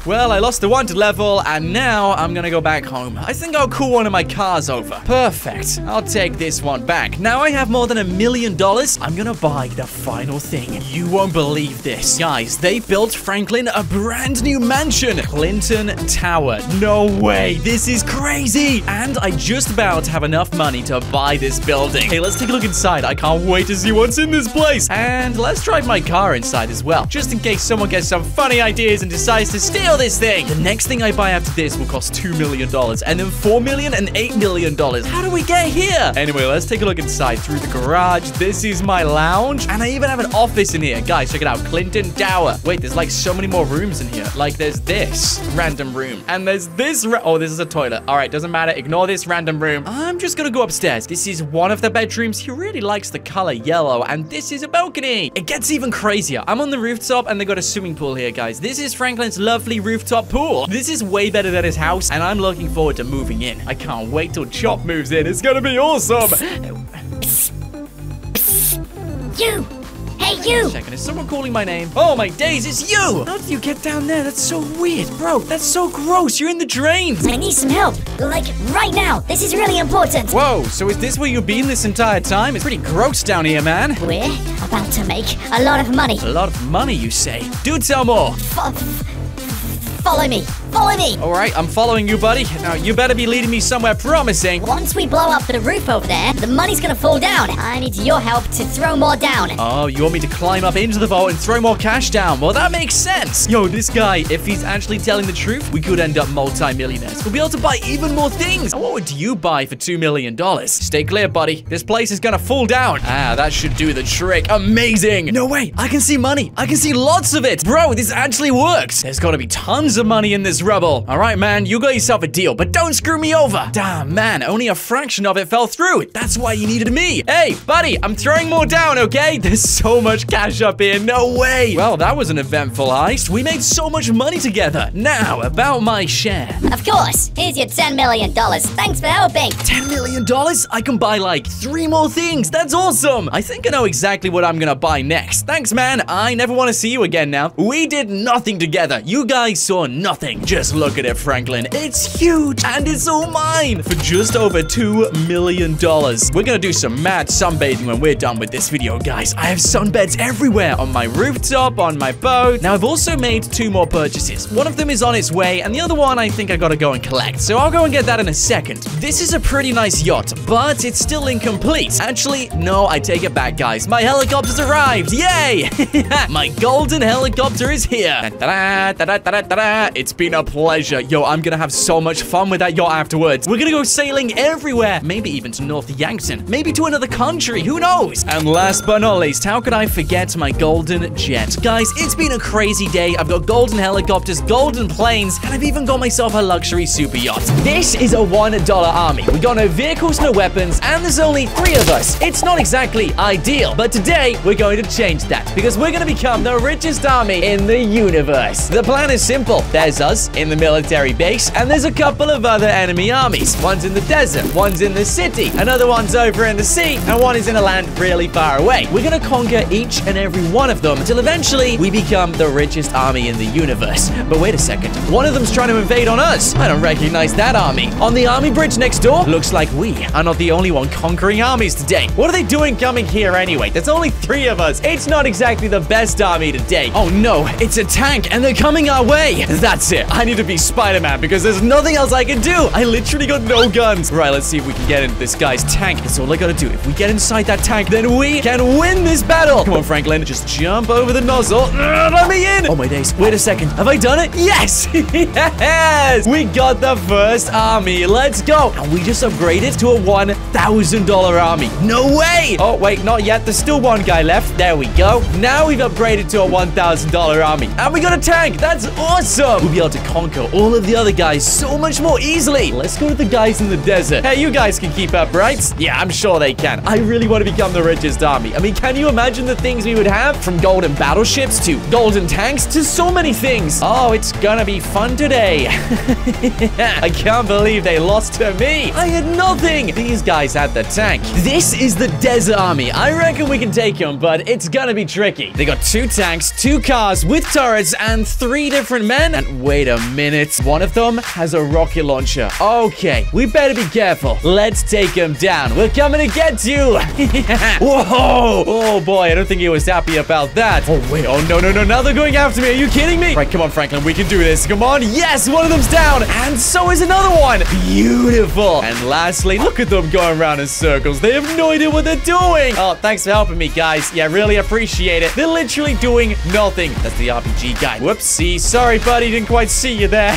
Well, I lost the wanted level and now I'm gonna go back home. I think I'll call one of my cars over. Perfect. I'll take this one back. Now I have more than a million dollars. I'm gonna buy the final thing. You won't believe this. Guys, they built Franklin a brand new mansion. Clinton Tower. No way. This is crazy. And I just about have enough money to buy this building. Hey, let's take a look inside. I can't wait to see what's in this place. And let's drive my car inside as well, just in case someone gets some funny ideas and decides to steal this thing. The next thing I buy after this will cost two million dollars, and then four million and eight million dollars. How do we get here? Anyway, let's take a look inside through the garage. This is my lounge, and I even have an office in here. Guys, check it out. Clinton Tower. Wait, there's like so many more rooms in here. Like there's this random room, and there's this. Oh, this is a toilet. All right, doesn't matter. Ignore this random room. I'm just gonna go upstairs. This is one of the bedrooms. He really likes the color yellow, and this is a balcony. It gets even crazier. I'm on the rooftop, and they got a swimming pool here, guys. This is Franklin's lovely rooftop pool. This is way better than his house, and I'm looking forward to moving in. I can't wait till Chop moves in. It's gonna be awesome. Psst, psst, psst. You. Hey, you. Second, is someone calling my name? Oh my days, it's you. How did you get down there? That's so weird, bro. That's so gross. You're in the drains. I need some help, like right now. This is really important. Whoa. So is this where you've been this entire time? It's pretty gross down here, man. We're about to make a lot of money. A lot of money, you say? Do tell more. F Follow me. Follow me. All right, I'm following you, buddy. Now, you better be leading me somewhere promising. Once we blow up the roof over there, the money's gonna fall down. I need your help to throw more down. Oh, you want me to climb up into the vault and throw more cash down? Well, that makes sense. Yo, this guy, if he's actually telling the truth, we could end up multi-millionaires. We'll be able to buy even more things. And what would you buy for two million dollars? Stay clear, buddy. This place is gonna fall down. Ah, that should do the trick. Amazing. No way. I can see money. I can see lots of it. Bro, this actually works. There's gotta be tons of of money in this rubble. All right, man, you got yourself a deal, but don't screw me over. Damn, man, only a fraction of it fell through. That's why you needed me. Hey, buddy, I'm throwing more down, okay? There's so much cash up here, no way. Well, that was an eventful heist. We made so much money together. Now, about my share. Of course, here's your ten million dollars. Thanks for helping. ten million dollars? I can buy like three more things. That's awesome. I think I know exactly what I'm gonna buy next. Thanks, man. I never want to see you again now. We did nothing together. You guys saw nothing. Just Just look at it, Franklin. It's huge and it's all mine for just over two million dollars. We're gonna do some mad sunbathing when we're done with this video, guys. I have sunbeds everywhere, on my rooftop, on my boat. Now, I've also made two more purchases. One of them is on its way, and the other one I think I gotta go and collect. So I'll go and get that in a second. This is a pretty nice yacht, but it's still incomplete. Actually, no, I take it back, guys. My helicopter's arrived. Yay! My golden helicopter is here. Da-da-da, da-da-da, da-da. It's been a pleasure. Yo, I'm gonna have so much fun with that yacht afterwards. We're gonna go sailing everywhere. Maybe even to North Yankton. Maybe to another country. Who knows? And last but not least, how could I forget my golden jet? Guys, it's been a crazy day. I've got golden helicopters, golden planes, and I've even got myself a luxury super yacht. This is a one dollar army. We got no vehicles, no weapons, and there's only three of us. It's not exactly ideal, but today we're going to change that because we're gonna become the richest army in the universe. The plan is simple. There's us in the military base, and there's a couple of other enemy armies. One's in the desert, one's in the city, another one's over in the sea, and one is in a land really far away. We're gonna conquer each and every one of them until eventually we become the richest army in the universe. But wait a second, one of them's trying to invade on us. I don't recognize that army. On the army bridge next door, looks like we are not the only one conquering armies today. What are they doing coming here anyway? There's only three of us. It's not exactly the best army today. Oh no, it's a tank and they're coming our way. That's it. I need to be Spider-Man because there's nothing else I can do. I literally got no guns. Right, let's see if we can get into this guy's tank. That's all I gotta do. If we get inside that tank, then we can win this battle. Come on, Franklin. Just jump over the nozzle. Uh, let me in. Oh my days. Wait a second. Have I done it? Yes. Yes. We got the first army. Let's go. And we just upgraded to a one thousand dollar army. No way. Oh, wait. Not yet. There's still one guy left. There we go. Now we've upgraded to a one thousand dollar army. And we got a tank. That's awesome. We'll be able to conquer all of the other guys so much more easily. Let's go to the guys in the desert. Hey, you guys can keep up, right? Yeah, I'm sure they can. I really want to become the richest army. I mean, can you imagine the things we would have? From golden battleships to golden tanks to so many things. Oh, it's gonna be fun today. Yeah, I can't believe they lost to me. I had nothing. These guys had the tank. This is the desert army. I reckon we can take them, but it's gonna be tricky. They got two tanks, two cars with turrets, and three different men. And wait a minute. One of them has a rocket launcher. Okay, we better be careful. Let's take him down. We're coming to get you. Yeah. Whoa. Oh, boy. I don't think he was happy about that. Oh, wait. Oh, no, no, no. Now they're going after me. Are you kidding me? Right, come on, Franklin. We can do this. Come on. Yes, one of them's down. And so is another one. Beautiful. And lastly, look at them going around in circles. They have no idea what they're doing. Oh, thanks for helping me, guys. Yeah, really appreciate it. They're literally doing nothing. That's the R P G guy. Whoopsie. Sorry, buddy. Didn't quite see you there.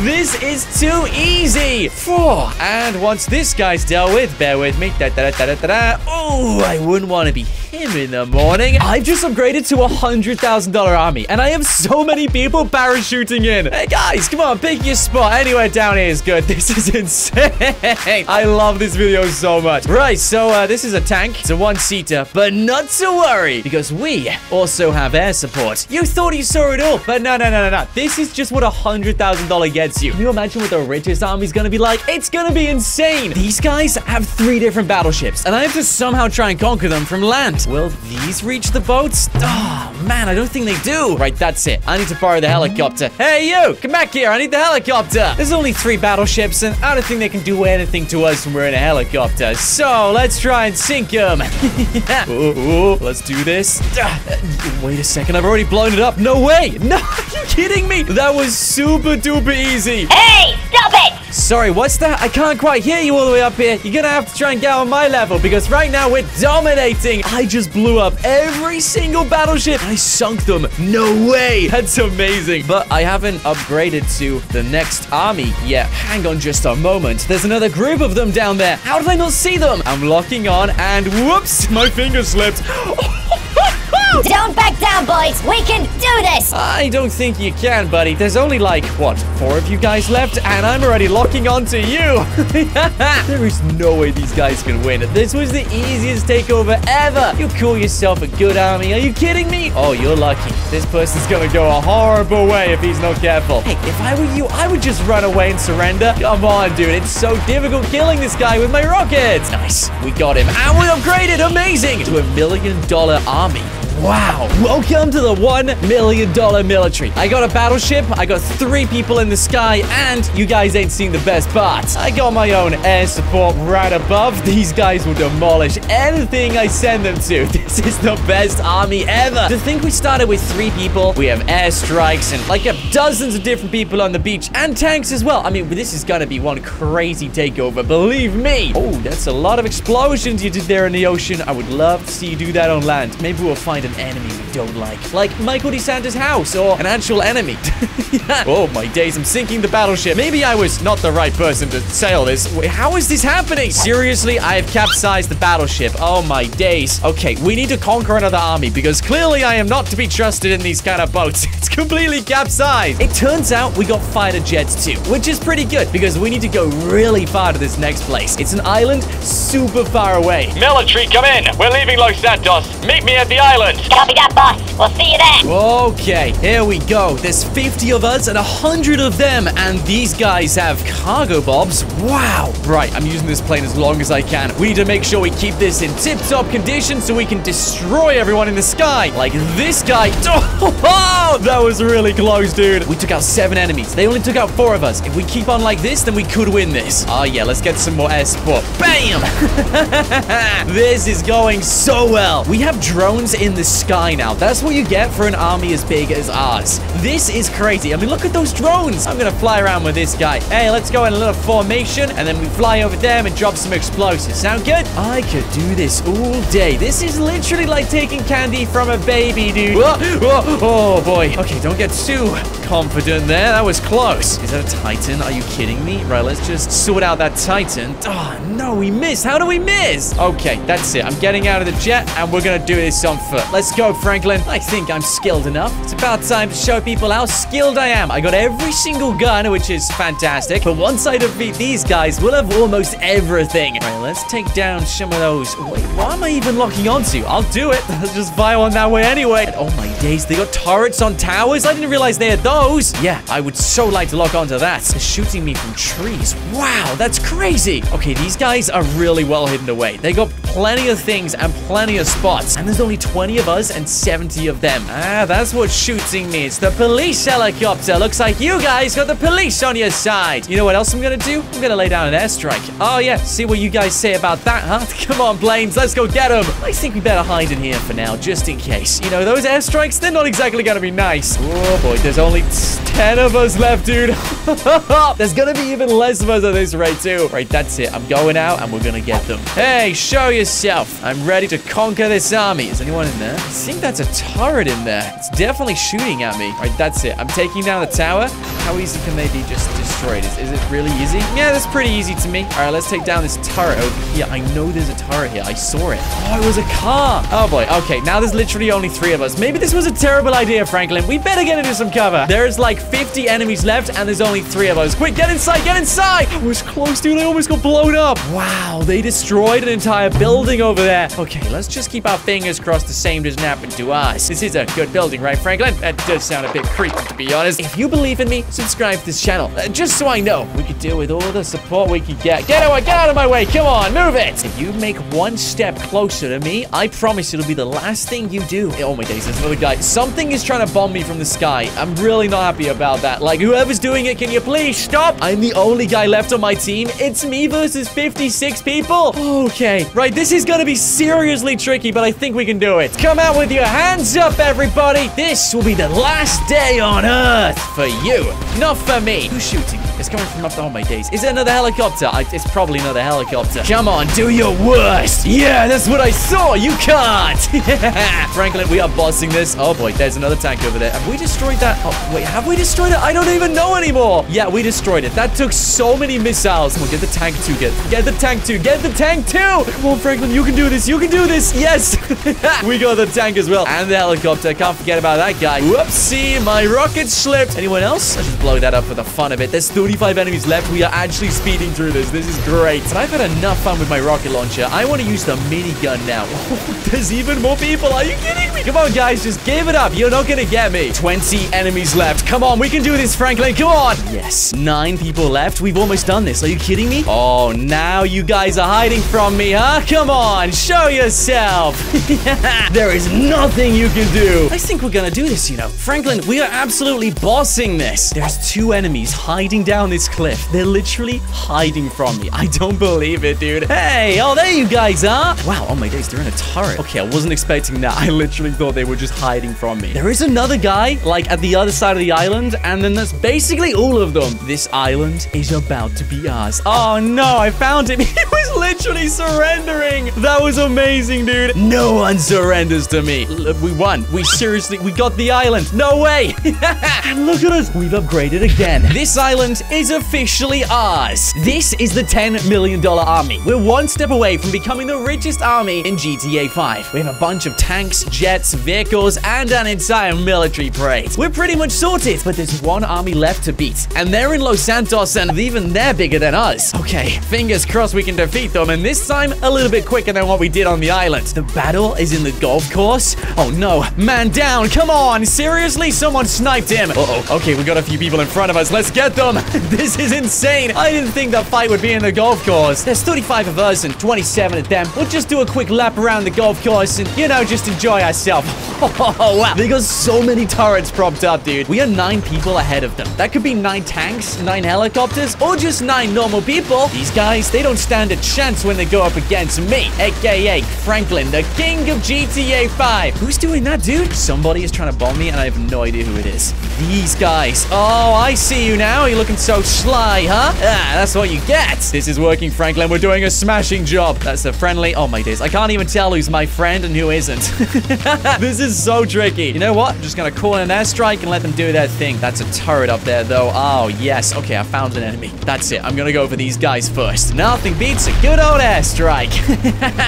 This is too easy. Four. And once this guy's dealt with, bear with me. Da, da, da, da, da, da. Oh, I wouldn't want to be him in the morning. I've just upgraded to a one hundred thousand dollar army, and I have so many people parachuting in. Hey, guys, come on, pick your spot. Anywhere down here is good. This is insane. I love this video so much. Right, so uh, this is a tank. It's a one-seater, but not to worry, because we also have air support. You thought you saw it all, but no, no, no, no, no. This is just what one hundred thousand dollars gets you. Can you imagine what the richest army's gonna be like? It's gonna be insane. These guys have three different battleships, and I have to somehow try and conquer them from land. Will these reach the boats? Oh, man, I don't think they do. Right, that's it. I need to borrow the helicopter. Hey, you! Come back here. I need the helicopter. There's only three battleships, and I don't think they can do anything to us when we're in a helicopter. So, let's try and sink them. Ooh, let's do this. Wait a second. I've already blown it up. No way. No, are you kidding me? That was super duper easy. Hey, stop it! Sorry, what's that? I can't quite hear you all the way up here. You're gonna have to try and get on my level because right now we're dominating. I just blew up every single battleship. I sunk them. No way. That's amazing. But I haven't upgraded to the next army yet. Hang on just a moment. There's another group of them down there. How did I not see them? I'm locking on and whoops, my finger slipped. Don't back down, boys. We can do this. I don't think you can, buddy. There's only, like, what, four of you guys left? And I'm already locking on to you. There is no way these guys can win. This was the easiest takeover ever. You call yourself a good army. Are you kidding me? Oh, you're lucky. This person's going to go a horrible way if he's not careful. Hey, if I were you, I would just run away and surrender. Come on, dude. It's so difficult killing this guy with my rockets. Nice. We got him. And we upgraded. Amazing. To a million dollar army. Wow. Welcome to the one million dollar military. I got a battleship, I got three people in the sky, and you guys ain't seen the best parts. I got my own air support right above. These guys will demolish anything I send them to. This is the best army ever. To think we started with three people, we have airstrikes and like dozens of different people on the beach and tanks as well. I mean, this is gonna be one crazy takeover, believe me. Oh, that's a lot of explosions you did there in the ocean. I would love to see you do that on land. Maybe we'll find an enemy we don't like, like Michael DeSanta's house or an actual enemy. Yeah. Oh my days, I'm sinking the battleship. Maybe I was not the right person to sail this. Wait, how is this happening? Seriously, I have capsized the battleship. Oh my days. Okay, we need to conquer another army because clearly I am not to be trusted in these kind of boats. It's completely capsized. It turns out we got fighter jets too, which is pretty good because we need to go really far to this next place. It's an island super far away. Military, come in. We're leaving Los Santos. Meet me at the island. Copy that, boss. We'll see you there. Okay, here we go. There's fifty of us and one hundred of them, and these guys have cargo bobs. Wow. Right, I'm using this plane as long as I can. We need to make sure we keep this in tip-top condition so we can destroy everyone in the sky. Like this guy. Oh, that was really close, dude. We took out seven enemies. They only took out four of us. If we keep on like this, then we could win this. Oh, yeah, let's get some more air support. Bam! This is going so well. We have drones in the sky now. That's what you get for an army as big as ours. This is crazy. I mean, look at those drones. I'm going to fly around with this guy. Hey, let's go in a little formation, and then we fly over them and drop some explosives. Sound good? I could do this all day. This is literally like taking candy from a baby, dude. Whoa, whoa, oh, boy. Okay, don't get too confident there. That was close. Is that a Titan? Are you kidding me? Right, let's just sort out that Titan. Oh, no, we missed. How do we miss? Okay, that's it. I'm getting out of the jet, and we're going to do this on foot. Let's go, Franklin. I think I'm skilled enough. It's about time to show people how skilled I am. I got every single gun, which is fantastic. But once I defeat these guys, we'll have almost everything. All right, let's take down some of those. Wait, what am I even locking onto? I'll do it. I'll just buy one that way anyway. And oh, my days. They got turrets on towers? I didn't realize they had those. Yeah, I would so like to lock onto that. They're shooting me from trees. Wow, that's crazy. Okay, these guys are really well hidden away. They got plenty of things and plenty of spots. And there's only twenty of us and seventy of them. Ah, that's what shooting means. The police helicopter. Looks like you guys got the police on your side. You know what else I'm gonna do? I'm gonna lay down an airstrike. Oh, yeah. See what you guys say about that, huh? Come on, planes. Let's go get them. I think we better hide in here for now, just in case. You know, those airstrikes, they're not exactly gonna be nice. Oh, boy. There's only ten of us left, dude. There's gonna be even less of us at this rate, too. Right, that's it. I'm going out, and we're gonna get them. Hey, show yourself. I'm ready to conquer this army. Is anyone in there? I think that's a turret in there. It's definitely shooting at me. All right, that's it. I'm taking down the tower. How easy can they be just destroyed? Is, is it really easy? Yeah, that's pretty easy to me. All right, let's take down this turret over here. I know there's a turret here. I saw it. Oh, it was a car. Oh, boy. Okay, now there's literally only three of us. Maybe this was a terrible idea, Franklin. We better get into some cover. There's like fifty enemies left, and there's only three of us. Quick, get inside. Get inside. I was close, dude. I almost got blown up. Wow, they destroyed an entire building over there. Okay, let's just keep our fingers crossed the same doesn't happen to us. This is a good building, right, Franklin? That does sound a bit creepy, to be honest. If you believe in me, subscribe to this channel, uh, just so I know. We could deal with all the support we could get. Get away, get out of my way. Come on, move it. If you make one step closer to me, I promise it'll be the last thing you do. Oh, my days, there's another guy. Something is trying to bomb me from the sky. I'm really not happy about that. Like, whoever's doing it, can you please stop? I'm the only guy left on my team. It's me versus fifty-six people. Okay, right. This is gonna be seriously tricky, but I think we can do it. Come out with your hands up, everybody. This will be the last day on Earth for you, not for me. Who's shooting? It's coming from up to all my days. Is it another helicopter? I, it's probably another helicopter. Come on, do your worst. Yeah, that's what I saw. You can't. Franklin, we are bossing this. Oh, boy, there's another tank over there. Have we destroyed that? Oh, wait, have we destroyed it? I don't even know anymore. Yeah, we destroyed it. That took so many missiles. Come on, get the tank too. Get, get the tank too. Get the tank too. Come on, Franklin, you can do this. You can do this. Yes. We got the tank as well. And the helicopter. Can't forget about that guy. Whoopsie, my rocket slipped. Anyone else? Let's just blow that up for the fun of it. There's thirty forty-five enemies left. We are actually speeding through this. This is great. But I've had enough fun with my rocket launcher. I want to use the minigun now. Oh, there's even more people. Are you kidding me? Come on, guys. Just give it up. You're not going to get me. twenty enemies left. Come on. We can do this, Franklin. Come on. Yes. Nine people left. We've almost done this. Are you kidding me? Oh, now you guys are hiding from me, huh? Come on. Show yourself. There is nothing you can do. I think we're going to do this, you know. Franklin, we are absolutely bossing this. There's two enemies hiding down this cliff. They're literally hiding from me. I don't believe it, dude. Hey, oh, there you guys are. Wow, oh my days, they're in a turret. Okay, I wasn't expecting that. I literally thought they were just hiding from me. There is another guy, like, at the other side of the island, and then that's basically all of them. This island is about to be ours. Oh, no, I found him. He was literally surrendering. That was amazing, dude. No one surrenders to me. Look, we won. We seriously, we got the island. No way. And look at us. We've upgraded again. This island is officially ours. This is the ten million dollar army. We're one step away from becoming the richest army in G T A five. We have a bunch of tanks, jets, vehicles, and an entire military parade. We're pretty much sorted, but there's one army left to beat. And they're in Los Santos, and even they're bigger than us. Okay, fingers crossed we can defeat them, and this time a little bit quicker than what we did on the island. The battle is in the golf course. Oh no, man down, come on. Seriously, someone sniped him. Uh-oh, okay, we got a few people in front of us. Let's get them. This is insane. I didn't think that fight would be in the golf course. There's thirty-five of us and twenty-seven of them. We'll just do a quick lap around the golf course and, you know, just enjoy ourselves. Oh, wow. They got so many turrets propped up, dude. We are nine people ahead of them. That could be nine tanks, nine helicopters, or just nine normal people. These guys, they don't stand a chance when they go up against me, aka Franklin, the king of G T A five. Who's doing that, dude? Somebody is trying to bomb me, and I have no idea who it is. These guys. Oh, I see you now. You're looking so sly, huh? Ah, that's what you get. This is working, Franklin. We're doing a smashing job. That's a friendly. Oh, my days. I can't even tell who's my friend and who isn't. This is so tricky. You know what? I'm just going to call in an airstrike and let them do their thing. That's a turret up there, though. Oh, yes. Okay, I found an enemy. That's it. I'm going to go for these guys first. Nothing beats a good old airstrike.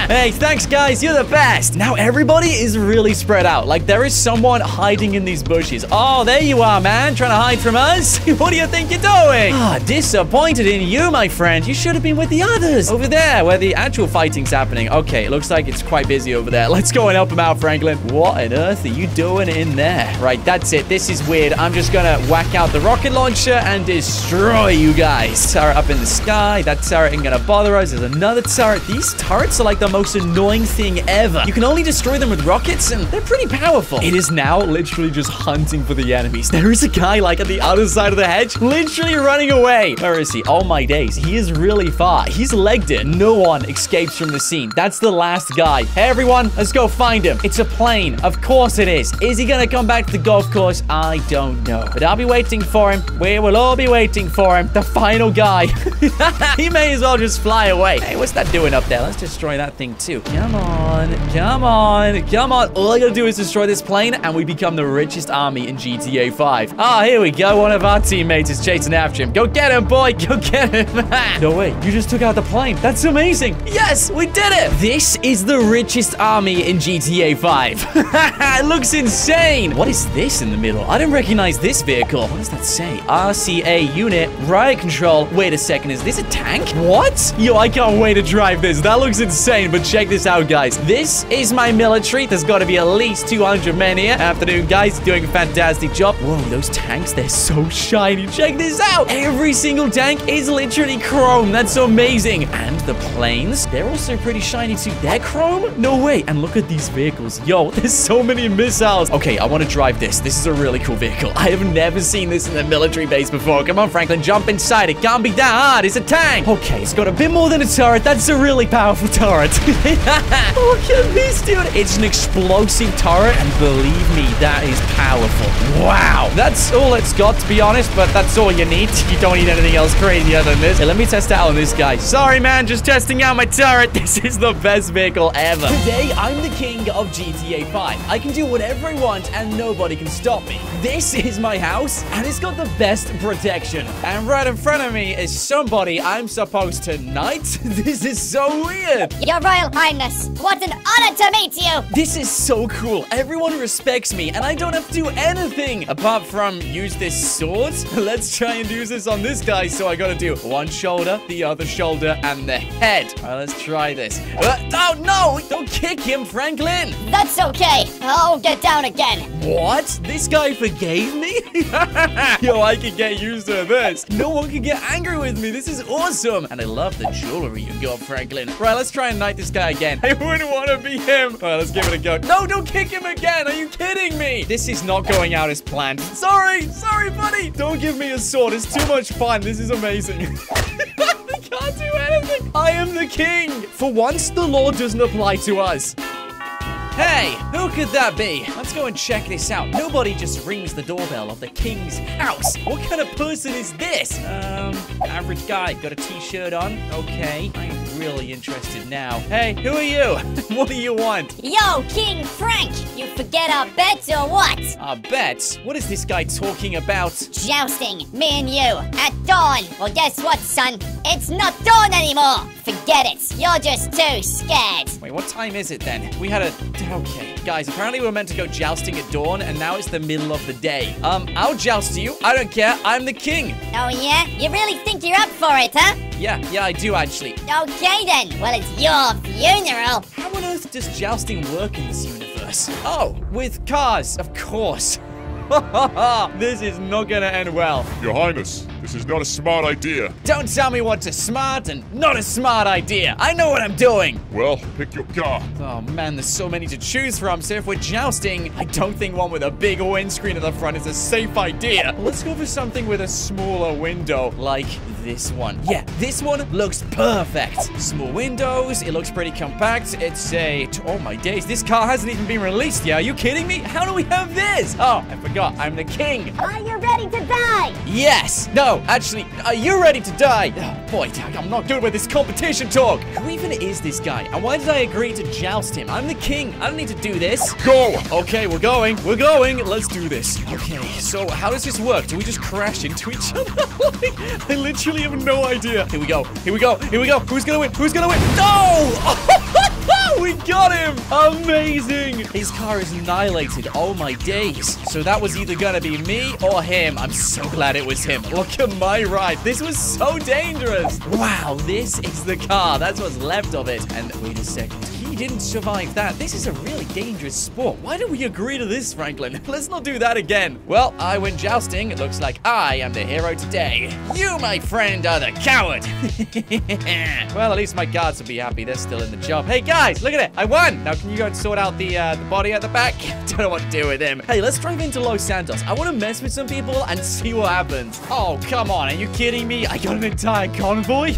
Hey, thanks, guys. You're the best. Now, everybody is really spread out. Like, there is someone hiding in these bushes. Oh, there you are, man. Trying to hide from us? What do you think you're doing? Ah, disappointed in you, my friend. You should have been with the others. Over there, where the actual fighting's happening. Okay, it looks like it's quite busy over there. Let's go and help him out, Franklin. What on earth are you doing in there? Right, that's it. This is weird. I'm just gonna whack out the rocket launcher and destroy you guys. Turret up in the sky. That turret ain't gonna bother us. There's another turret. These turrets are like the most annoying thing ever. You can only destroy them with rockets, and they're pretty powerful. It is now literally just hunting for the enemies. There is a guy, like, at the other side of the hedge, literally running away. Where is he? Oh, my days. He is really far. He's legged it. No one escapes from the scene. That's the last guy. Hey, everyone, let's go find him. It's a plane. Of course it is. Is he gonna come back to the golf course? I don't know. But I'll be waiting for him. We will all be waiting for him. The final guy. He may as well just fly away. Hey, what's that doing up there? Let's destroy that thing, too. Come on. Come on. Come on. All I gotta do is destroy this plane, and we become the richest army in G T A five. Ah, oh, here we go. One of our teammates is chasing after him. Go get him, boy. Go get him. No way. You just took out the plane. That's amazing. Yes, we did it. This is the richest army in G T A five. It looks insane. What is this in the middle? I don't recognize this vehicle. What does that say? R C A unit. Riot control. Wait a second. Is this a tank? What? Yo, I can't wait to drive this. That looks insane. But check this out, guys. This is my military. There's got to be at least two hundred men here. Afternoon, guys. Doing a fantastic job. Whoa, those tanks, they're so shiny. Check this out. Every single tank is literally chrome. That's amazing. And the planes, they're also pretty shiny too. They're chrome? No way. And look at these vehicles. Yo, there's so many missiles. Okay, I want to drive this. This is a really cool vehicle. I have never seen this in a military base before. Come on, Franklin, jump inside. It can't be that hard. It's a tank. Okay, it's got a bit more than a turret. That's a really powerful turret. Look at this, dude. It's an explosive turret, and believe me, that is powerful. Wow. That's all it's got, to be honest, but that's all you need. You don't need anything else crazier than this. Hey, let me test out on this guy. Sorry, man, just testing out my turret. This is the best vehicle ever. Today, I'm the king of G T A five. I can do whatever I want, and nobody can stop me. This is my house, and it's got the best protection. And right in front of me is somebody I'm supposed to knight. This is so weird. Your Royal Highness, what an Anna tomates you! This is so cool. Everyone respects me, and I don't have to do anything apart from use this sword. Let's try and use this on this guy. So I gotta do one shoulder, the other shoulder, and the head. All right, let's try this. Uh, oh, no! Don't kick him, Franklin! That's okay. I'll get down again. What? This guy forgave me? Yo, I can get used to this. No one can get angry with me. This is awesome. And I love the jewelry you got, Franklin. Right, let's try and knight this guy again. I wouldn't want to be him. All right, let's give it a go. No, don't kick him again. Are you kidding me? This is not going out as planned. Sorry. Sorry, buddy. Don't give me a sword. It's too much fun. This is amazing. I can't do anything. I am the king. For once, the law doesn't apply to us. Hey, who could that be? Let's go and check this out. Nobody just rings the doorbell of the king's house. What kind of person is this? Um, average guy. Got a t-shirt on. Okay. I'm really interested now. Hey, who are you? What do you want? Yo, King Frank! You forget our bets or what? Our bets? What is this guy talking about? Jousting, me and you, at dawn. Well, guess what, son? It's not dawn anymore. Forget it. You're just too scared. Wait, what time is it then? We had a... Okay, guys, apparently we were meant to go jousting at dawn, and now it's the middle of the day. Um, I'll joust you. I don't care. I'm the king. Oh, yeah? You really think you're up for it, huh? Yeah, yeah, I do, actually. Okay, then. Well, it's your funeral. How on earth does jousting work in this universe? Oh, with cars, of course. This is not gonna end well. Your Highness, this is not a smart idea. Don't tell me what's a smart and not a smart idea. I know what I'm doing. Well, pick your car. Oh man, there's so many to choose from. So if we're jousting, I don't think one with a big windscreen at the front is a safe idea. Let's go for something with a smaller window, like this one. Yeah, this one looks perfect. Small windows, it looks pretty compact. It's a... Oh my days, this car hasn't even been released yet. Are you kidding me? How do we have this? Oh, I forgot. God, I'm the king. Are you ready to die? Yes. No, actually, are you ready to die? Oh, boy, I'm not good with this competition talk. Who even is this guy? And why did I agree to joust him? I'm the king. I don't need to do this. Go. Okay, we're going. We're going. Let's do this. Okay, so how does this work? Do we just crash into each other? I literally have no idea. Here we go. Here we go. Here we go. Who's going to win? Who's going to win? No! Oh! We got him! Amazing! His car is annihilated. Oh my days. So that was either gonna be me or him. I'm so glad it was him. Look at my ride. This was so dangerous. Wow, this is the car. That's what's left of it. And wait a second. He didn't survive that. This is a really dangerous sport. Why did we agree to this, Franklin? Let's not do that again. Well, I went jousting. It looks like I am the hero today. You, my friend, are the coward. Well, at least my guards will be happy. They're still in the job. Hey, guys, look at it. I won. Now, can you go and sort out the, uh, the body at the back? Don't know what to do with him. Hey, let's drive into Los Santos. I want to mess with some people and see what happens. Oh, come on. Are you kidding me? I got an entire convoy?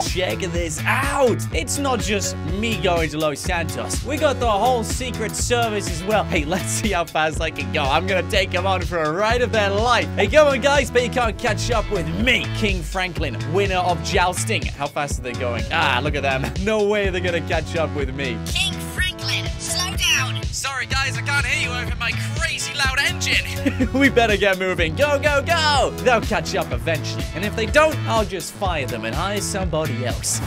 Check this out. It's not just me. Me going to Los Santos. We got the whole Secret Service as well. Hey, let's see how fast I can go. I'm gonna take them on for a ride of their life. Hey, come on, guys, but you can't catch up with me, King Franklin, winner of jousting. How fast are they going? Ah, look at them. No way they're gonna catch up with me. King Franklin, slow down. Sorry, guys, I can't hear you over my crazy loud engine. We better get moving. Go, go, go. They'll catch up eventually. And if they don't, I'll just fire them and hire somebody else.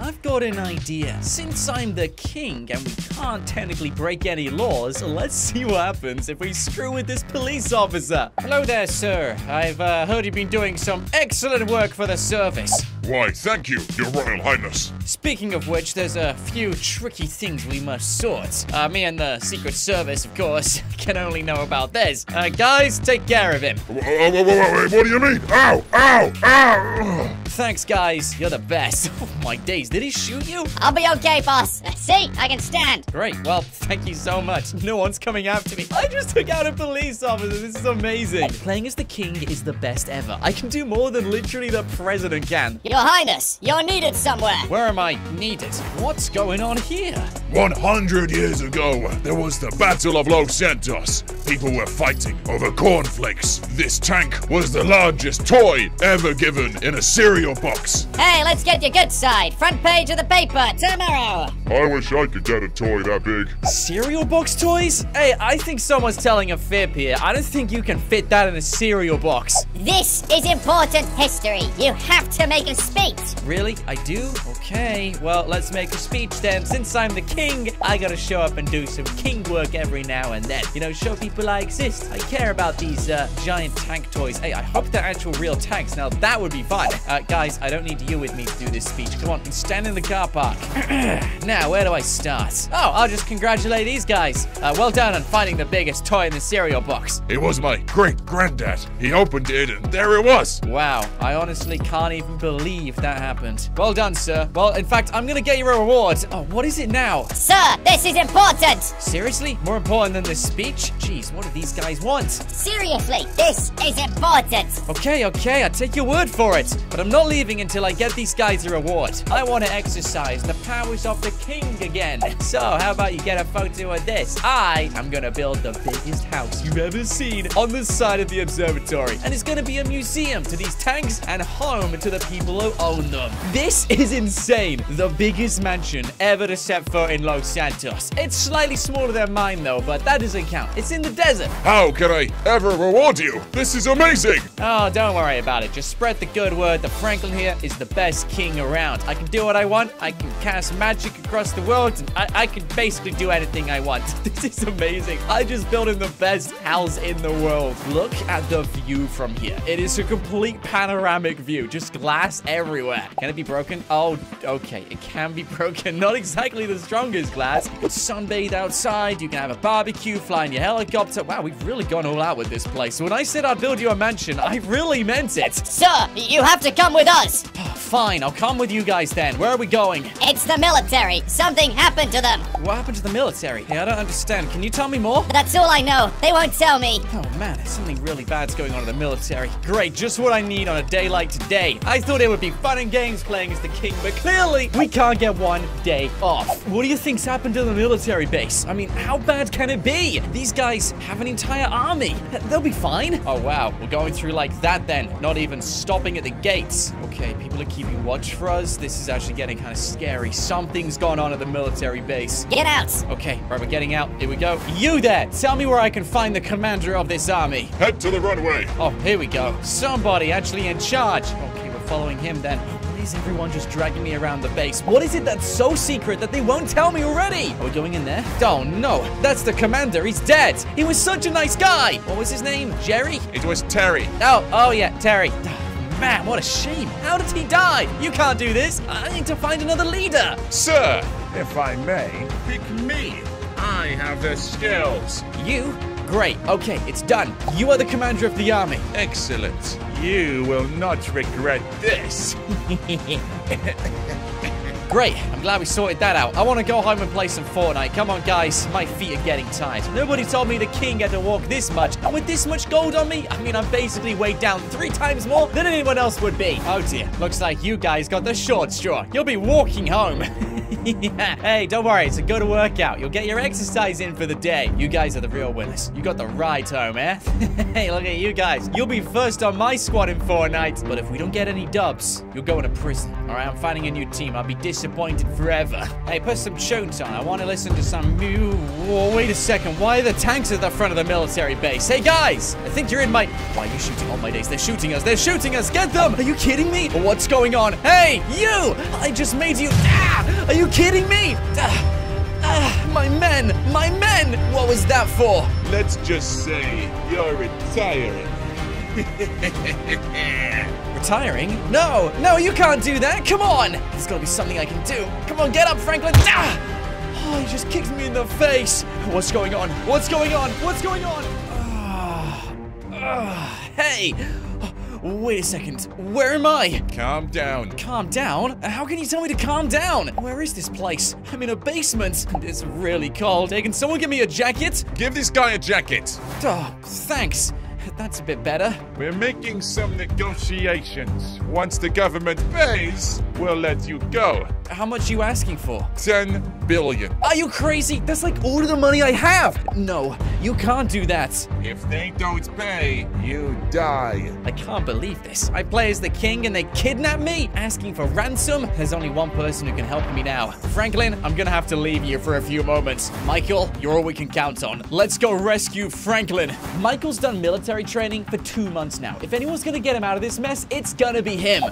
I've got an idea. Since I'm the king and we can't technically break any laws, let's see what happens if we screw with this police officer. Hello there, sir. I've uh, heard you've been doing some excellent work for the service. Why, thank you, Your Royal Highness. Speaking of which, there's a few tricky things we must sort. Uh, me and the Secret Service, of course, can only know about this. Uh, guys, take care of him. Wait, wait, wait, wait, what do you mean? Ow, ow, ow! Thanks, guys. You're the best. Oh, my days. Did he shoot you? I'll be okay, boss. See, I can stand. Great. Well, thank you so much. No one's coming after me. I just took out a police officer. This is amazing. Playing as the king is the best ever. I can do more than literally the president can. Your Highness, you're needed somewhere. Where am I needed? What's going on here? one hundred years ago, there was the Battle of Los Santos. People were fighting over cornflakes. This tank was the largest toy ever given in a cereal box. Hey, let's get your good side. Front page of the paper tomorrow. I wish I could get a toy that big. Cereal box toys? Hey, I think someone's telling a fib here. I don't think you can fit that in a cereal box. This is important history. You have to make a speech. Really? I do? Okay. Well, let's make a speech then. Since I'm the king, I gotta show up and do some king work every now and then. You know, show people I exist. I care about these uh, giant tank toys. Hey, I hope they're actual real tanks. Now, that would be fun. Uh, guys, I don't need you with me to do this speech. Come on, and stand in the car park. Now, where do I start? Oh, I'll just congratulate these guys. Uh, well done on finding the biggest toy in the cereal box. It was my great-granddad. He opened it, and there it was. Wow, I honestly can't even believe that happened. Well done, sir. Well, in fact, I'm gonna get you a reward. Oh, what is it now? Sir, this is important. Seriously? More important than this speech? Jeez, what do these guys want? Seriously, this is important. Okay, okay, I take your word for it. But I'm not leaving until I get these guys a reward. I want to exercise the powers of the king again. So, how about you get a photo of this? I am gonna build the biggest house you've ever seen on the side of the observatory. And it's gonna be a museum to these tanks and home to the people who own them. This is insane. The biggest mansion ever to set foot in Los Santos. It's slightly smaller than mine, though, but that doesn't count. It's in the desert. How can I ever reward you? This is amazing. Oh, don't worry about it. Just spread the good word that Franklin here is the best king around. I can do what I want. I can cast magic across the world. And I, I can basically do anything I want. This is amazing. I just built in the best house in the world. Look at the view from here. It is a complete panoramic view. Just glass everywhere. Can it be broken? Oh, okay. It can be broken. Not exactly the strongest glass. You can sunbathe outside. You can have a barbecue, fly in your helicopter. Wow, we've really gone all out with this place. When I said I'd build you a mansion, I really meant it. Sir, you have to come with us. Oh, fine, I'll come with you guys then. Where are we going? It's the military. Something happened to them. What happened to the military? Hey, I don't understand. Can you tell me more? That's all I know. They won't tell me. Oh, man, something really bad's going on in the military. Great, just what I need on a day like today. I thought it would be fun and games playing as the king, but clearly we can't get one day off. What do you think's happened to the military base? I mean, how bad can it be? These guys have an entire army. They'll be fine. Oh, wow. We're going through like that then. Not even stopping at the gates. Okay, people are keeping watch for us. This is actually getting kind of scary. Something's gone on at the military base. Get out. Okay, right, we're getting out. Here we go. You there. Tell me where I can find the commander of this army. Head to the runway. Oh, here we go. Somebody actually in charge. Okay, we're following him then. Is everyone just dragging me around the base? What is it that's so secret that they won't tell me already? Are we going in there? Oh, no. That's the commander. He's dead. He was such a nice guy. What was his name? Jerry? It was Terry. Oh, oh yeah, Terry. Man, what a shame. How did he die? You can't do this. I need to find another leader. Sir, if I may, pick me. I have the skills. You? Great. Okay, it's done. You are the commander of the army. Excellent. You will not regret this. Great. I'm glad we sorted that out. I want to go home and play some Fortnite. Come on, guys. My feet are getting tired. Nobody told me the king had to walk this much. And with this much gold on me, I mean, I'm basically weighed down three times more than anyone else would be. Oh, dear. Looks like you guys got the short straw. You'll be walking home. Yeah. Hey, don't worry. It's a good workout. You'll get your exercise in for the day. You guys are the real winners. You got the ride home, eh? Hey, look at you guys. You'll be first on my squad in Fortnite. But if we don't get any dubs, you're going to prison. All right, I'm finding a new team. I'll be disappointed forever. Hey, put some tunes on. I want to listen to some mu. Whoa, wait a second. Why are the tanks at the front of the military base? Hey, guys. I think you're in my... Why are you shooting on my days? They're shooting us. They're shooting us. Get them. Are you kidding me? What's going on? Hey, you. I just made you... Ah! Are you kidding me? Ah. Ah, my men! My men! What was that for? Let's just say you're retiring. Retiring? No! No, you can't do that! Come on! There's gotta be something I can do. Come on, get up, Franklin! Ah! Oh, he just kicked me in the face! What's going on? What's going on? What's going on? Ah. Ah. Hey! Wait a second. Where am I? Calm down. Calm down? How can you tell me to calm down? Where is this place? I'm in a basement. It's really cold. Hey, can someone give me a jacket? Give this guy a jacket. Oh, thanks. That's a bit better. We're making some negotiations. Once the government pays, we'll let you go. How much are you asking for? ten billion. Are you crazy? That's like all of the money I have. No, you can't do that. If they don't pay, you die. I can't believe this. I play as the king and they kidnap me? Asking for ransom? There's only one person who can help me now. Franklin, I'm gonna have to leave you for a few moments. Michael, you're all we can count on. Let's go rescue Franklin. Michael's done military training for two months now. If anyone's gonna get him out of this mess, it's gonna be him.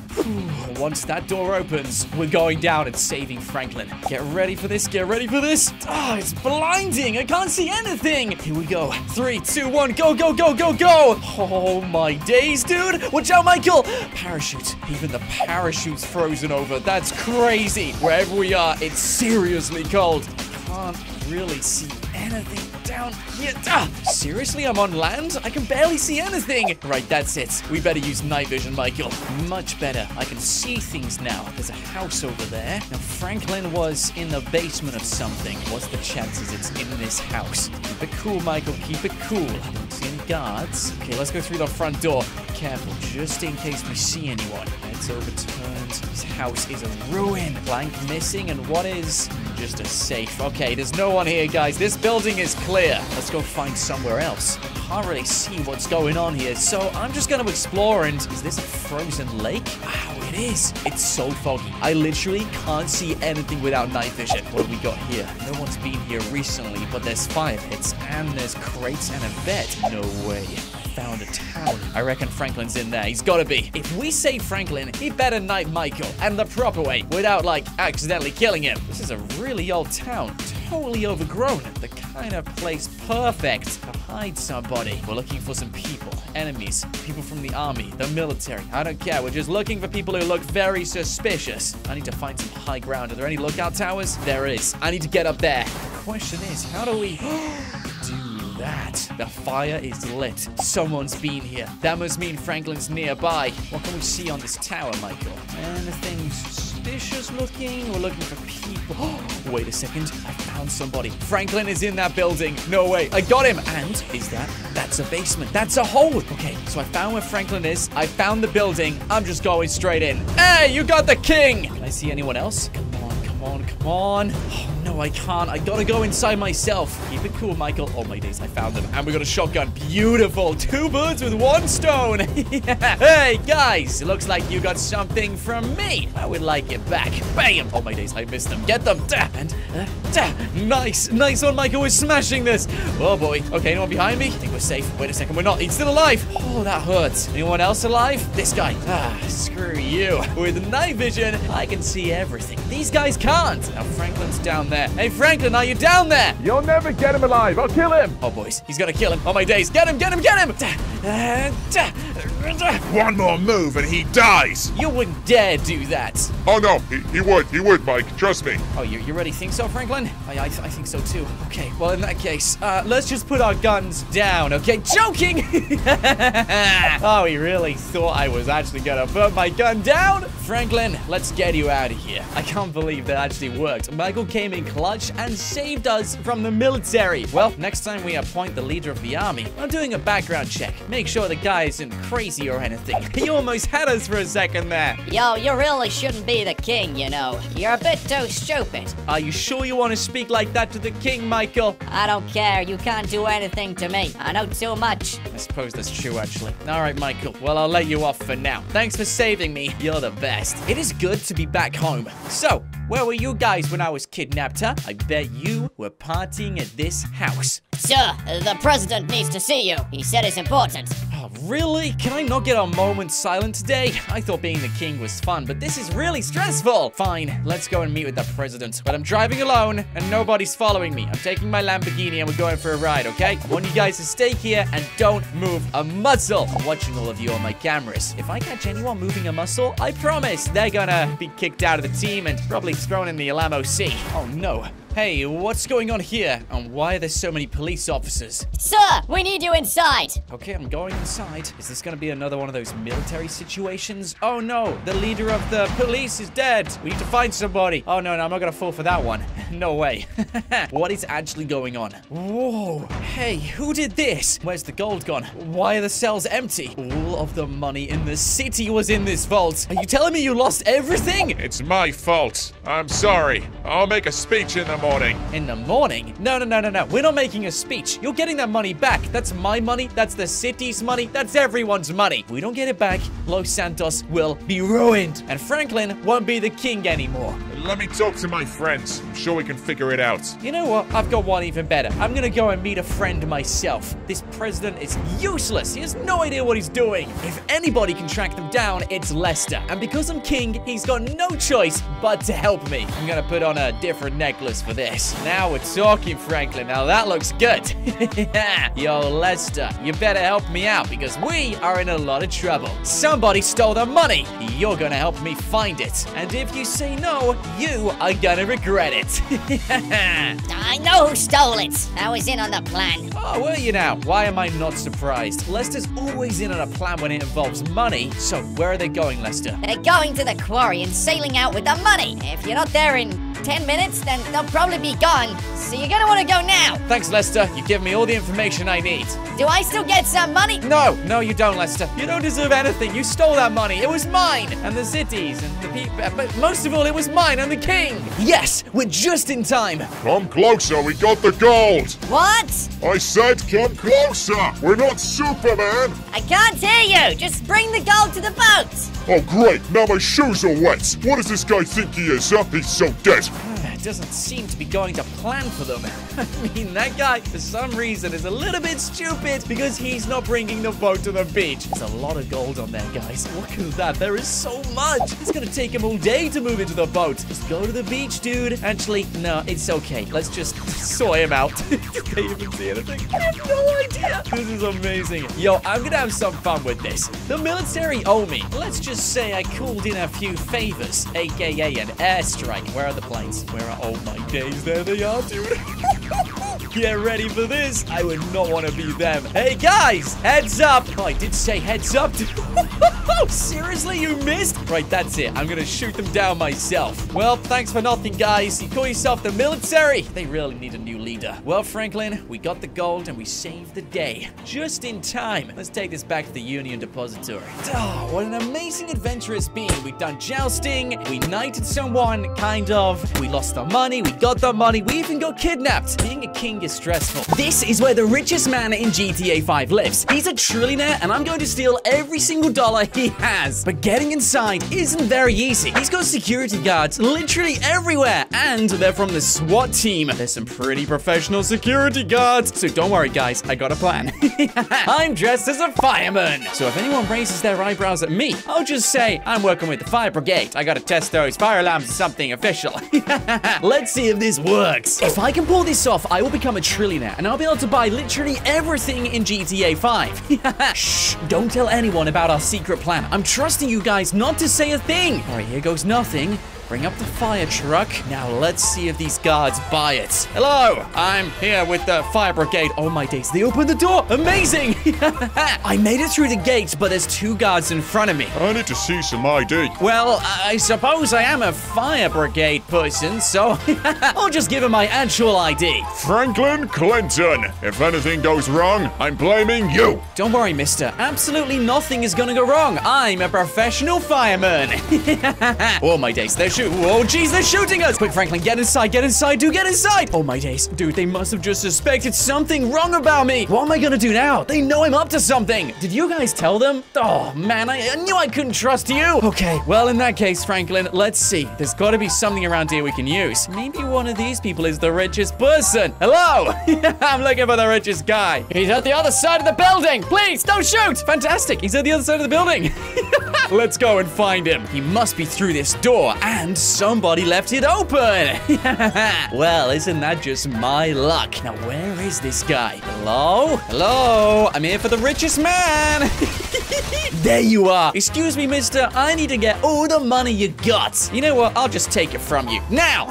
Once that door opens, we're going down and saving Franklin. Get ready for this, get ready for this. Oh, it's blinding, I can't see anything. Here we go, three, two, one, go, go, go, go, go. Oh my days, dude. Watch out, Michael. Parachute, even the parachute's frozen over. That's crazy. Wherever we are, it's seriously cold. I can't really see anything down here. Ah, seriously, I'm on land? I can barely see anything. Right, that's it. We better use night vision, Michael. Much better. I can see things now. There's a house over there. Now, Franklin was in the basement of something. What's the chances it's in this house? Keep it cool, Michael. Keep it cool. I don't see any guards. Okay, let's go through the front door. Careful, just in case we see anyone. It's overturned. This house is a ruin. Plank missing, and what is just a safe? Okay, there's no one here, guys. This building is clear. Let's go find somewhere else. I can't really see what's going on here, so I'm just going to explore. And is this a frozen lake? Wow, it is. It's so foggy. I literally can't see anything without night vision. What have we got here? No one's been here recently, but there's fire pits, and there's crates and a bed. No way. Found a town. I reckon Franklin's in there. He's gotta be. If we save Franklin, he better knight Michael, and the proper way, without, like, accidentally killing him. This is a really old town. Totally overgrown. The kind of place perfect to hide somebody. We're looking for some people. Enemies. People from the army. The military. I don't care. We're just looking for people who look very suspicious. I need to find some high ground. Are there any lookout towers? There is. I need to get up there. The question is, how do we... That. The fire is lit. Someone's been here. That must mean Franklin's nearby. What can we see on this tower, Michael? Anything suspicious looking? We're looking for people. Oh, wait a second. I found somebody. Franklin is in that building. No way. I got him. And is that? That's a basement. That's a hole. Okay, so I found where Franklin is. I found the building. I'm just going straight in. Hey, you got the king. Can I see anyone else? Come on, come on, come on. Oh, no, I can't. I gotta go inside myself. Keep it cool, Michael. Oh, my days. I found them. And we got a shotgun. Beautiful. Two birds with one stone. Yeah. Hey, guys. It looks like you got something from me. I would like it back. Bam. Oh, my days. I missed them. Get them. And uh, nice. Nice one, Michael. We're smashing this. Oh, boy. Okay, anyone behind me? I think we're safe. Wait a second. We're not. He's still alive. Oh, that hurts. Anyone else alive? This guy. Ah, screw you. With night vision, I can see everything. These guys can't. Now, Franklin's down there. Hey, Franklin, are you down there? You'll never get him alive. I'll kill him. Oh, boys. He's gonna kill him. Oh, my days. Get him, get him, get him. One more move and he dies. You wouldn't dare do that. Oh, no. He, he would. He would, Mike. Trust me. Oh, you, you really think so, Franklin? I, I, I think so, too. Okay. Well, in that case, uh, let's just put our guns down, okay? Joking! Oh, he really thought I was actually gonna put my gun down? Franklin, let's get you out of here. I can't believe that actually worked. Michael came in clutch and saved us from the military. Well, next time we appoint the leader of the army, I'm doing a background check. Make sure the guy isn't crazy or anything. He almost had us for a second there. Yo, you really shouldn't be the king, you know. You're a bit too stupid. Are you sure you want to speak like that to the king, Michael? I don't care. You can't do anything to me. I know too much. I suppose that's true, actually. All right, Michael. Well, I'll let you off for now. Thanks for saving me. You're the best. It is good to be back home. So, where were you guys when I was kidnapped, huh? I bet you were partying at this house. Sir, the president needs to see you. He said it's important. Oh, really? Can I not get a moment silent today? I thought being the king was fun, but this is really stressful. Fine, let's go and meet with the president. But I'm driving alone, and nobody's following me. I'm taking my Lamborghini, and we're going for a ride, okay? I want you guys to stay here and don't move a muscle. I'm watching all of you on my cameras. If I catch anyone moving a muscle, I promise they're gonna be kicked out of the team and probably thrown in the Alamo Sea. Oh, no. Hey, what's going on here? And why are there so many police officers? Sir, we need you inside. Okay, I'm going inside. Is this gonna be another one of those military situations? Oh no, the leader of the police is dead. We need to find somebody. Oh no, no, I'm not gonna fall for that one. No way. What is actually going on? Whoa. Hey, who did this? Where's the gold gone? Why are the cells empty? All of the money in the city was in this vault. Are you telling me you lost everything? It's my fault. I'm sorry. I'll make a speech in the morning. In the morning? No, no, no, no, no. We're not making a speech. You're getting that money back. That's my money. That's the city's money. That's everyone's money. If we don't get it back, Los Santos will be ruined. And Franklin won't be the king anymore. Let me talk to my friends. I'm sure we can figure it out. You know what? I've got one even better. I'm gonna go and meet a friend myself. This president is useless. He has no idea what he's doing. If anybody can track them down, it's Lester. And because I'm king, he's got no choice but to help me. I'm gonna put on a different necklace for this. Now we're talking, Franklin. Now that looks good. Yo, Lester, you better help me out because we are in a lot of trouble. Somebody stole the money. You're gonna help me find it. And if you say no, you are gonna regret it. I know who stole it. I was in on the plan. Oh, were you now? Why am I not surprised? Lester's always in on a plan when it involves money. So where are they going, Lester? They're going to the quarry and sailing out with the money. If you're not there in ten minutes, then they'll probably be gone. So you're gonna want to go now. Thanks, Lester. You've given me all the information I need. Do I still get some money? No, no, you don't, Lester. You don't deserve anything. You stole that money. It was mine. And the city's and the people. But most of all, it was mine. I'm the king. Yes, we're just in time. Come closer. We got the gold. What? I said come closer. We're not Superman. I can't hear you. Just bring the gold to the boat. Oh, great. Now my shoes are wet. What does this guy think he is, huh? He's so dead. It doesn't seem to be going to plan for them. I mean, that guy, for some reason, is a little bit stupid because he's not bringing the boat to the beach. There's a lot of gold on there, guys. Look at that. There is so much. It's going to take him all day to move into the boat. Just go to the beach, dude. Actually, no, it's okay. Let's just soy him out. Can't even see anything. I have no idea. This is amazing. Yo, I'm going to have some fun with this. The military owe me. Let's just say I called in a few favors, a k a an airstrike. Where are the planes? Where are Oh my days, there they are, dude. Get ready for this. I would not want to be them. Hey, guys, heads up. Oh, I did say heads up. Seriously, you missed? Right, that's it. I'm going to shoot them down myself. Well, thanks for nothing, guys. You call yourself the military? They really need a new leader. Well, Franklin, we got the gold and we saved the day. Just in time. Let's take this back to the Union Depository. Oh, what an amazing adventure it's been. We've done jousting. We knighted someone, kind of. We lost the money. We got the money. We even got kidnapped. Being a king is stressful. This is where the richest man in G T A five lives. He's a trillionaire, and I'm going to steal every single dollar he has. But getting inside isn't very easy. He's got security guards literally everywhere, and they're from the SWAT team. There's some pretty professional security guards. So don't worry, guys. I got a plan. I'm dressed as a fireman. So if anyone raises their eyebrows at me, I'll just say, I'm working with the fire brigade. I gotta test those fire alarms or something official. Let's see if this works. If I can pull this off, I will become a trillionaire, and I'll be able to buy literally everything in G T A five. Shh, don't tell anyone about our secret plan. I'm trusting you guys not to say a thing. All right, here goes nothing. Bring up the fire truck. Now let's see if these guards buy it. Hello, I'm here with the fire brigade. Oh my days, they opened the door. Amazing. I made it through the gates, but there's two guards in front of me. I need to see some I D. Well, I suppose I am a fire brigade person, so I'll just give him my actual I D. Franklin Clinton. If anything goes wrong, I'm blaming you. Don't worry, mister. Absolutely nothing is gonna go wrong. I'm a professional fireman. Oh my days, there's oh, jeez, they're shooting us! Quick, Franklin, get inside, get inside, dude, get inside! Oh, my days. Dude, they must have just suspected something wrong about me. What am I gonna do now? They know I'm up to something. Did you guys tell them? Oh, man, I, I knew I couldn't trust you. Okay, well, in that case, Franklin, let's see. There's gotta be something around here we can use. Maybe one of these people is the richest person. Hello! I'm looking for the richest guy. He's at the other side of the building. Please, don't shoot! Fantastic, he's at the other side of the building. Let's go and find him. He must be through this door, and somebody left it open. Well, isn't that just my luck? Now, where is this guy? Hello? Hello? I'm here for the richest man. There you are. Excuse me, mister. I need to get all the money you got. You know what? I'll just take it from you. Now.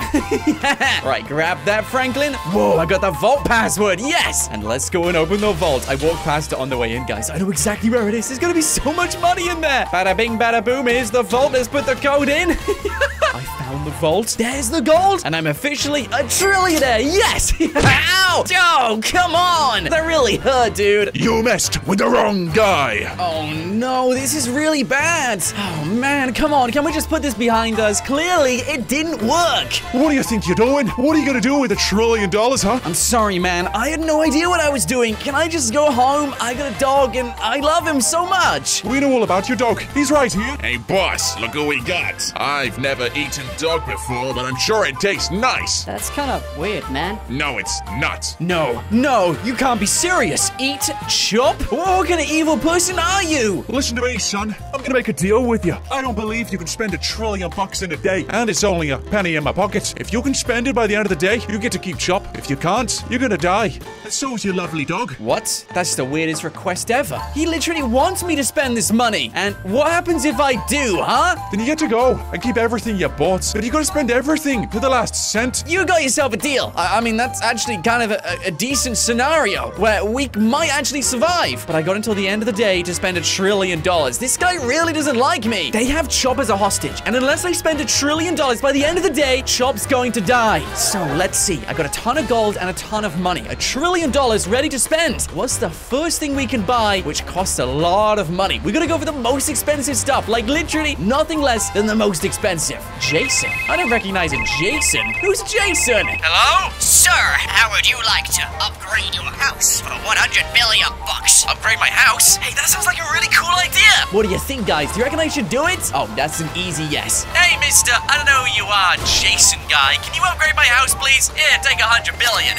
Right, grab that, Franklin. Whoa, I got the vault password. Yes. And let's go and open the vault. I walked past it on the way in, guys. I know exactly where it is. There's going to be so much money in there. Bada bing, bada boom. Here's the vault. Let's put the code in. I found the vault. There's the gold. And I'm officially a trillionaire. Yes. Ow. Oh, come on. That really hurt, dude. You messed with the wrong guy. Oh, no. This is really bad. Oh, man. Come on. Can we just put this behind us? Clearly, it didn't work. What do you think you're doing? What are you going to do with a trillion dollars, huh? I'm sorry, man. I had no idea what I was doing. Can I just go home? I got a dog, and I love him so much. We know all about your dog. He's right here. Hey, boss. Look who we got. I've never eaten dog before, but I'm sure it tastes nice. That's kind of weird, man. No, it's not. No. No. You can't be serious. Eat, chop. What kind of evil person are you? Listen to me, son. I'm going to make a deal with you. I don't believe you can spend a trillion bucks in a day, and it's only a penny in my pocket. If you can spend it by the end of the day, you get to keep Chop. If you can't, you're going to die. And so is your lovely dog. What? That's the weirdest request ever. He literally wants me to spend this money. And what happens if I do, huh? Then you get to go and keep everything you bought. But you got to spend everything to the last cent. You got yourself a deal. I, I mean, that's actually kind of a, a decent scenario where we might actually survive. But I got until the end of the day to spend a trillion dollars. This guy really doesn't like me. They have Chop as a hostage. And unless I spend a trillion dollars by the end of the day, Chop's going to die. So let's see. I got a ton of gold and a ton of money. A trillion dollars ready to spend. What's the first thing we can buy, which costs a lot of money? We're going to go for the most expensive stuff. Like literally nothing less than the most expensive. Jason. I don't recognize a Jason. Who's Jason? Hello? Sir, how would you like to upgrade your house for one hundred billion bucks? Upgrade my house? Hey, that sounds like a really cool idea. What do you think, guys? Do you reckon I should do it? Oh, that's an easy yes. Hey, mister, I don't know who you are, Jason guy. Can you upgrade my house, please? Yeah, take a hundred billion.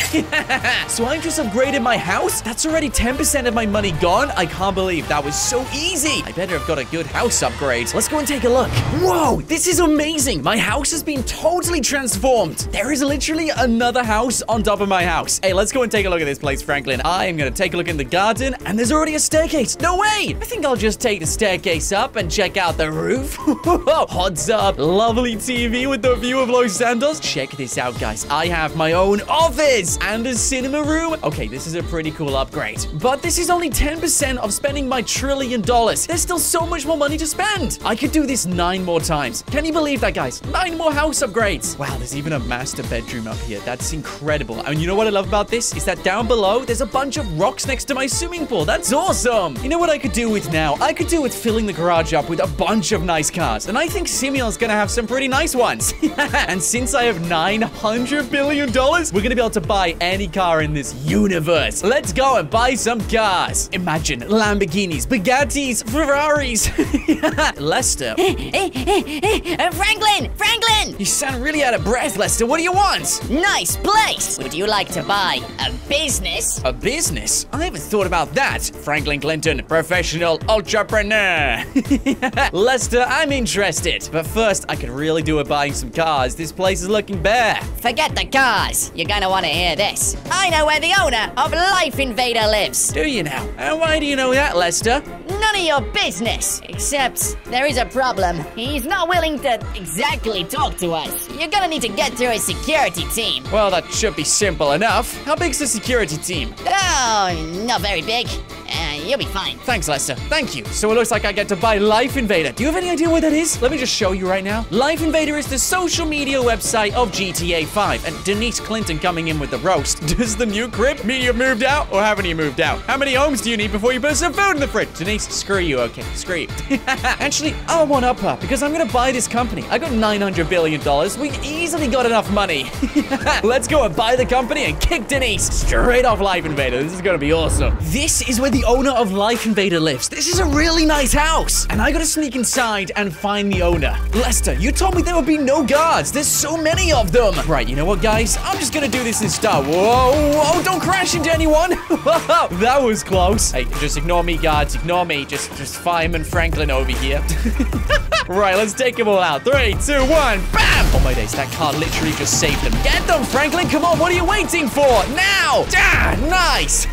So I just upgraded my house? That's already ten percent of my money gone? I can't believe that was so easy. I better have got a good house upgrade. Let's go and take a look. Whoa, this is amazing. My house has been totally transformed. There is literally another house on top of my house. Hey, let's go and take a look at this place, Franklin. I am going to take a look in the garden, and there's already a staircase. No way! I think I'll just take the staircase up and check out the roof. Hot's up. Lovely T V with the view of Los Santos. Check this out, guys. I have my own office and a cinema room. Okay, this is a pretty cool upgrade. But this is only ten percent of spending my trillion dollars. There's still so much more money to spend. I could do this nine more times. Can you believe that, guys? Nine more house upgrades. Wow, there's even a master bedroom up here. That's incredible. And you know what I love about this? Is that down below, there's a bunch of rocks next to my swimming pool. That's awesome. You know what I could do with now? I could do with filling the garage up with a bunch of nice cars. And I think Simeon's going to have some pretty nice ones. And since I have nine hundred billion dollars, we're going to be able to buy any car in this universe. Let's go and buy some cars. Imagine Lamborghinis, Bugattis, Ferraris. Lester. Franklin! Franklin! You sound really out of breath, Lester. What do you want? Nice place. Would you like to buy a business? A business? I haven't thought about that. Franklin Clinton, professional entrepreneur. Lester, I'm interested. But first, I could really do with buying some cars. This place is looking bare. Forget the cars. You're gonna want to hear this. I know where the owner of Life Invader lives. Do you now? And why do you know that, Lester? None of your business. Except there is a problem. He's not willing to exactly talk to us. You're gonna need to get through his security team. Well, that should be simple enough. How big's the security team? Oh, not very big. Uh, you'll be fine. Thanks, Lester. Thank you. So it looks like I get to buy Life Invader. Do you have any idea what that is? Let me just show you right now. Life Invader is the social media website of G T A five. And Denise Clinton coming in with the roast. Does the new crib mean you've moved out or haven't you moved out? How many homes do you need before you put some food in the fridge? Denise, screw you. Okay, screw you. Actually, I want up her because I'm going to buy this company. I got nine hundred billion dollars. We easily got enough money. Let's go and buy the company and kick Denise straight off Life Invader. This is going to be awesome. This is where the owner of Life Invader lives. This is a really nice house. And I gotta sneak inside and find the owner. Lester, you told me there would be no guards. There's so many of them. Right, you know what, guys? I'm just gonna do this in style. Whoa, whoa, don't crash into anyone. That was close. Hey, just ignore me, guards. Ignore me. Just, just Fireman Franklin over here. Right, let's take them all out. Three, two, one, bam! Oh my days, that car literally just saved them. Get them, Franklin! Come on, what are you waiting for? Now! Ah, nice!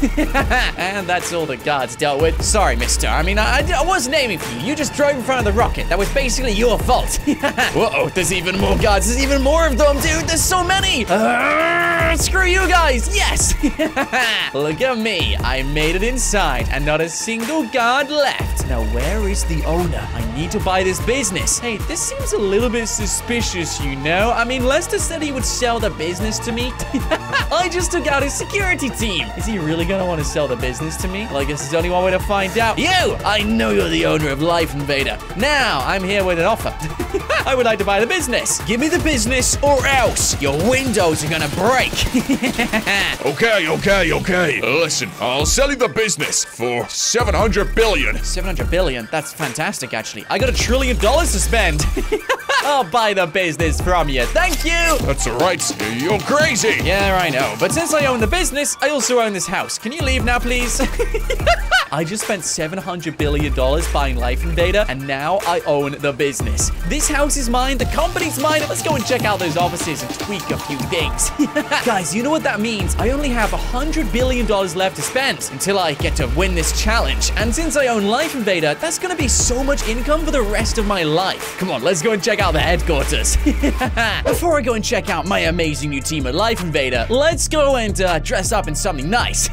And that's all the guards that's dealt with. Sorry, mister. I mean, I, I wasn't aiming for you. You just drove in front of the rocket. That was basically your fault. Uh-oh, there's even more guards. There's even more of them, dude. There's so many. Uh, screw you guys. Yes. Look at me. I made it inside, and not a single guard left. Now, where is the owner? I need to buy this business. Hey, this seems a little bit suspicious, you know? I mean, Lester said he would sell the business to me. I just took out his security team. Is he really gonna want to sell the business to me? Well, I guess there's only one way to find out. You! I know you're the owner of Life Invader. Now, I'm here with an offer. I would like to buy the business. Give me the business or else your windows are gonna break. Okay, okay, okay. Listen, I'll sell you the business for seven hundred billion. seven hundred billion? That's fantastic, actually. I got a trillion dollars to spend. I'll buy the business from you. Thank you. That's all right. You're crazy. Yeah, I know. But since I own the business, I also own this house. Can you leave now, please? I just spent seven hundred billion dollars buying Life Invader, and now I own the business. This house is mine. The company's mine. Let's go and check out those offices and tweak a few things. Guys, you know what that means? I only have one hundred billion dollars left to spend until I get to win this challenge. And since I own Life Invader, that's going to be so much income for the rest of my life. Come on, let's go and check out the headquarters. Before I go and check out my amazing new team at Life Invader, let's go and uh, dress up in something nice.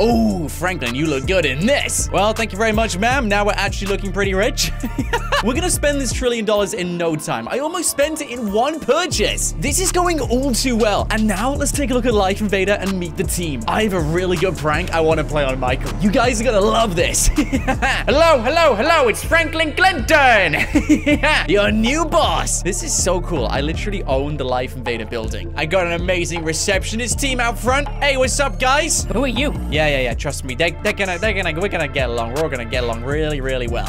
Oh, Franklin, you look good in this. Well, thank you very much, ma'am. Now we're actually looking pretty rich. We're gonna spend this trillion dollars in no time. I almost spent it in one purchase. This is going all too well. And now let's take a look at Life Invader and meet the team. I have a really good prank I want to play on Michael. You guys are gonna love this. Hello, hello, hello. It's Franklin Clinton. Your new boss. This is so cool. I literally own the Life Invader building. I got an amazing receptionist team out front. Hey, what's up, guys? Who are you? Yeah, yeah, yeah. Trust me. They, they're gonna, they're gonna, we're gonna get along. We're all gonna get along really, really well.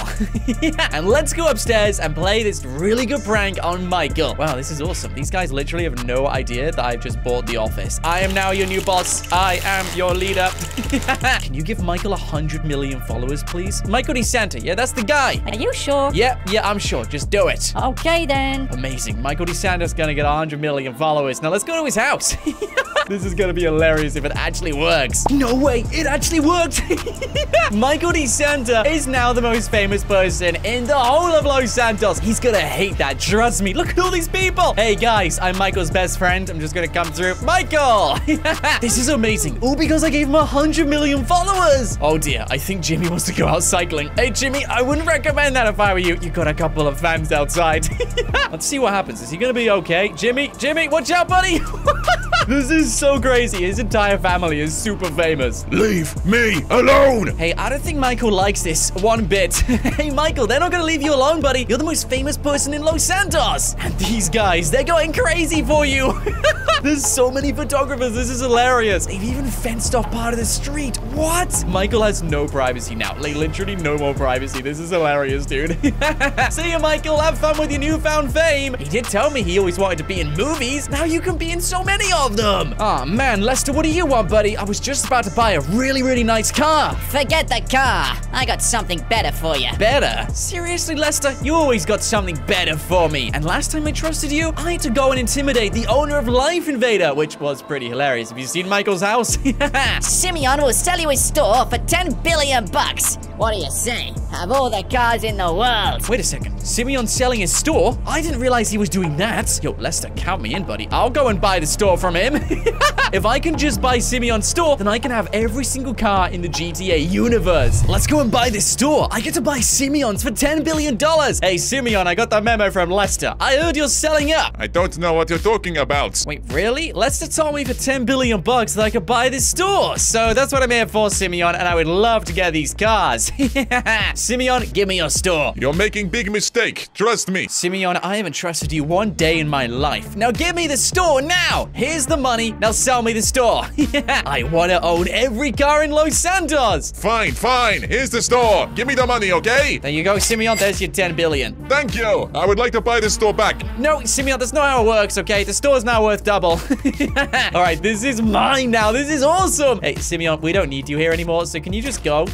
And let's go upstairs and play this really good prank on Michael. Wow, this is awesome. These guys literally have no idea that I've just bought the office. I am now your new boss. I am your leader. Can you give Michael a hundred million followers, please? Michael DeSanta. Yeah, that's the guy. Are you sure? Yeah, yeah, I'm sure. Just do it. Okay, then. Amazing. Michael DeSanta's gonna get a hundred million followers. Now let's go to his house. This is gonna be hilarious if it actually works. No way, it actually worked. Michael DeSanta is now the most famous person in the whole of Los Santos. He's gonna hate that, trust me. Look at all these people. Hey guys, I'm Michael's best friend. I'm just gonna come through. Michael! This is amazing. All because I gave him a hundred million followers. Oh dear, I think Jimmy wants to go out cycling. Hey Jimmy, I wouldn't recommend that if I were you. You got a couple of fans outside. Let's see what happens. Is he gonna be okay? Jimmy, Jimmy, watch out, buddy. This is so crazy. His entire family is super famous. Leave me alone. Hey, I don't think Michael likes this one bit. Hey, Michael, they're not going to leave you alone, buddy. You're the most famous person in Los Santos. And these guys, they're going crazy for you. There's so many photographers. This is hilarious. They've even fenced off part of the street. What? Michael has no privacy now. Like, literally no more privacy. This is hilarious, dude. See you, Michael. Have fun with your newfound fame. He did tell me he always wanted to be in movies. Now you can be in so many of them. Them. Oh man, Lester, what do you want, buddy? I was just about to buy a really, really nice car. Forget the car. I got something better for you. Better? Seriously, Lester? You always got something better for me. And last time I trusted you, I had to go and intimidate the owner of Life Invader, which was pretty hilarious. Have you seen Michael's house? Simeon will sell you his store for ten billion bucks. What do you say? Have all the cars in the world. Wait a second. Simeon selling his store? I didn't realize he was doing that. Yo, Lester, count me in, buddy. I'll go and buy the store from him. If I can just buy Simeon's store, then I can have every single car in the G T A universe. Let's go and buy this store. I get to buy Simeon's for ten billion dollars. Hey, Simeon, I got that memo from Lester. I heard you're selling up. I don't know what you're talking about. Wait, really? Lester told me for ten billion bucks that I could buy this store. So that's what I'm here for, Simeon, and I would love to get these cars. Simeon, give me your store. You're making big mistake. Trust me. Simeon, I haven't trusted you one day in my life. Now give me the store now. Here's the money. Now sell me the store. I want to own every car in Los Santos. Fine, fine. Here's the store. Give me the money, okay? There you go, Simeon. There's your ten billion. Thank you. I would like to buy this store back. No, Simeon, that's not how it works, okay? The store's now worth double. All right, this is mine now. This is awesome. Hey, Simeon, we don't need you here anymore, so can you just go?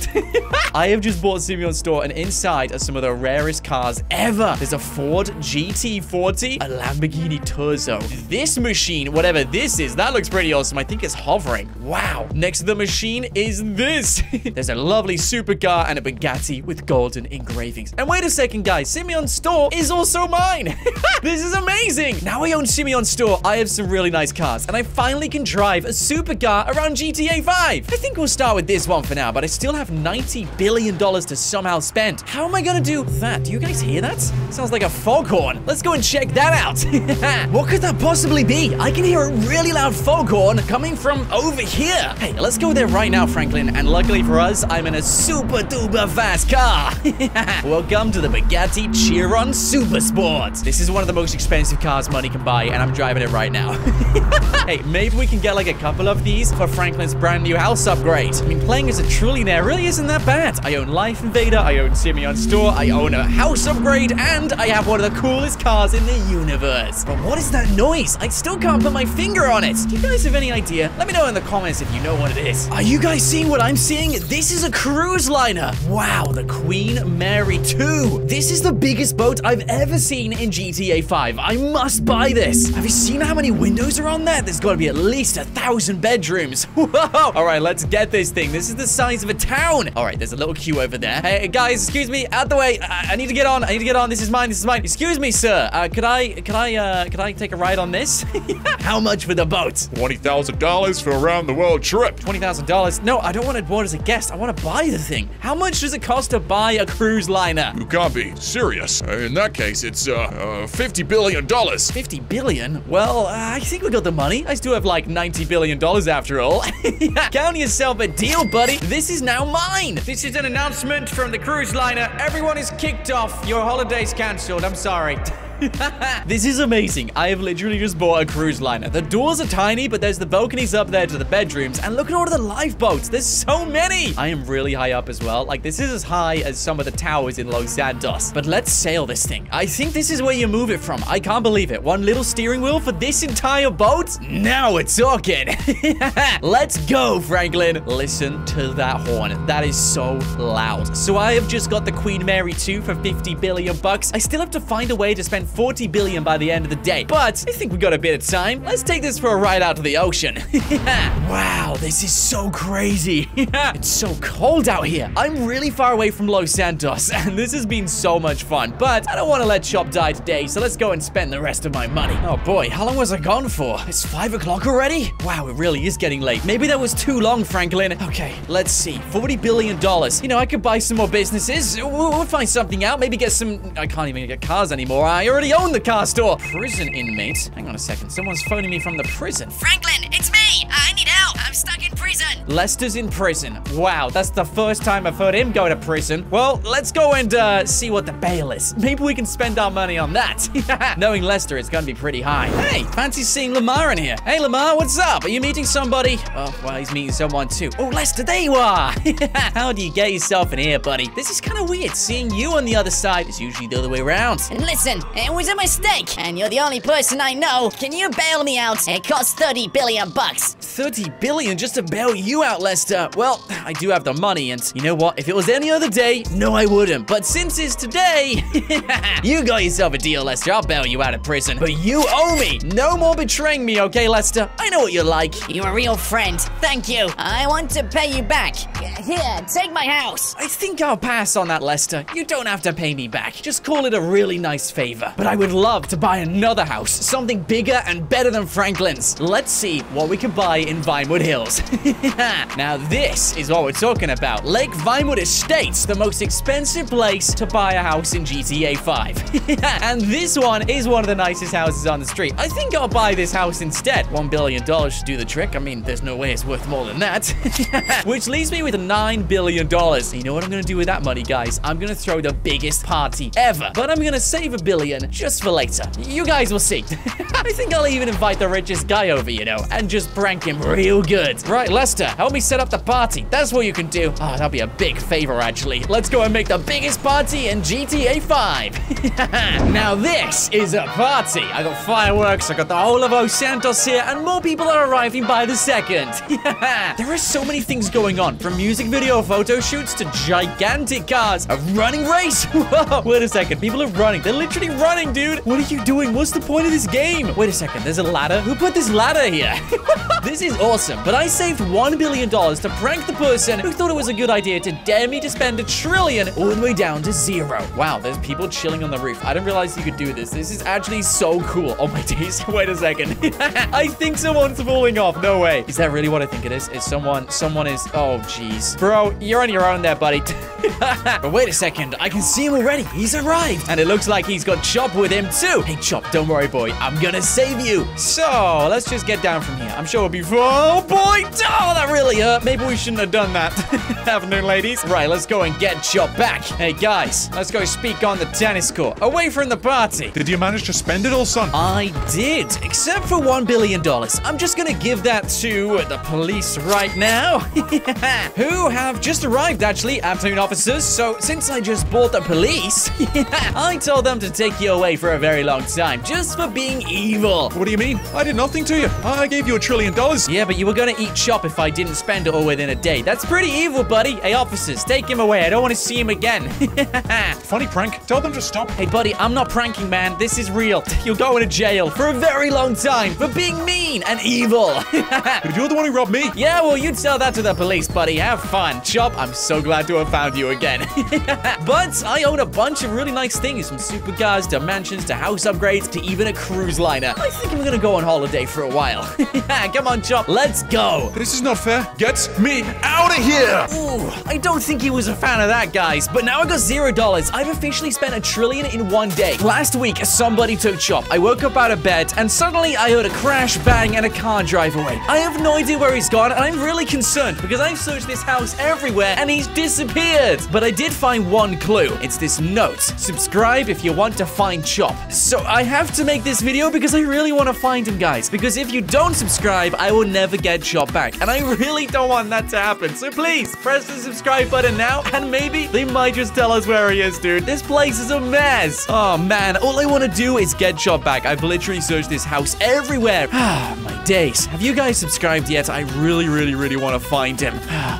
I I have just bought Simeon's store, and inside are some of the rarest cars ever. There's a Ford G T forty, a Lamborghini Torzo. This machine, whatever this is, that looks pretty awesome. I think it's hovering. Wow. Next to the machine is this. There's a lovely supercar and a Bugatti with golden engravings. And wait a second, guys. Simeon's store is also mine. This is amazing. Now I own Simeon's store. I have some really nice cars, and I finally can drive a supercar around G T A five. I think we'll start with this one for now, but I still have ninety billion dollars to somehow spend. How am I going to do that? Do you guys hear that? Sounds like a foghorn. Let's go and check that out. What could that possibly be? I can hear a really loud foghorn coming from over here. Hey, let's go there right now, Franklin. And luckily for us, I'm in a super duper fast car. Welcome to the Bugatti Chiron Supersport. This is one of the most expensive cars money can buy, and I'm driving it right now. Hey, maybe we can get like a couple of these for Franklin's brand new house upgrade. I mean, playing as a trillionaire really isn't that bad. I own Life Invader, I own Simeon's store, I own a house upgrade, and I have one of the coolest cars in the universe. But what is that noise? I still can't put my finger on it. Do you guys have any idea? Let me know in the comments if you know what it is. Are you guys seeing what I'm seeing? This is a cruise liner. Wow, the Queen Mary two. This is the biggest boat I've ever seen in G T A five. I must buy this. Have you seen how many windows are on there? There's got to be at least a thousand bedrooms. Whoa. All right, let's get this thing. This is the size of a town. All right, there's a little queue over there. Hey, guys, excuse me. Out the way. I, I need to get on. I need to get on. This is mine. This is mine. Excuse me, sir. Uh, could I, could I, uh, could I take a ride on this? How much for the boat? twenty thousand dollars for a round-the-world trip. twenty thousand dollars? No, I don't want to board as a guest. I want to buy the thing. How much does it cost to buy a cruise liner? You can't be serious. Uh, in that case, it's, uh, uh fifty billion dollars. fifty billion dollars? Well, uh, I think we got the money. I still have, like, ninety billion dollars after all. Count yourself a deal, buddy. This is now mine. This is an announcement from the cruise liner. Everyone is kicked off. Your holiday's cancelled. I'm sorry. This is amazing. I have literally just bought a cruise liner. The doors are tiny, but there's the balconies up there to the bedrooms. And look at all of the lifeboats. There's so many. I am really high up as well. Like, this is as high as some of the towers in Los Santos. But let's sail this thing. I think this is where you move it from. I can't believe it. One little steering wheel for this entire boat? Now we're talking. Let's go, Franklin. Listen to that horn. That is so loud. So I have just got the Queen Mary two for fifty billion bucks. I still have to find a way to spend forty billion by the end of the day, but I think we got a bit of time. Let's take this for a ride out to the ocean. Wow, this is so crazy. It's so cold out here. I'm really far away from Los Santos, and this has been so much fun, but I don't want to let Chop die today, so let's go and spend the rest of my money. Oh boy, how long was I gone for? It's five o'clock already? Wow, it really is getting late. Maybe that was too long, Franklin. Okay, let's see. forty billion dollars. You know, I could buy some more businesses. We'll find something out. Maybe get some... I can't even get cars anymore. I already own the car store. Prison inmate? Hang on a second. Someone's phoning me from the prison. Franklin, it's me. I need help. I'm stuck in prison. Lester's in prison. Wow, that's the first time I've heard him go to prison. Well, let's go and uh, see what the bail is. Maybe we can spend our money on that. Knowing Lester, it's gonna be pretty high. Hey, fancy seeing Lamar in here. Hey, Lamar, what's up? Are you meeting somebody? Oh, well, he's meeting someone too. Oh, Lester, there you are. How do you get yourself in here, buddy? This is kind of weird. Seeing you on the other side is usually the other way around. Listen, it was a mistake, and you're the only person I know. Can you bail me out? It costs thirty billion bucks. thirty billion just to bail you out, Lester? Well, I do have the money, and you know what? If it was any other day, no, I wouldn't. But since it's today, you got yourself a deal, Lester. I'll bail you out of prison. But you owe me. No more betraying me, okay, Lester? I know what you're like. You're a real friend. Thank you. I want to pay you back. Here, take my house. I think I'll pass on that, Lester. You don't have to pay me back. Just call it a really nice favor. But I would love to buy another house, something bigger and better than Franklin's. Let's see what we can buy in Vinewood Hills. Now this is what we're talking about. Lake Vinewood Estates, the most expensive place to buy a house in G T A five. And this one is one of the nicest houses on the street. I think I'll buy this house instead. One billion dollars should do the trick. I mean, there's no way it's worth more than that. Which leaves me with nine billion dollars. You know what I'm gonna do with that money, guys? I'm gonna throw the biggest party ever. But I'm gonna save a billion just for later. You guys will see. I think I'll even invite the richest guy over, you know, and just prank him time real good. Right, Lester, help me set up the party. That's what you can do. Oh, that'll be a big favor, actually. Let's go and make the biggest party in G T A five. Now this is a party. I got fireworks, I got the whole of Los Santos here, and more people are arriving by the second. There are so many things going on, from music video photo shoots to gigantic cars, a running race. Whoa, wait a second, people are running. They're literally running, dude. What are you doing? What's the point of this game? Wait a second, there's a ladder. Who put this ladder here? This is awesome, but I saved one billion dollars to prank the person who thought it was a good idea to dare me to spend a trillion all the way down to zero. Wow, there's people chilling on the roof. I didn't realize you could do this. This is actually so cool. Oh my days, wait a second. I think someone's falling off. No way. Is that really what I think it is? Is someone, someone is, oh jeez. Bro, you're on your own there, buddy. But wait a second, I can see him already. He's arrived. And it looks like he's got Chop with him too. Hey Chop, don't worry boy, I'm gonna save you. So, let's just get down from here. I'm sure we'll be, oh boy, oh that really hurt. Maybe we shouldn't have done that. Afternoon ladies. Right, let's go and get Chop back. Hey guys, let's go speak on the tennis court, away from the party. Did you manage to spend it all, son? I did, except for one billion dollars. I'm just gonna give that to the police right now. Who have just arrived actually, afternoon officers. So since I just bought the police, I told them to take you away for a very long time, just for being evil. What do you mean? I did nothing to you. I gave you a trillion dollars. Yeah, but you were gonna eat Chop if I didn't spend it all within a day. That's pretty evil, buddy. Hey, officers, take him away. I don't want to see him again. Funny prank. Tell them to stop. Hey, buddy, I'm not pranking, man. This is real. You'll go into jail for a very long time for being mean and evil. But you're the one who robbed me. Yeah, well, you'd tell that to the police, buddy. Have fun. Chop, I'm so glad to have found you again. But I own a bunch of really nice things, from supercars to mansions to house upgrades to even a cruise liner. I think I'm gonna go on holiday for a while. Come on, Chop. Let's go. This is not fair. Get me out of here. Ooh, I don't think he was a fan of that, guys. But now I got zero dollars. I've officially spent a trillion in one day. Last week, somebody took Chop. I woke up out of bed, and suddenly I heard a crash, bang, and a car drive away. I have no idea where he's gone, and I'm really concerned because I've searched this house everywhere, and he's disappeared. But I did find one clue. It's this note. Subscribe if you want to find Chop. So I have to make this video because I really want to find him, guys. Because if you don't subscribe, I will never get Chop back. And I really don't want that to happen. So please, press the subscribe button now, and maybe they might just tell us where he is, dude. This place is a mess. Oh, man. All I want to do is get Chop back. I've literally searched this house everywhere. Ah, my days. Have you guys subscribed yet? I really, really, really want to find him.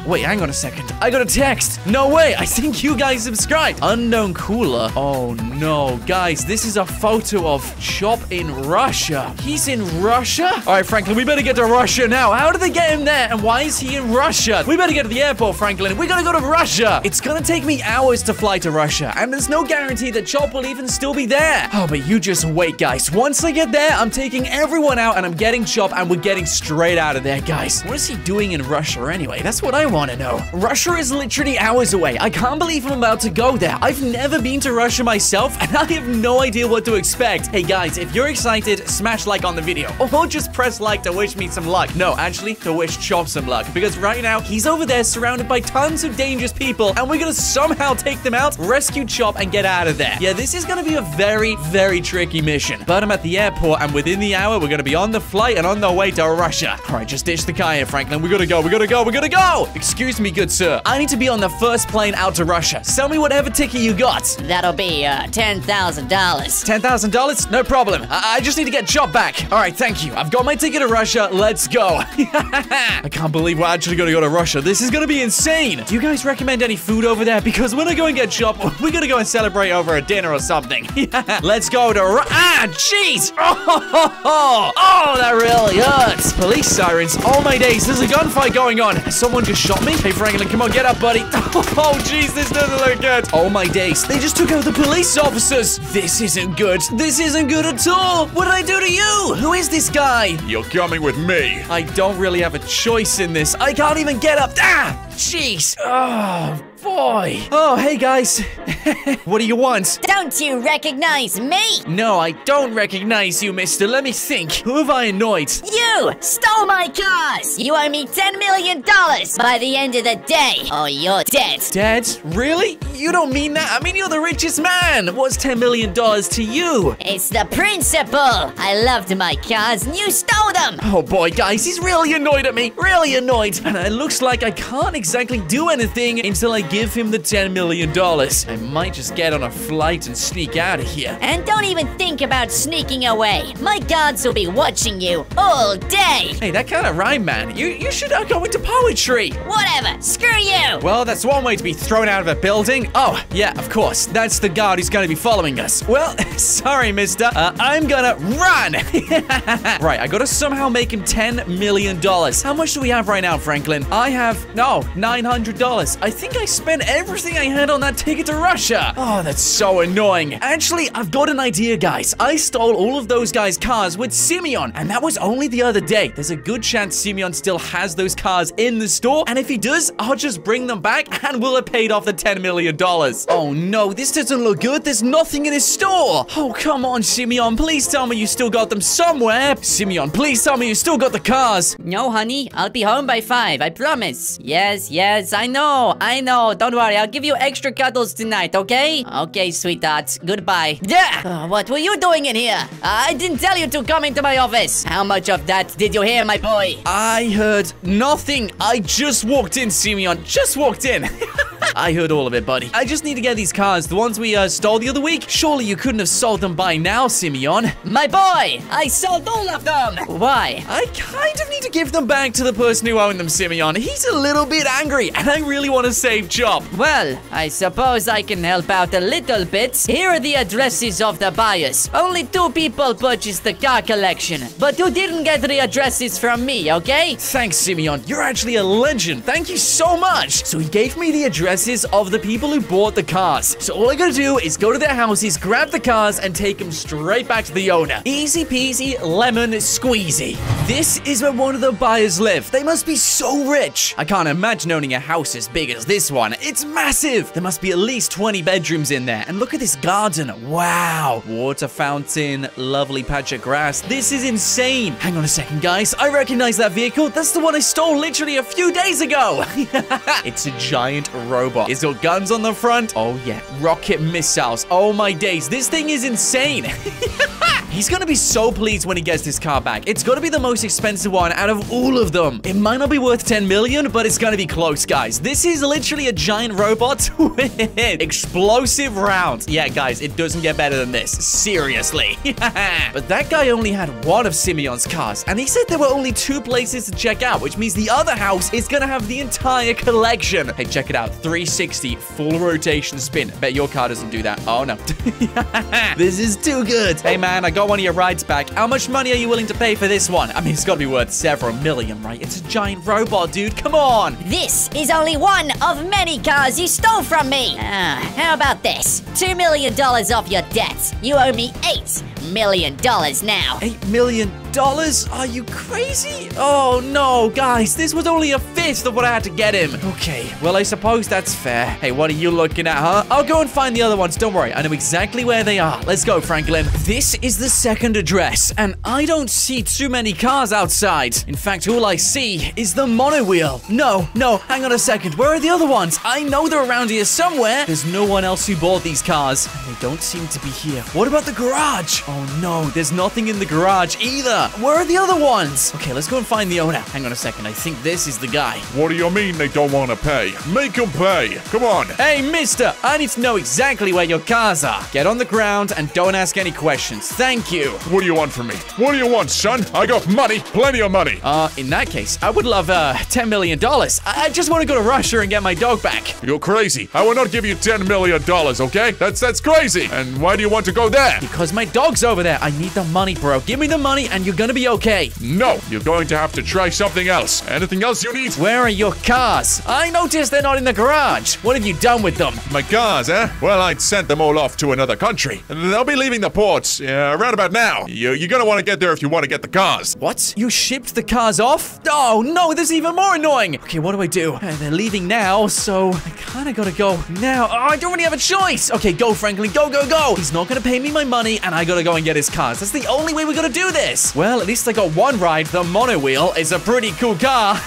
Wait, hang on a second. I got a text. No way. I think you guys subscribed. Unknown cooler. Oh, no. Guys, this is a photo of Chop in Russia. He's in Russia? All right, Franklin, we better get to Russia now. How did they get him there? And why is he in Russia? We better get to the airport, Franklin. We gotta go to Russia. It's gonna take me hours to fly to Russia, and there's no guarantee that Chop will even still be there. Oh, but you just wait, guys. Once I get there, I'm taking everyone out, and I'm getting Chop, and we're getting straight out of there, guys. What is he doing in Russia anyway? That's what I want to know. Russia is literally hours away. I can't believe I'm about to go there. I've never been to Russia myself, and I have no idea what to expect. Hey, guys, if you're excited, smash like on the video, or just press like to wish me some luck. No, actually, to wish Chop some luck, because right now, he's over there surrounded by tons of dangerous people, and we're gonna somehow take them out, rescue Chop, and get out of there. Yeah, this is gonna be a very, very tricky mission. But I'm at the airport, and within the hour, we're gonna be on the flight and on the way to Russia. All right, just ditch the car here, Franklin. We gotta go, we gotta go, we gotta go! Excuse me, good sir. I need to be on the first plane out to Russia. Sell me whatever ticket you got. That'll be, uh, ten thousand dollars. ten thousand dollars? No problem. I, I just need to get Chop back. All right, thank you. I've got my ticket to Russia. Let's go. I can't believe we're actually gonna go to Russia. This is gonna be insane. Do you guys recommend any food over there? Because when I go and get Chop, we're gonna go and celebrate over a dinner or something. Let's go to Ru- Ah, jeez! Oh, ho, ho. Oh, that really hurts. Police sirens. Oh, my days. There's a gunfight going on. Someone just shot me. Hey, Franklin, come on, get up, buddy. Oh, jeez, this doesn't look good. Oh, my days. They just took out the police officers. This isn't good. This isn't good at all. What did I do to you? Who is this guy? You're coming with me. I don't really have a choice in this. I can't even get up. Ah, jeez. Oh. boy! Oh, hey guys! What do you want? Don't you recognize me? No, I don't recognize you, mister. Let me think. Who have I annoyed? You stole my cars! You owe me ten million dollars by the end of the day, or you're dead. Dead? Really? You don't mean that? I mean, you're the richest man! What's ten million dollars to you? It's the principle! I loved my cars and you stole them! Oh boy, guys, he's really annoyed at me! Really annoyed! And it looks like I can't exactly do anything until I give him the ten million dollars. I might just get on a flight and sneak out of here. And don't even think about sneaking away. My guards will be watching you all day. Hey, that kind of rhyme, man. You you should not go into poetry. Whatever. Screw you. Well, that's one way to be thrown out of a building. Oh, yeah, of course. That's the guard who's going to be following us. Well, sorry, mister. Uh, I'm gonna run. Right, I gotta somehow make him ten million dollars. How much do we have right now, Franklin? I have, no, nine hundred dollars. I think I spent everything I had on that ticket to Russia. Oh, that's so annoying. Actually, I've got an idea, guys. I stole all of those guys' cars with Simeon, and that was only the other day. There's a good chance Simeon still has those cars in the store, and if he does, I'll just bring them back, and we'll have paid off the ten million dollars. Oh, no, this doesn't look good. There's nothing in his store. Oh, come on, Simeon. Please tell me you still got them somewhere. Simeon, please tell me you still got the cars. No, honey. I'll be home by five. I promise. Yes, yes, I know. I know. Don't worry. I'll give you extra cuddles tonight, okay? Okay, sweetheart. Goodbye. Yeah. Oh, what were you doing in here? I didn't tell you to come into my office. How much of that did you hear, my boy? I heard nothing. I just walked in, Simeon. Just walked in. I heard all of it, buddy. I just need to get these cars, the ones we uh, stole the other week. Surely you couldn't have sold them by now, Simeon. My boy, I sold all of them. Why? I kind of need to give them back to the person who owned them, Simeon. He's a little bit angry, and I really want to save Chop. Well, I suppose I can help out a little bit. Here are the addresses of the buyers. Only two people purchased the car collection, but you didn't get the addresses from me, okay? Thanks, Simeon. You're actually a legend. Thank you so much. So he gave me the address of the people who bought the cars. So all I gotta do is go to their houses, grab the cars, and take them straight back to the owner. Easy peasy, lemon squeezy. This is where one of the buyers live. They must be so rich. I can't imagine owning a house as big as this one. It's massive. There must be at least twenty bedrooms in there. And look at this garden. Wow. Water fountain, lovely patch of grass. This is insane. Hang on a second, guys. I recognize that vehicle. That's the one I stole literally a few days ago. It's a giant road. Is there guns on the front? Oh, yeah. Rocket missiles. Oh, my days. This thing is insane. He's gonna be so pleased when he gets this car back. It's gonna be the most expensive one out of all of them. It might not be worth ten million, but it's gonna be close, guys. This is literally a giant robot with explosive rounds. Yeah, guys, it doesn't get better than this. Seriously. But that guy only had one of Simeon's cars, and he said there were only two places to check out, which means the other house is gonna have the entire collection. Hey, check it out. three sixty, full rotation spin. Bet your car doesn't do that. Oh, no. This is too good. Hey, man, I got one of your rides back. How much money are you willing to pay for this one? I mean, it's gotta be worth several million, right? It's a giant robot, dude. Come on. This is only one of many cars you stole from me. Uh, how about this? Two million dollars off your debt. You owe me eight million dollars now. Eight million dollars? Are you crazy? Oh, no, guys. This was only a fifth of what I had to get him. Okay, well, I suppose that's fair. Hey, what are you looking at, huh? I'll go and find the other ones. Don't worry. I know exactly where they are. Let's go, Franklin. This is the The second address, and I don't see too many cars outside. In fact, all I see is the monowheel. No, no, hang on a second. Where are the other ones? I know they're around here somewhere. There's no one else who bought these cars. They don't seem to be here. What about the garage? Oh no, there's nothing in the garage either. Where are the other ones? Okay, let's go and find the owner. Hang on a second. I think this is the guy. What do you mean they don't want to pay? Make them pay. Come on. Hey, mister, I need to know exactly where your cars are. Get on the ground and don't ask any questions. Thank Thank you. What do you want from me? What do you want, son? I got money. Plenty of money. Uh, in that case, I would love, uh, ten million dollars. I, I just want to go to Russia and get my dog back. You're crazy. I will not give you ten million dollars, okay? That's, that's crazy. And why do you want to go there? Because my dog's over there. I need the money, bro. Give me the money and you're gonna be okay. No, you're going to have to try something else. Anything else you need? Where are your cars? I noticed they're not in the garage. What have you done with them? My cars, eh? Well, I'd sent them all off to another country. They'll be leaving the ports uh, right about now. You, you're gonna want to get there if you want to get the cars. What? You shipped the cars off? Oh, no, this is even more annoying. Okay, what do I do? Uh, they're leaving now, so I kind of gotta go now. Oh, I don't really have a choice. Okay, go, Franklin. Go, go, go. He's not gonna pay me my money, and I gotta go and get his cars. That's the only way we're gonna do this. Well, at least I got one ride. The monowheel is a pretty cool car.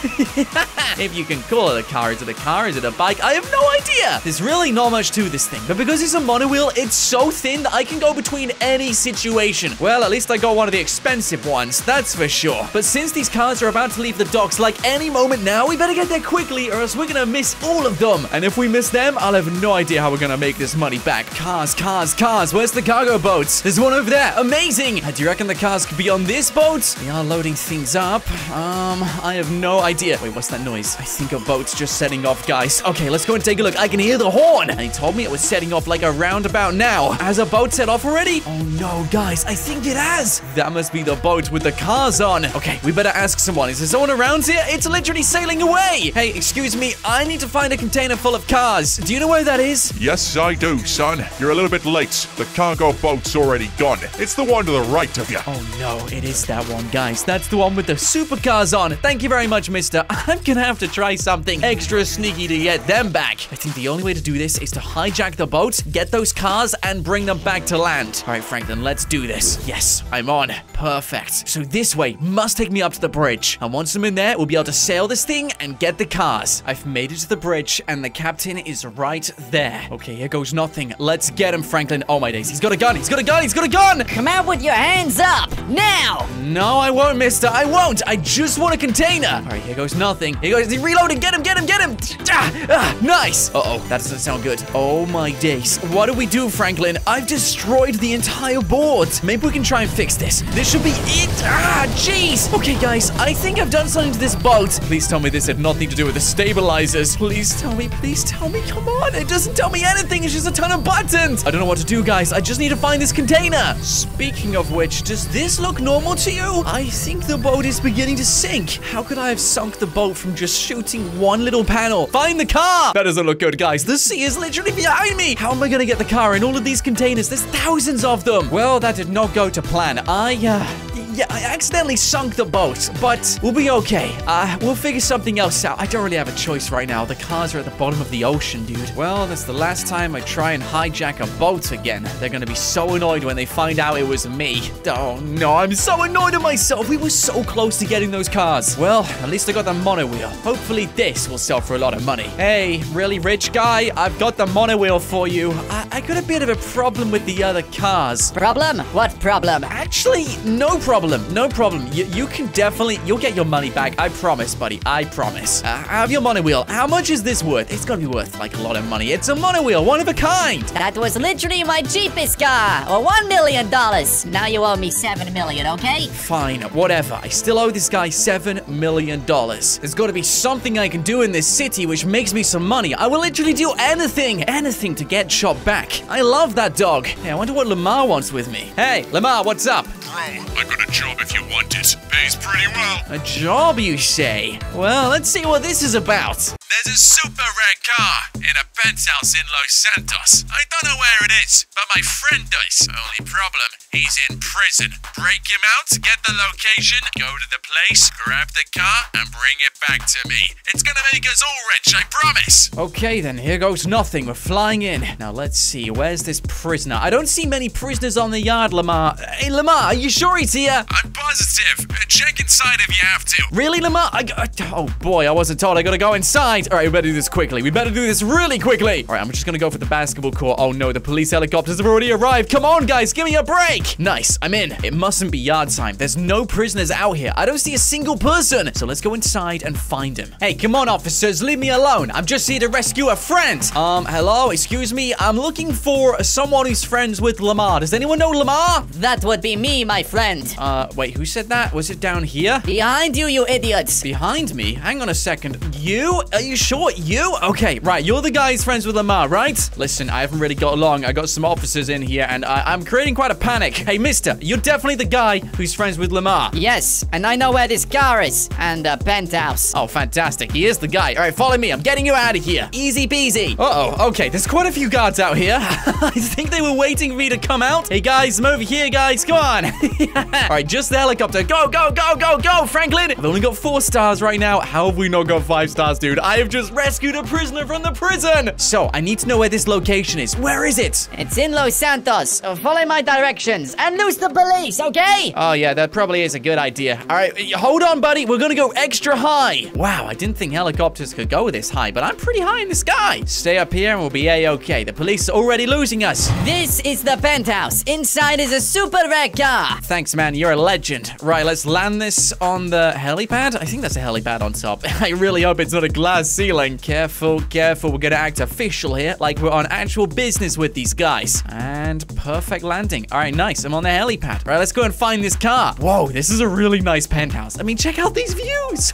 If you can call it a car. Is it a car? Is it a bike? I have no idea. There's really not much to this thing, but because it's a monowheel, it's so thin that I can go between any situation. Well, at least I got one of the expensive ones, that's for sure. But since these cars are about to leave the docks like any moment now, we better get there quickly or else we're gonna miss all of them. And if we miss them, I'll have no idea how we're gonna make this money back. Cars, cars, cars. Where's the cargo boats? There's one over there. Amazing. Do you reckon the cars could be on this boat? They are loading things up. Um, I have no idea. Wait, what's that noise? I think a boat's just setting off, guys. Okay, let's go and take a look. I can hear the horn. And he told me it was setting off like a roundabout now. Has a boat set off already? Oh no, guys. I think it has. That must be the boat with the cars on. Okay, we better ask someone. Is there someone around here? It's literally sailing away. Hey, excuse me. I need to find a container full of cars. Do you know where that is? Yes, I do, son. You're a little bit late. The cargo boat's already gone. It's the one to the right of you. Oh no, it is that one, guys. That's the one with the supercars on. Thank you very much, mister. I'm gonna have to try something extra sneaky to get them back. I think the only way to do this is to hijack the boat, get those cars, and bring them back to land. All right, Franklin, let's do this. Yes, I'm on. Perfect. So this way must take me up to the bridge. And once I'm in there, we'll be able to sail this thing and get the cars. I've made it to the bridge, and the captain is right there. Okay, here goes nothing. Let's get him, Franklin. Oh, my days. He's got a gun. He's got a gun. He's got a gun. Come out with your hands up now. No, I won't, mister. I won't. I just want a container. All right, here goes nothing. Here goes. He's reloading. Get him. Get him. Get him. Ah, ah, nice. Uh-oh. That doesn't sound good. Oh, my days. What do we do, Franklin? I've destroyed the entire board. Maybe we can try and fix this. This should be it. Ah, jeez. Okay, guys. I think I've done something to this boat. Please tell me this had nothing to do with the stabilizers. Please tell me. Please tell me. Come on. It doesn't tell me anything. It's just a ton of buttons. I don't know what to do, guys. I just need to find this container. Speaking of which, does this look normal to you? I think the boat is beginning to sink. How could I have sunk the boat from just shooting one little panel? Find the car. That doesn't look good, guys. The sea is literally behind me. How am I going to get the car in all of these containers? There's thousands of them. Well, that did not go to plan. I, uh... Yeah, I accidentally sunk the boat, but we'll be okay. Uh, we'll figure something else out. I don't really have a choice right now. The cars are at the bottom of the ocean, dude. Well, that's the last time I try and hijack a boat again. They're gonna be so annoyed when they find out it was me. Oh, no, I'm so annoyed at myself. We were so close to getting those cars. Well, at least I got the monowheel. Hopefully this will sell for a lot of money. Hey, really rich guy, I've got the monowheel for you. I, I got a bit of a problem with the other cars. Problem? What problem? Actually, no problem. No problem. You, you can definitely... You'll get your money back. I promise, buddy. I promise. Uh, have your monowheel. How much is this worth? It's gotta be worth, like, a lot of money. It's a monowheel. One of a kind. That was literally my cheapest car. Or one million dollars. Now you owe me seven million, okay? Fine. Whatever. I still owe this guy seven million dollars. There's gotta be something I can do in this city which makes me some money. I will literally do anything. Anything to get Chop back. I love that dog. Hey, I wonder what Lamar wants with me. Hey, Lamar, what's up? Bro, I got a job if you want it. Pays pretty well. A job, you say? Well, let's see what this is about. There's a super rare car in a penthouse in Los Santos. I don't know where it is, but my friend does. Only problem, he's in prison. Break him out, get the location, go to the place, grab the car, and bring it back to me. It's gonna make us all rich, I promise. Okay, then, here goes nothing. We're flying in. Now, let's see. Where's this prisoner? I don't see many prisoners on the yard, Lamar. Hey, Lamar, are you sure he's here? I'm positive. Check inside if you have to. Really, Lamar? I got, oh, boy, I wasn't told. I gotta go inside. All right, we better do this quickly. We better do this really quickly. All right, I'm just gonna go for the basketball court. Oh, no, the police helicopters have already arrived. Come on, guys, give me a break. Nice, I'm in. It mustn't be yard time. There's no prisoners out here. I don't see a single person. So let's go inside and find him. Hey, come on, officers. Leave me alone. I'm just here to rescue a friend. Um, hello? Excuse me? I'm looking for someone who's friends with Lamar. Does anyone know Lamar? That would be me, my friend. Uh, wait, who said that? Was it down here? Behind you, you idiots. Behind me? Hang on a second. You? Are you you sure? You? Okay, right. You're the guy who's friends with Lamar, right? Listen, I haven't really got along. I got some officers in here, and I I'm creating quite a panic. Hey, mister, you're definitely the guy who's friends with Lamar. Yes, and I know where this car is and the penthouse. Oh, fantastic. He is the guy. All right, follow me. I'm getting you out of here. Easy peasy. Uh-oh. Okay, there's quite a few guards out here. I think they were waiting for me to come out. Hey, guys, I'm over here, guys. Come on. Yeah. All right, just the helicopter. Go, go, go, go, go, Franklin. I've only got four stars right now. How have we not got five stars, dude? I have just rescued a prisoner from the prison. So, I need to know where this location is. Where is it? It's in Los Santos. Follow my directions and lose the police, okay? Oh, yeah, that probably is a good idea. All right, hold on, buddy. We're gonna go extra high. Wow, I didn't think helicopters could go this high, but I'm pretty high in the sky. Stay up here and we'll be A-okay. The police are already losing us. This is the penthouse. Inside is a super rare car. Thanks, man. You're a legend. Right, let's land this on the helipad. I think that's a helipad on top. I really hope it's not a glass ceiling. Careful, careful. We're gonna act official here, like we're on actual business with these guys. And perfect landing. All right, nice. I'm on the helipad. All right, let's go and find this car. Whoa, this is a really nice penthouse. I mean, check out these views.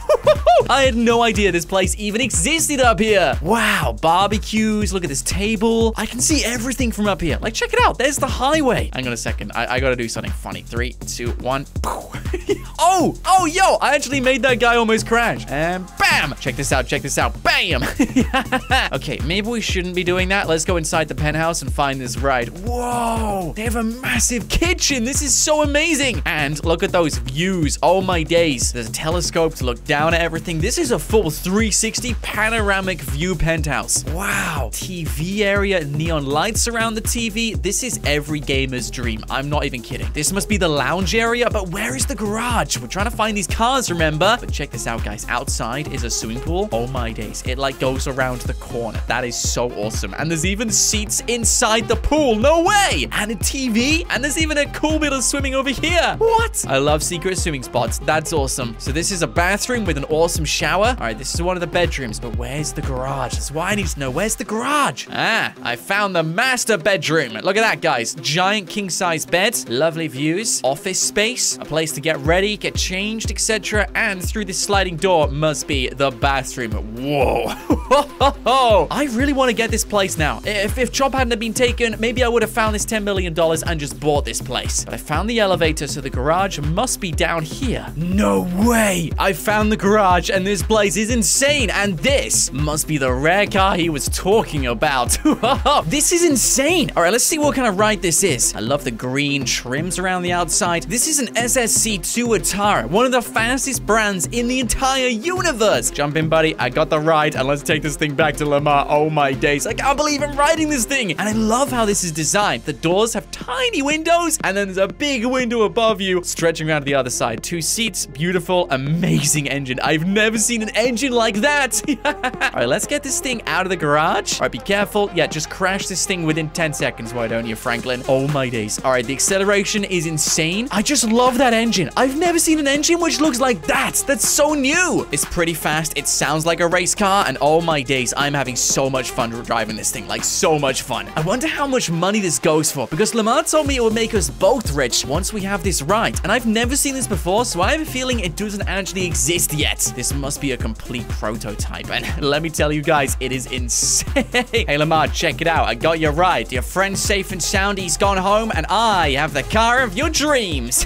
I had no idea this place even existed up here. Wow, barbecues. Look at this table. I can see everything from up here. Like, check it out. There's the highway. Hang on a second. I, I gotta do something funny. Three, two, one. Oh, oh, yo. I actually made that guy almost crash. And bam. Check this out. Check this out. Bam. Okay, maybe we shouldn't be doing that. Let's go inside the penthouse and find this ride. Whoa. They have a massive kitchen. This is so amazing. And look at those views. Oh, my days. There's a telescope to look down at everything. This is a full three sixty panoramic view penthouse. Wow. T V area, neon lights around the T V. This is every gamer's dream. I'm not even kidding. This must be the lounge area, but where is the garage? We're trying to find these cars, remember? But check this out, guys. Outside is a swimming pool. Oh, my days. It, like, goes around the corner. That is so awesome. And there's even seats inside the pool. No way! And a T V. And there's even a cool bit of swimming over here. What? I love secret swimming spots. That's awesome. So this is a bathroom with an awesome shower. All right, this is one of the bedrooms, but where's the garage? That's why I need to know. Where's the garage? Ah, I found the master bedroom. Look at that, guys. Giant king-size bed. Lovely views. Office space. A place to get ready, get changed, et cetera. And through this sliding door must be the bathroom. Whoa. I really want to get this place now. If, if Chop hadn't been taken, maybe I would have found this ten million dollars and just bought this place. But I found the elevator, so the garage must be down here. No way. I found the garage, and this place is insane. And this must be the rare car he was talking about. This is insane. All right, let's see what kind of ride this is. I love the green trims around the outside. This is an S S C Tuatara, one of the fastest brands in the entire universe. Jump in, buddy. I got the ride, and let's take this thing back to Lamar. Oh, my days. I can't believe I'm riding this thing. And I love how this is designed. The doors have tiny windows, and then there's a big window above you stretching around to the other side. Two seats. Beautiful, amazing engine. I've never seen an engine like that. All right, let's get this thing out of the garage. All right, be careful. Yeah, just crash this thing within ten seconds, why don't you, Franklin? Oh, my days. All right, the acceleration is insane. I just love that engine. I've never seen an engine which looks like that. That's so new. It's pretty fast. It sounds like a race car, and oh, my days, I'm having so much fun driving this thing. Like, so much fun. I wonder how much money this goes for, because Lamar told me it would make us both rich once we have this ride, and I've never seen this before, so I have a feeling it doesn't actually exist yet. This must be a complete prototype, and let me tell you guys, it is insane. Hey, Lamar, check it out. I got your ride. Your friend's safe and sound. He's gone home, and I have the car of your dreams.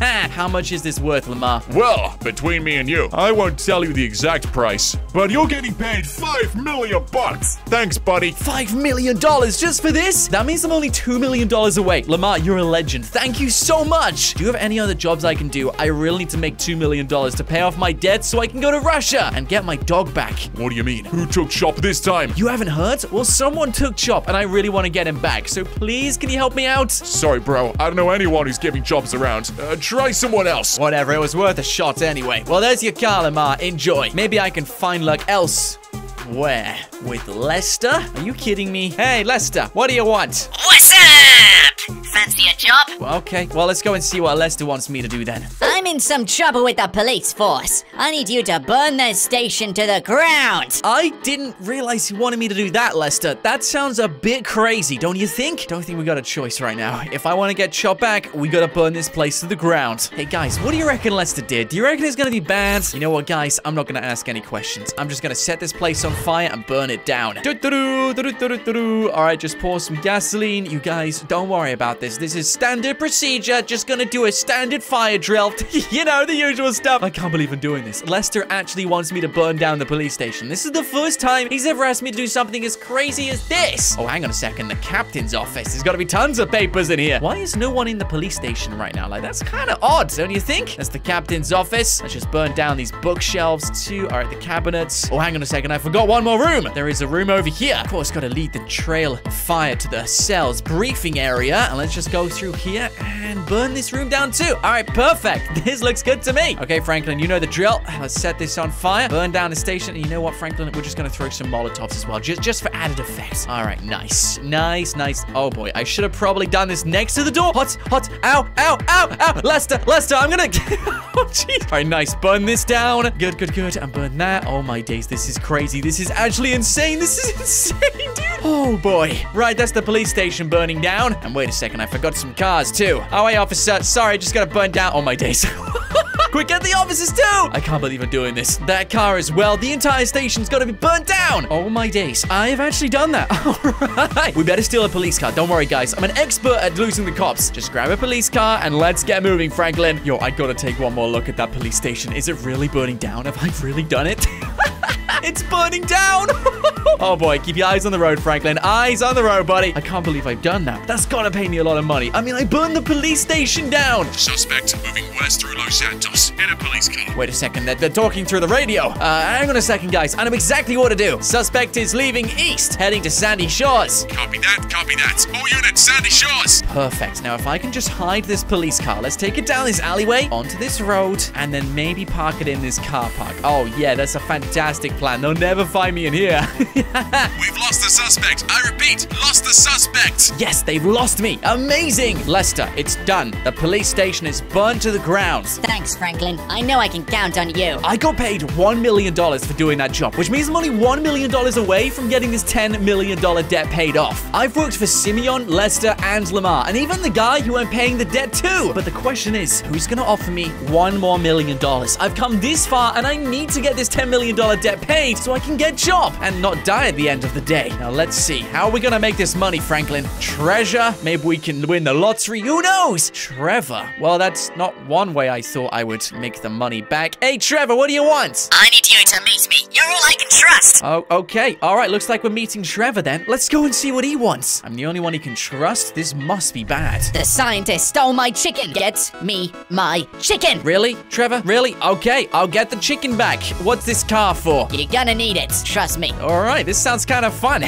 How much is this worth, Lamar? Well, between me and you, I won't tell you the exact price, but you're getting paid five million bucks. Thanks, buddy. Five million dollars just for this? That means I'm only two million dollars away. Lamar, you're a legend. Thank you so much. Do you have any other jobs I can do? I really need to make two million dollars to pay off my debt so I can go to Russia and get my dog back. What do you mean? Who took Chop this time? You haven't heard? Well, someone took Chop, and I really want to get him back. So please, can you help me out? Sorry, bro. I don't know anyone who's giving jobs around. Uh, try someone else. Whatever. It was worth a shot anyway. Well, there's your car, Lamar. Enjoy. Maybe I can find luck else. Where? With Lester? Are you kidding me? Hey, Lester, what do you want? What's up? fancy a job? Well, okay, well, let's go and see what Lester wants me to do then. I'm in some trouble with the police force. I need you to burn their station to the ground. I didn't realize you wanted me to do that, Lester. That sounds a bit crazy, don't you think? Don't think we got a choice right now. If I want to get Chop back, we gotta burn this place to the ground. Hey, guys, what do you reckon Lester did? Do you reckon it's gonna be bad? You know what, guys? I'm not gonna ask any questions. I'm just gonna set this place on fire and burn it down. All right, just pour some gasoline. You guys, don't worry about this. This is standard procedure. Just gonna do a standard fire drill. You know, the usual stuff. I can't believe I'm doing this. Lester actually wants me to burn down the police station. This is the first time he's ever asked me to do something as crazy as this. Oh, hang on a second. The captain's office. There's gotta be tons of papers in here. Why is no one in the police station right now? Like, that's kind of odd, don't you think? That's the captain's office. Let's just burn down these bookshelves too. All right, the cabinets. Oh, hang on a second. I forgot one more room. There is a room over here. Of course, gotta lead the trail of fire to the cells briefing area. And let's just go through here and burn this room down too. All right, perfect. This looks good to me. Okay, Franklin, you know the drill. Let's set this on fire. Burn down the station. And you know what, Franklin? We're just gonna throw some Molotovs as well, just, just for added effect. All right, nice. Nice, nice. Oh boy, I should have probably done this next to the door. Hot, hot, ow, ow, ow, ow. Lester, Lester, I'm gonna... Oh, jeez. All right, nice. Burn this down. Good, good, good. And burn that. Oh my days, this is crazy. This is actually insane. This is insane, dude. Oh boy. Right, that's the police station burning down. And wait a second, I forgot some cars too. Oh, hey, officer. Sorry, just gotta burn down. Oh my days. Quick, get the officers too! I can't believe I'm doing this. That car as well. The entire station's gonna be burnt down! Oh my days. I've actually done that. Alright. We better steal a police car. Don't worry, guys. I'm an expert at losing the cops. Just grab a police car and let's get moving, Franklin. Yo, I gotta take one more look at that police station. Is it really burning down? Have I really done it? It's burning down! Oh boy, keep your eyes on the road, Franklin. Eyes on the road, buddy. I can't believe I've done that. That's gotta pay me a lot of money. I mean, I burned the police station down. Suspect moving west through Los Santos in a police car. Wait a second, they're, they're talking through the radio. Uh, hang on a second, guys. I know exactly what to do. Suspect is leaving east, heading to Sandy Shores. Copy that, copy that. All units, Sandy Shores. Perfect. Now, if I can just hide this police car, let's take it down this alleyway, onto this road, and then maybe park it in this car park. Oh yeah, that's a fantastic plan. They'll never find me in here. We've lost the suspect. I repeat, lost the suspect. Yes, they've lost me. Amazing. Lester, it's done. The police station is burned to the ground. Thanks, Franklin. I know I can count on you. I got paid one million dollars for doing that job, which means I'm only one million dollars away from getting this ten million dollars debt paid off. I've worked for Simeon, Lester, and Lamar, and even the guy who I'm paying the debt to. But the question is, who's going to offer me one more million dollars? I've come this far, and I need to get this ten million dollars debt paid so I can get a job and not die at the end of the day. Now, let's see. How are we going to make this money, Franklin? Treasure? Maybe we can win the lottery. Who knows? Trevor. Well, that's not one way I thought I would make the money back. Hey, Trevor, what do you want? I need you to meet me. You're all I can trust. Oh, okay. All right, looks like we're meeting Trevor then. Let's go and see what he wants. I'm the only one he can trust. This must be bad. The scientist stole my chicken. Get me my chicken. Really? Trevor? Really? Okay, I'll get the chicken back. What's this car for? You're gonna need it. Trust me. All right, this sounds kind of fun.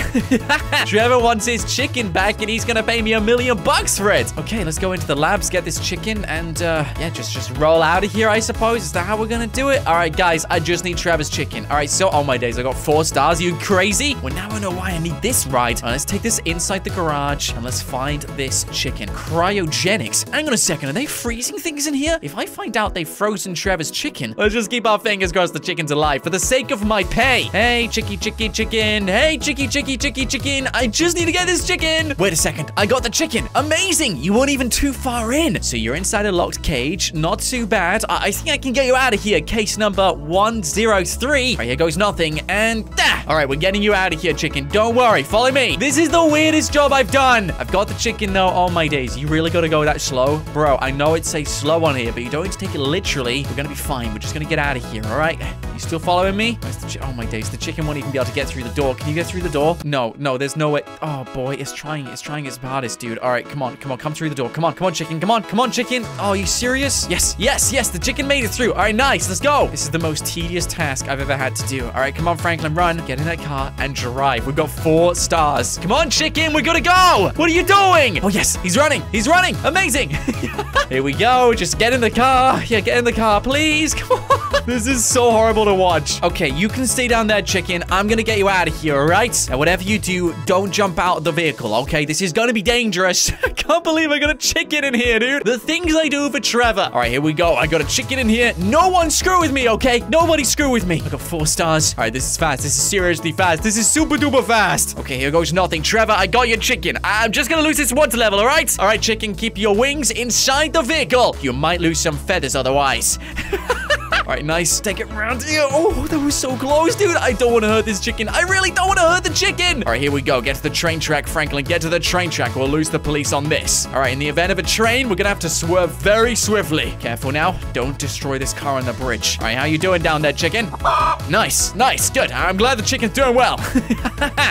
Trevor wants his chicken back, and he's gonna pay me a million bucks for it. Okay, let's go into the labs, get this chicken, and uh, yeah, just, just roll out of here, I suppose. Is that how we're gonna do it? All right, guys, I just need Trevor's chicken. All right, so, oh my days, I got four stars. Are you crazy? Well, now I know why I need this ride. All right, let's take this inside the garage, and let's find this chicken. Cryogenics. Hang on a second, are they freezing things in here? If I find out they've frozen Trevor's chicken, let's just keep our fingers crossed the chicken's alive for the sake of my pay. Hey, chicky, chicky, chicken. Hey, chicky, chicky, chicky, chicken. I just need to get this chicken. Wait a second. I got the chicken. Amazing. You weren't even too far in. So you're inside a locked cage. Not too bad. I, I think I can get you out of here. Case number one zero three. All right, here goes nothing. And ah! All right, we're getting you out of here, chicken. Don't worry. Follow me. This is the weirdest job I've done. I've got the chicken, though. Oh, my days. You really got to go that slow? Bro, I know it says slow on here, but you don't need to take it literally. We're going to be fine. We're just going to get out of here, all right? You still following me? Where's the chicken? Oh, my days. The chicken won't even be able to get through the door. Can you get through the door? No, no, there's no way. Oh, boy, it's trying. It's trying its hardest, dude. All right, come on, come on, come through the door. Come on, come on, chicken. Come on, come on, chicken. Oh, are you serious? Yes, yes, yes, the chicken made it through. All right, nice, let's go. This is the most tedious task I've ever had to do. All right, come on, Franklin, run. Get in that car and drive. We've got four stars. Come on, chicken, we gotta go. What are you doing? Oh, yes, he's running. He's running. Amazing. Here we go. Just get in the car. Yeah, get in the car, please. Come on. This is so horrible to watch. Okay, you can stay down there, chicken. I'm gonna get you out of here, all right? And whatever you do, don't jump out of the vehicle, okay? This is gonna be dangerous. I can't believe I got a chicken in here, dude. The things I do for Trevor. All right, here we go. I got a chicken in here. No one screw with me, okay? Nobody screw with me. I got four stars. All right, this is fast. This is seriously fast. This is super duper fast. Okay, here goes nothing. Trevor, I got your chicken. I'm just gonna lose this water level, all right? All right, chicken, keep your wings inside the vehicle. You might lose some feathers otherwise. All right, nice. Take it around here. Oh, that was so close, dude. I don't want to hurt this chicken. I really don't want to hurt the chicken. All right, here we go. Get to the train track, Franklin. Get to the train track. We'll lose the police on this. All right, in the event of a train, we're going to have to swerve very swiftly. Careful now. Don't destroy this car on the bridge. All right, how you doing down there, chicken? Nice. Nice. Good. I'm glad the chicken's doing well.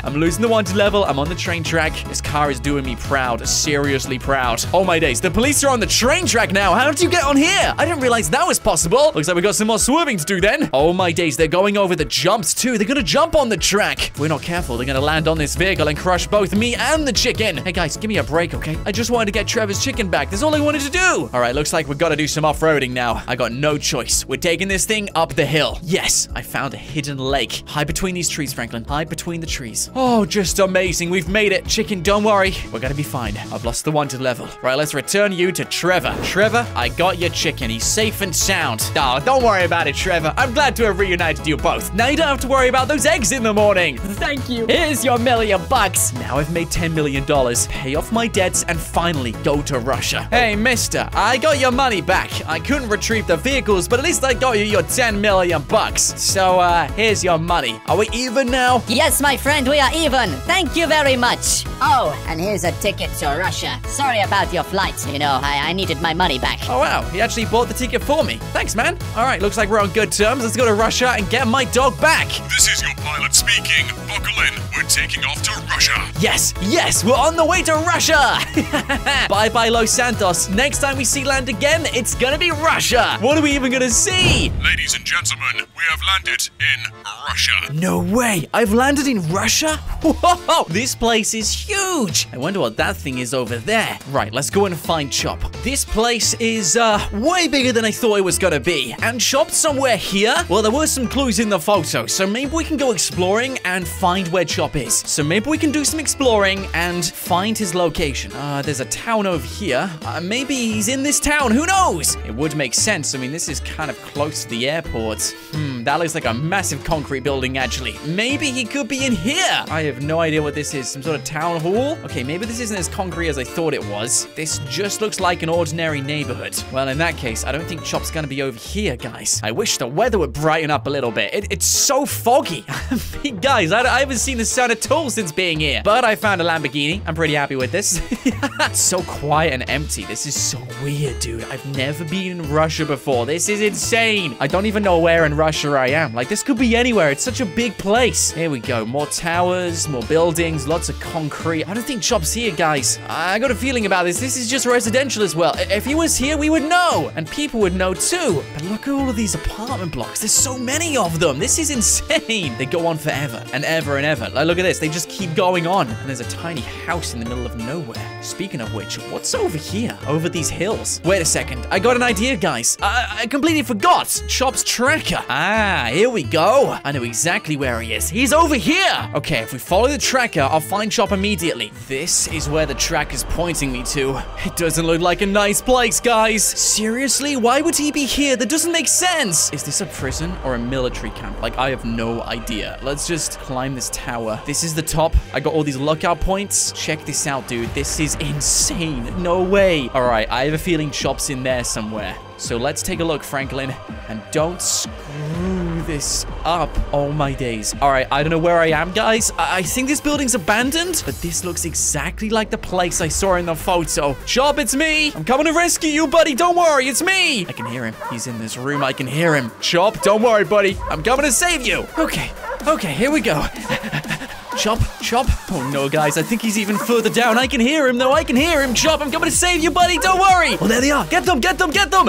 I'm losing the wanted level. I'm on the train track. This car is doing me proud. Seriously proud. Oh, my days. The police are on the train track now. How did you get on here? I didn't realize that was possible. Looks like we got some more swerving to do then. Oh my days, they're going over the jumps too. They're gonna jump on the track. If we're not careful, they're gonna land on this vehicle and crush both me and the chicken. Hey guys, give me a break, okay? I just wanted to get Trevor's chicken back. That's all I wanted to do. All right, looks like we've got to do some off-roading now. I got no choice. We're taking this thing up the hill. Yes, I found a hidden lake. Hide between these trees, Franklin. Hide between the trees. Oh, just amazing. We've made it. Chicken, don't worry. We're gonna be fine. I've lost the wanted level. Right, let's return you to Trevor. Trevor, I got your chicken. He's safe and sound. Oh, don't Don't worry about it, Trevor. I'm glad to have reunited you both. Now you don't have to worry about those eggs in the morning. Thank you. Here's your million bucks. Now I've made ten million dollars. Pay off my debts and finally go to Russia. Hey, mister, I got your money back. I couldn't retrieve the vehicles, but at least I got you your ten million bucks. So, uh, here's your money. Are we even now? Yes, my friend, we are even. Thank you very much. Oh, and here's a ticket to Russia. Sorry about your flight. You know, I, I needed my money back. Oh, wow. He actually bought the ticket for me. Thanks, man. All right. Right, looks like we're on good terms. Let's go to Russia and get my dog back. This is your pilot speaking. Buckle in. We're taking off to Russia. Yes, yes, we're on the way to Russia. Bye-bye, Los Santos. Next time we see land again, it's gonna be Russia. What are we even gonna see? Ladies and gentlemen, we have landed in Russia. No way. I've landed in Russia? Whoa, this place is huge. I wonder what that thing is over there. Right, let's go and find Chop. This place is uh, way bigger than I thought it was gonna be. And Chop somewhere here? Well, there were some clues in the photo, so maybe we can go exploring and find where Chop is. So maybe we can do some exploring and find his location. Uh, there's a town over here. Uh, maybe he's in this town. Who knows? It would make sense. I mean, this is kind of close to the airport. Hmm, that looks like a massive concrete building, actually. Maybe he could be in here. I have no idea what this is. Some sort of town hall? Okay, maybe this isn't as concrete as I thought it was. This just looks like an ordinary neighborhood. Well, in that case, I don't think Chop's gonna be over here, guys. I wish the weather would brighten up a little bit. It, it's so foggy. Guys, I, I haven't seen the sun at all since being here. But I found a Lamborghini. I'm pretty happy with this. So quiet and empty. This is so weird, dude. I've never been in Russia before. This is insane. I don't even know where in Russia I am. Like, this could be anywhere. It's such a big place. Here we go. More towers, more buildings, lots of concrete. I don't think Chop's here, guys. I got a feeling about this. This is just residential as well. If he was here, we would know. And people would know too. But look at all of these apartment blocks. There's so many of them. This is insane. They go on forever and ever and ever. Like, look at this. They just keep going on. And there's a tiny house in the middle of nowhere. Speaking of which, what's over here? Over these hills? Wait a second. I got an idea, guys. I, I completely forgot. Chop's tracker. Ah, here we go. I know exactly where he is. He's over here. Okay, if we follow the tracker, I'll find Chop immediately. This is where the tracker's pointing me to. It doesn't look like a nice place, guys. Seriously? Why would he be here? That doesn't make sense. Sense. Is this a prison or a military camp? Like, I have no idea. Let's just climb this tower. This is the top. I got all these lookout points. Check this out, dude. This is insane. No way. All right, I have a feeling Chop's in there somewhere. So let's take a look, Franklin, and don't screw this up. Oh, my days. All right, I don't know where I am, guys. I, I think this building's abandoned, but this looks exactly like the place I saw in the photo. Chop, it's me. I'm coming to rescue you, buddy. Don't worry, it's me. I can hear him. He's in this room. I can hear him. Chop, don't worry, buddy. I'm coming to save you. Okay, okay, here we go. Chop, Chop. Oh no, guys, I think he's even further down. I can hear him, though. I can hear him, Chop. I'm coming to save you, buddy. Don't worry. Oh, there they are. Get them, get them, get them.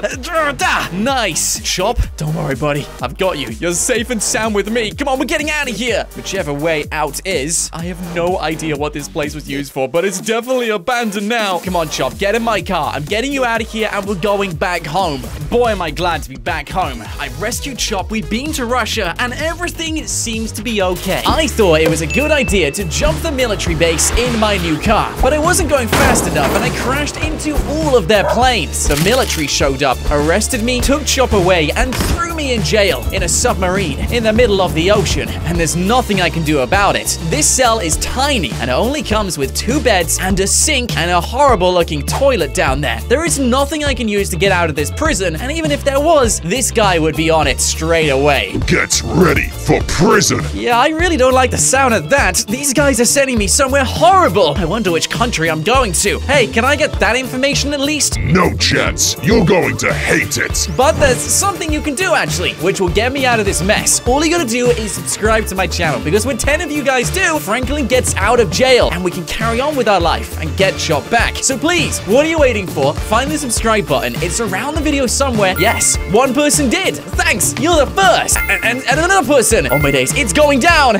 Nice. Chop, don't worry, buddy. I've got you. You're safe and sound with me. Come on, we're getting out of here. Whichever way out is, I have no idea what this place was used for, but it's definitely abandoned now. Come on, Chop, get in my car. I'm getting you out of here, and we're going back home. Boy, am I glad to be back home. I've rescued Chop. We've been to Russia, and everything seems to be okay. I thought it was a good idea to jump the military base in my new car, but I wasn't going fast enough, and I crashed into all of their planes. The military showed up, arrested me, took Chop away, and threw me in jail in a submarine in the middle of the ocean, and there's nothing I can do about it. This cell is tiny, and it only comes with two beds and a sink and a horrible-looking toilet down there. There is nothing I can use to get out of this prison, and even if there was, this guy would be on it straight away. Get ready for prison! Yeah, I really don't like the sound of that. These guys are sending me somewhere horrible. I wonder which country I'm going to. Hey, can I get that information at least? No chance. You're going to hate it. But there's something you can do, actually, which will get me out of this mess. All you gotta do is subscribe to my channel, because when ten of you guys do, Franklin gets out of jail, and we can carry on with our life and get Chop back. So please, what are you waiting for? Find the subscribe button. It's around the video somewhere. Yes, one person did. Thanks, you're the first. And, and, and another person. Oh my days, it's going down.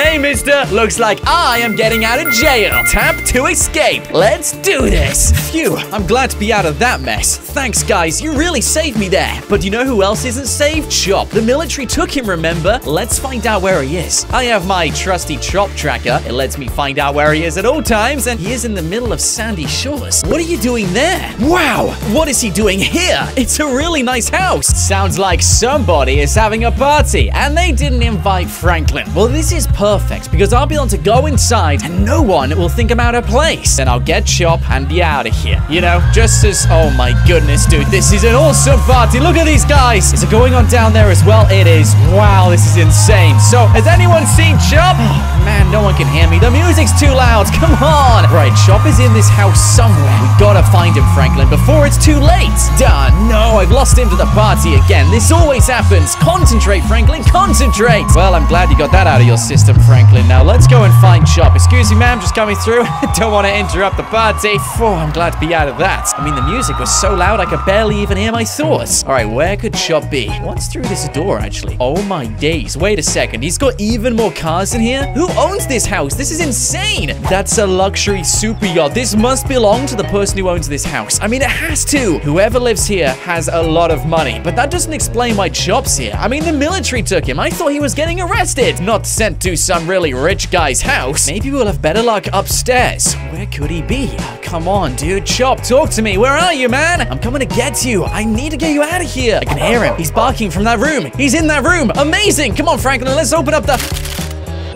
Hey, mister, looks like I am getting out of jail. Tap to escape. Let's do this. Phew, I'm glad to be out of that mess. Thanks, guys, you really saved me there. But you know who else isn't saved? Chop. The military took him, remember? Let's find out where he is. I have my trusty Chop tracker. It lets me find out where he is at all times, and he is in the middle of Sandy Shores. What are you doing there? Wow, what is he doing here? It's a really nice house. Sounds like somebody is having a party, and they didn't invite Franklin. Well, this is perfect, because I'll be able to go inside, and no one will think I'm out of place. Then I'll get Chop and be out of here. You know, just as... Oh my goodness, dude, this is an awesome party. Look at these guys. Is it going on down there as well? It is. Wow, this is insane. So, has anyone seen Chop? Oh, man, no one can hear me. The music's too loud. Come on. Right, Chop is in this house somewhere. We gotta find him, Franklin, before it's too late. Duh, no, I've lost him to the party again. This always happens. Concentrate, Franklin, concentrate. Well, I'm glad you got that out of your system, Franklin. Now, let's go and find Chop. Excuse me, ma'am, just coming through. Don't want to interrupt the party. Oh, I'm glad to be out of that. I mean, the music was so loud, I could barely even hear my thoughts. All right, where could Chop be? What's through this door, actually? Oh, my days. Wait a second. He's got even more cars in here? Who owns this house? This is insane. That's a luxury super yacht. This must belong to the person who owns this house. I mean, it has to. Whoever lives here has a lot of money, but that doesn't explain why Chop's here. I mean, the military took him. I thought he was getting arrested, not sent to some really rich guy's house. Maybe we'll have better luck upstairs. Where could he be? Oh, come on, dude. Chop, talk to me. Where are you, man? I'm coming to get you. I need to get you out of here. I can hear him. He's barking from that room. He's in that room. Amazing. Come on, Franklin. Let's open up the...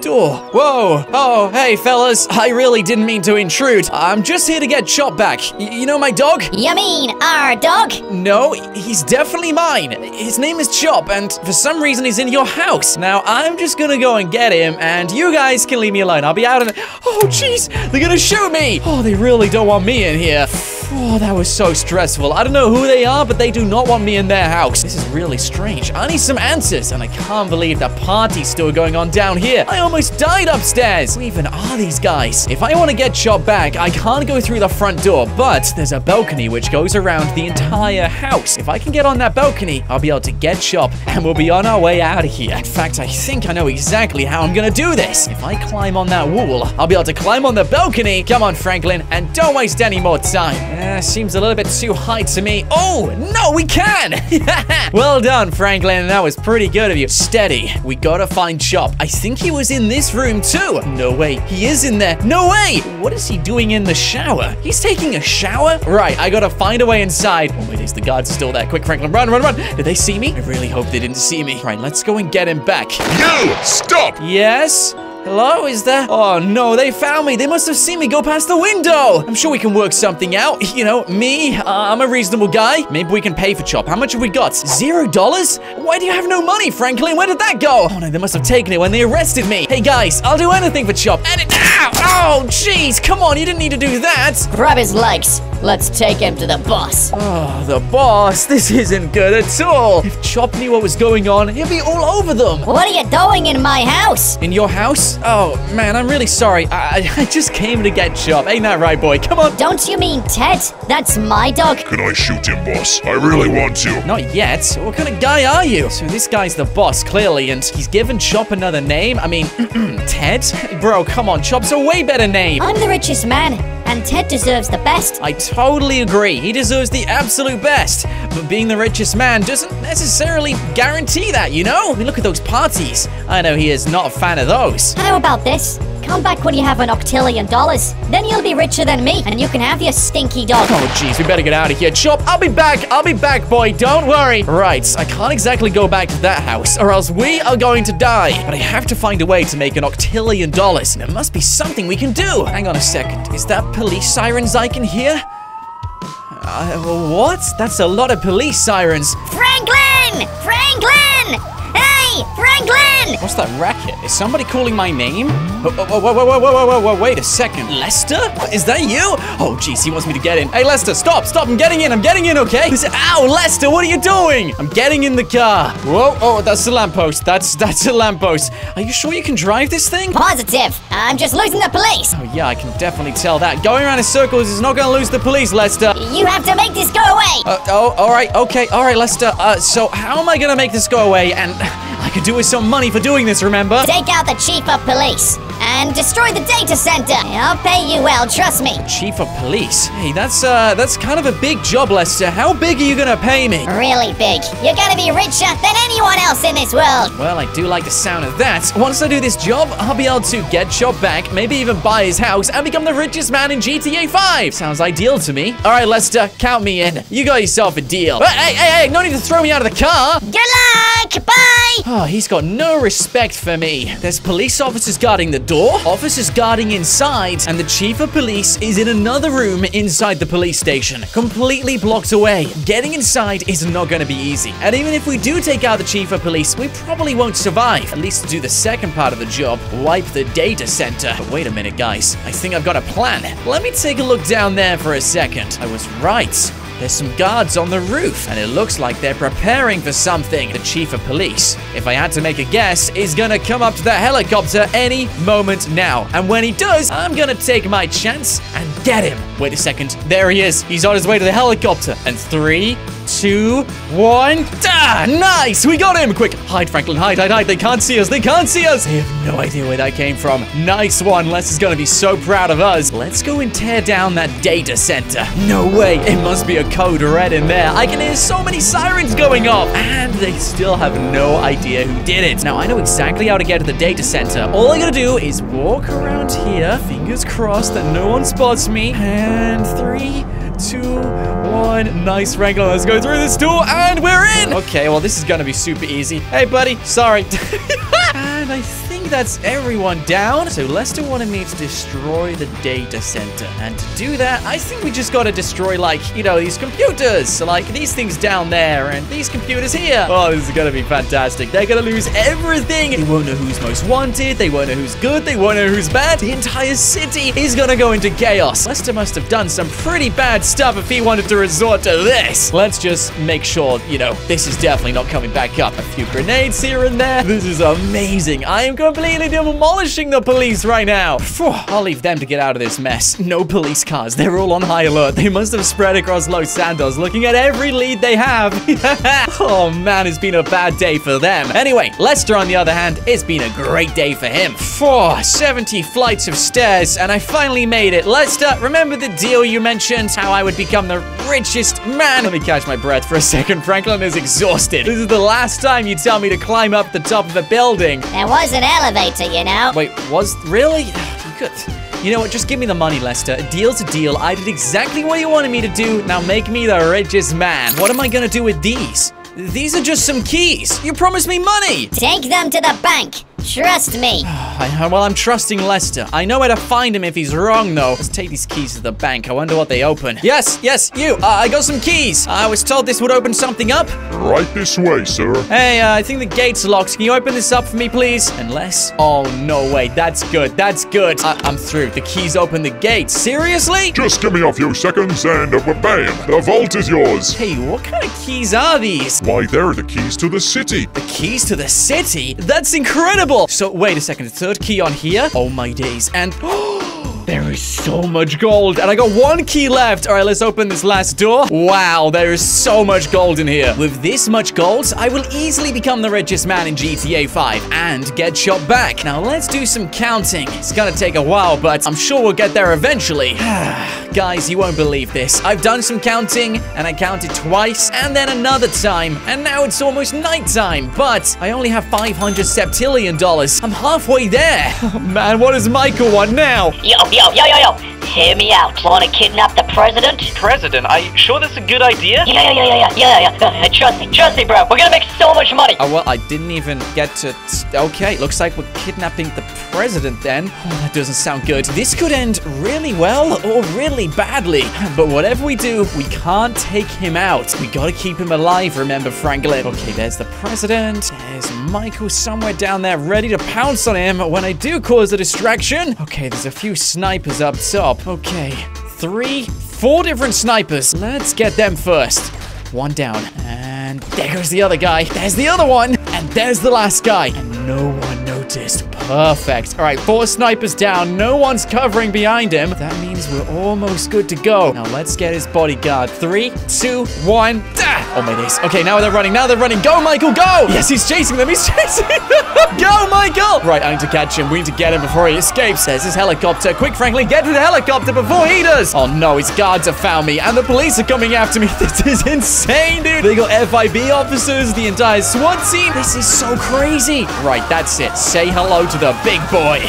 door. Whoa. Oh, hey, fellas. I really didn't mean to intrude. I'm just here to get Chop back. Y you know my dog? You mean our dog? No, he's definitely mine. His name is Chop, and for some reason, he's in your house. Now, I'm just gonna go and get him, and you guys can leave me alone. I'll be out and... Oh, jeez. They're gonna shoot me. Oh, they really don't want me in here. Oh, that was so stressful. I don't know who they are, but they do not want me in their house. This is really strange. I need some answers, and I can't believe the party's still going on down here. I almost died upstairs. Who even are these guys? If I want to get Chop back, I can't go through the front door, but there's a balcony which goes around the entire house. If I can get on that balcony, I'll be able to get Chop, and we'll be on our way out of here. In fact, I think I know exactly how I'm gonna do this. If I climb on that wall, I'll be able to climb on the balcony. Come on, Franklin, and don't waste any more time. Uh, seems a little bit too high to me. Oh, no, we can! Well done, Franklin. That was pretty good of you. Steady. We gotta find Chop. I think he was in this room, too. No way. He is in there. No way! What is he doing in the shower? He's taking a shower? Right, I gotta find a way inside. Oh, wait, is the guards still there? Quick, Franklin, run, run, run! Did they see me? I really hope they didn't see me. Right, let's go and get him back. You! Stop! Yes? Hello, is there? Oh, no, they found me. They must have seen me go past the window. I'm sure we can work something out. You know, me, uh, I'm a reasonable guy. Maybe we can pay for Chop. How much have we got? Zero dollars? Why do you have no money, Franklin? Where did that go? Oh, no, they must have taken it when they arrested me. Hey, guys, I'll do anything for Chop. And it... Ow! Oh, jeez, come on, you didn't need to do that. Grab his legs. Let's take him to the boss. Oh, the boss. This isn't good at all. If Chop knew what was going on, he'd be all over them. What are you doing in my house? In your house? Yes. Oh, man, I'm really sorry. I, I just came to get Chop. Ain't that right, boy? Come on. Don't you mean Ted? That's my dog. Can I shoot him, boss? I really want to. Not yet. What kind of guy are you? So this guy's the boss, clearly, and he's given Chop another name. I mean, Ted? Bro, come on. Chop's a way better name. I'm the richest man, and Ted deserves the best. I totally agree. He deserves the absolute best. But being the richest man doesn't necessarily guarantee that, you know? I mean, look at those parties. I know he is not a fan of those. How about this? Come back when you have an octillion dollars. Then you'll be richer than me, and you can have your stinky dog. Oh, jeez, we better get out of here. Chop, I'll be back. I'll be back, boy. Don't worry. Right, I can't exactly go back to that house, or else we are going to die. But I have to find a way to make an octillion dollars. There must be something we can do. Hang on a second. Is that police sirens I can hear? Uh, what? That's a lot of police sirens. Franklin! Franklin! Hey, Franklin! What's that racket? Is somebody calling my name? Oh, oh, oh, oh, oh, oh, oh, oh, wait a second. Lester? Is that you? Oh, jeez, he wants me to get in. Hey, Lester, stop, stop. I'm getting in. I'm getting in, okay? This, ow, Lester, what are you doing? I'm getting in the car. Whoa, oh, that's a lamppost. That's, that's a lamppost. Are you sure you can drive this thing? Positive. I'm just losing the police. Oh, yeah, I can definitely tell that. Going around in circles is not going to lose the police, Lester. You have to make this go away. Uh, oh, all right, okay, all right, Lester. Uh, so how am I going to make this go away? And I could do with some money for doing this, remember? Take out the chief of police and destroy the data center. I'll pay you well, trust me. Chief of police? Hey, that's uh, that's kind of a big job, Lester. How big are you gonna pay me? Really big. You're gonna be richer than anyone else in this world. Well, I do like the sound of that. Once I do this job, I'll be able to get Chop back, maybe even buy his house, and become the richest man in G T A five. Sounds ideal to me. All right, Lester, count me in. You got yourself a deal. Hey, hey, hey, no need to throw me out of the car. Good luck, bye. Oh, he's got no respect for me. There's police officers guarding the door, officers guarding inside, and the chief of police is in another room inside the police station, completely blocked away. Getting inside is not going to be easy. And even if we do take out the chief of police, we probably won't survive, at least to do the second part of the job, wipe the data center. But wait a minute, guys. I think I've got a plan. Let me take a look down there for a second. I was right. There's some guards on the roof, and it looks like they're preparing for something. The chief of police, if I had to make a guess, is gonna come up to the helicopter any moment now. And when he does, I'm gonna take my chance and get him. Wait a second. There he is. He's on his way to the helicopter. And three, two, one. Ah, nice. We got him. Quick, hide, Franklin. Hide, hide, hide. They can't see us. They can't see us. They have no idea where that came from. Nice one. Lester's gonna be so proud of us. Let's go and tear down that data center. No way. It must be a code red in there. I can hear so many sirens going off, and they still have no idea who did it. Now, I know exactly how to get to the data center. All I gotta do is walk around here, fingers crossed that no one spots me, and three, two, one. Nice, Wrangler. Let's go through this door, and we're in! Okay, well, this is gonna be super easy. Hey, buddy. Sorry. And I think that's everyone down. So Lester wanted me to destroy the data center. And to do that, I think we just gotta destroy, like, you know, these computers. So, like, these things down there and these computers here. Oh, this is gonna be fantastic. They're gonna lose everything. They won't know who's most wanted. They won't know who's good. They won't know who's bad. The entire city is gonna go into chaos. Lester must have done some pretty bad stuff if he wanted to resort to this. Let's just make sure, you know, this is definitely not coming back up. A few grenades here and there. This is amazing. I am completely demolishing the police right now. Phew, I'll leave them to get out of this mess. No police cars. They're all on high alert. They must have spread across Los Santos, looking at every lead they have. Oh, man, it's been a bad day for them. Anyway, Lester, on the other hand, it's been a great day for him. Phew, seventy flights of stairs, and I finally made it. Lester, remember the deal you mentioned? How I would become the richest man. Let me catch my breath for a second. Franklin is exhausted. This is the last time you tell me to climb up the top of a building. There was an elevator, you know. Wait, was really? Good. You know what? Just give me the money, Lester. A deal's a deal. I did exactly what you wanted me to do. Now make me the richest man. What am I gonna do with these? These are just some keys. You promised me money. Take them to the bank. Trust me. Well, I'm trusting Lester. I know where to find him if he's wrong, though. Let's take these keys to the bank. I wonder what they open. Yes, yes, you. Uh, I got some keys. I was told this would open something up. Right this way, sir. Hey, uh, I think the gate's locked. Can you open this up for me, please? Unless... Oh, no, wait. That's good. That's good. I I'm through. The keys open the gate. Seriously? Just give me a few seconds and bam! The vault is yours. Hey, what kind of keys are these? Why, they're the keys to the city. The keys to the city? That's incredible. impossible. So wait a second, third key on here. Oh my days. And there is so much gold. And I got one key left. All right, let's open this last door. Wow, there is so much gold in here. With this much gold, I will easily become the richest man in G T A five and get Chop back. Now, let's do some counting. It's gonna take a while, but I'm sure we'll get there eventually. Guys, you won't believe this. I've done some counting, and I counted twice, and then another time. And now it's almost nighttime, but I only have five hundred septillion dollars. I'm halfway there. Oh, man, what does Michael want now? Yup. Yo, yo, yo, yo! Hear me out. Want to kidnap the president? President? Are you sure that's a good idea? Yeah, yeah, yeah, yeah, yeah, yeah. Trust me, trust me, bro. We're gonna make so much money. Oh, well, I didn't even get to... Okay, looks like we're kidnapping the president then. Oh, that doesn't sound good. This could end really well or really badly. But whatever we do, we can't take him out. We gotta keep him alive, remember, Franklin. Okay, there's the president. There's Michael somewhere down there ready to pounce on him when I do cause a distraction. Okay, there's a few snipers. Snipers up top. Okay, three, four different snipers. Let's get them first. One down. And there goes the other guy. There's the other one. And there's the last guy. And no one noticed. Perfect. All right, four snipers down. No one's covering behind him. That means we're almost good to go. Now let's get his bodyguard. Three, two, one. Ah! Oh my days. Okay, now they're running. Now they're running. Go, Michael, go! Yes, he's chasing them. He's chasing them. Go, Michael! Right, I need to catch him. We need to get him before he escapes. There's his helicopter. Quick, Franklin, get to the helicopter before he does. Oh no, his guards have found me, and the police are coming after me. This is insane, dude. They got F B I officers, the entire SWAT team. This is so crazy. Right, that's it. Say hello to to the big boy.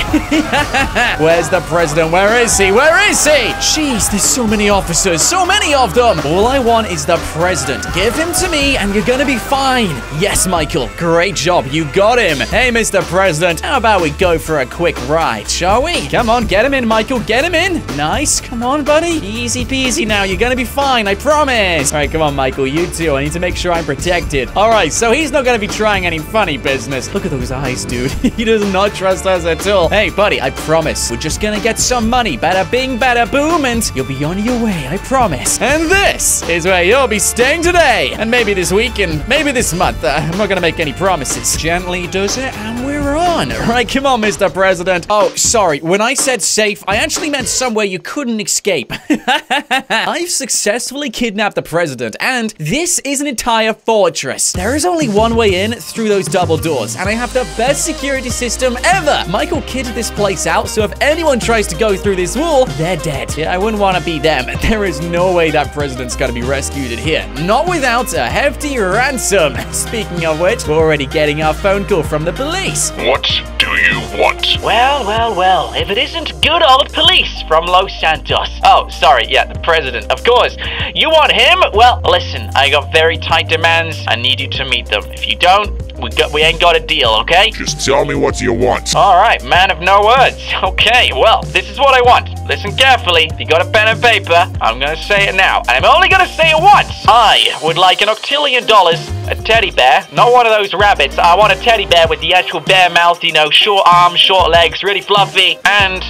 Where's the president? Where is he? Where is he? Jeez, there's so many officers. So many of them. All I want is the president. Give him to me and you're gonna be fine. Yes, Michael. Great job. You got him. Hey, Mister President. How about we go for a quick ride, shall we? Come on, get him in, Michael. Get him in. Nice. Come on, buddy. Easy peasy now. You're gonna be fine. I promise. All right, come on, Michael. You too. I need to make sure I'm protected. All right, so he's not gonna be trying any funny business. Look at those eyes, dude. He does not trust us at all. Hey, buddy, I promise. We're just gonna get some money. Bada bing, bada boom, and you'll be on your way, I promise. And this is where you'll be staying today. And maybe this week and maybe this month. Uh, I'm not gonna make any promises. Gently does it, and we're on. Right, come on, Mister President. Oh, sorry. When I said safe, I actually meant somewhere you couldn't escape. I've successfully kidnapped the president, and this is an entire fortress. There is only one way in through those double doors, and I have the best security system ever. Michael kitted this place out, so if anyone tries to go through this wall, they're dead. Yeah, I wouldn't want to be them. There is no way that president's gonna be rescued in here. Not without a hefty ransom. Speaking of which, we're already getting our phone call from the police. What do you want? Well, well, well, if it isn't good old police from Los Santos. Oh, sorry, yeah, the president, of course. You want him? Well, listen, I got very tight demands. I need you to meet them. If you don't, We, got, we ain't got a deal, okay? Just tell me what you want. All right, man of no words. Okay, well, this is what I want. Listen carefully. If you got a pen and paper, I'm gonna say it now. And I'm only gonna say it once. I would like an octillion dollars, a teddy bear, not one of those rabbits. I want a teddy bear with the actual bear mouth, you know, short arms, short legs, really fluffy, and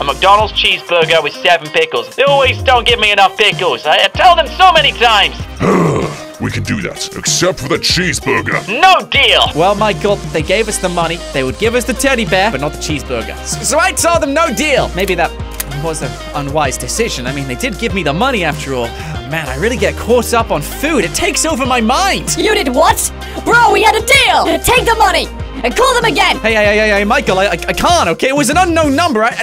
a McDonald's cheeseburger with seven pickles. They always don't give me enough pickles. I, I tell them so many times. We can do that, except for the cheeseburger. No deal! Well, Michael, they gave us the money. They would give us the teddy bear, but not the cheeseburger. So I told them no deal! Maybe that was an unwise decision. I mean, they did give me the money after all. Man, I really get caught up on food. It takes over my mind. You did what? Bro, we had a deal! Take the money! And call them again! Hey, hey, hey, hey, Michael, I, I, I can't, okay? It was an unknown number. I I,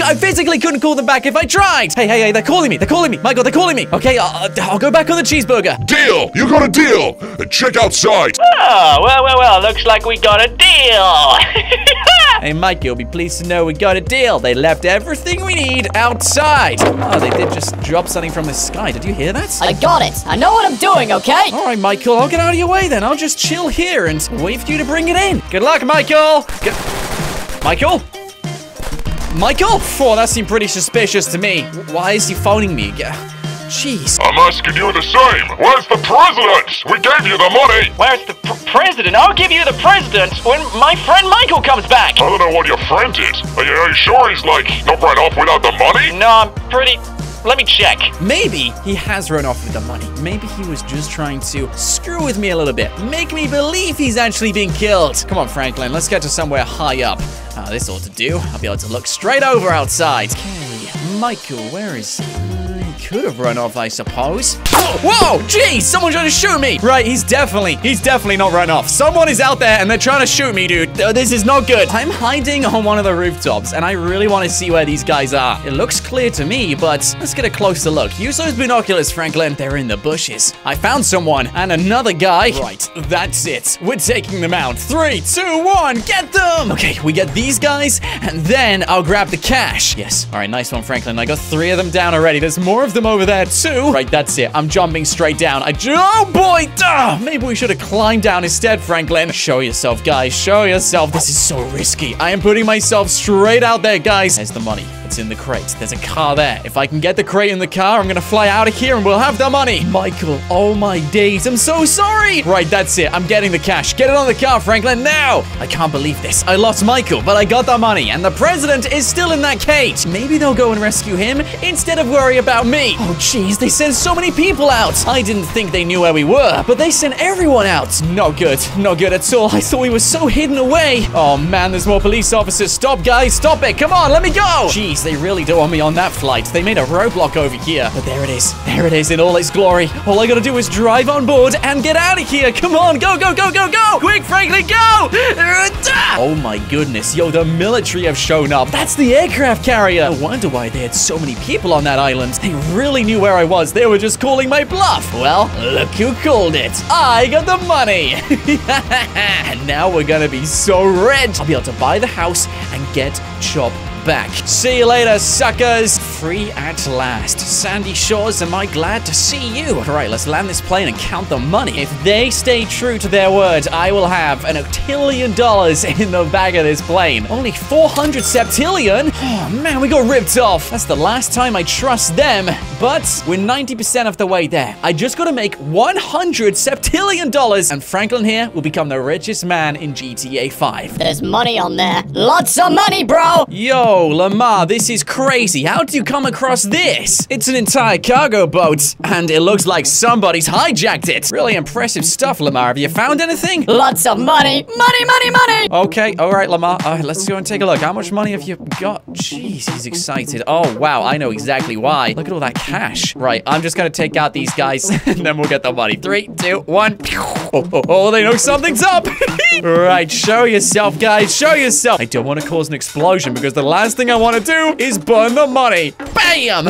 I I physically couldn't call them back if I tried. Hey, hey, hey, they're calling me. They're calling me. Michael, they're calling me. Okay, I'll, I'll go back on the cheeseburger. Deal! You got a deal! Check outside. Oh, well, well, well, looks like we got a deal. Hey, Mike, you'll be pleased to know we got a deal. They left everything we need outside. Oh, they did just drop something from the sky. Did you hear that? I got it. I know what I'm doing, okay? All right, Michael, I'll get out of your way then. I'll just chill here and wait for you to bring it in. Good luck, Michael. Good. Michael? Michael? Oh, that seemed pretty suspicious to me. Why is he phoning me again? Jeez. I'm asking you the same. Where's the president? We gave you the money. Where's the pr president? I'll give you the president when my friend Michael comes back. I don't know what your friend did. Are you, are you sure he's, like, not right off without the money? No, I'm pretty Let me check. Maybe he has run off with the money. Maybe he was just trying to screw with me a little bit. Make me believe he's actually been killed. Come on, Franklin. Let's get to somewhere high up. Ah, this ought to do. I'll be able to look straight over outside. Okay, Michael, where is he? Could have run off, I suppose. Oh, whoa! Geez, someone's trying to shoot me! Right, he's definitely, he's definitely not run off. Someone is out there and they're trying to shoot me, dude. This is not good. I'm hiding on one of the rooftops and I really want to see where these guys are. It looks clear to me, but let's get a closer look. Use those binoculars, Franklin. They're in the bushes. I found someone and another guy. Right, that's it. We're taking them out. Three, two, one, get them! Okay, we get these guys and then I'll grab the cash. Yes, all right, nice one, Franklin. I got three of them down already. There's more of them over there too. Right, that's it. I'm jumping straight down. I oh boy, duh! Maybe we should have climbed down instead, Franklin. Show yourself, guys. Show yourself. This is so risky. I am putting myself straight out there, guys. There's the money. It's in the crate. There's a car there. If I can get the crate in the car, I'm gonna fly out of here and we'll have the money. Michael, oh my days. I'm so sorry. Right, that's it. I'm getting the cash. Get it on the car, Franklin, now. I can't believe this. I lost Michael, but I got the money and the president is still in that cage. Maybe they'll go and rescue him instead of worry about me. Oh, jeez, they sent so many people out. I didn't think they knew where we were, but they sent everyone out. Not good. Not good at all. I thought we were so hidden away. Oh, man, there's more police officers. Stop, guys. Stop it. Come on, let me go. Jeez, they really don't want me on that flight. They made a roadblock over here. But there it is. There it is in all its glory. All I gotta do is drive on board and get out of here. Come on. Go, go, go, go, go. Quick, Franklin, go. Oh, my goodness. Yo, the military have shown up. That's the aircraft carrier. No wonder why they had so many people on that island. They really knew where I was. They were just calling my bluff. Well, look who called it. I got the money. And now we're gonna be so rich. I'll be able to buy the house and get Chop back. See you later, suckers. Free at last. Sandy Shores, am I glad to see you. All right, let's land this plane and count the money. If they stay true to their word, I will have an octillion dollars in the back of this plane. Only four hundred septillion? Oh, man, we got ripped off. That's the last time I trust them, but we're ninety percent of the way there. I just got to make one hundred septillion dollars, and Franklin here will become the richest man in G T A five. There's money on there. Lots of money, bro. Yo, oh, Lamar, this is crazy. How did you come across this? It's an entire cargo boat, and it looks like somebody's hijacked it. Really impressive stuff, Lamar. Have you found anything? Lots of money. Money, money, money. Okay, all right, Lamar. All right, let's go and take a look. How much money have you got? Jeez, he's excited. Oh, wow, I know exactly why. Look at all that cash. Right, I'm just gonna take out these guys, and then we'll get the money. Three, two, one. Oh, oh, oh, they know something's up. Right, show yourself, guys. Show yourself. I don't want to cause an explosion because the last Last thing I want to do is burn the money. Bam!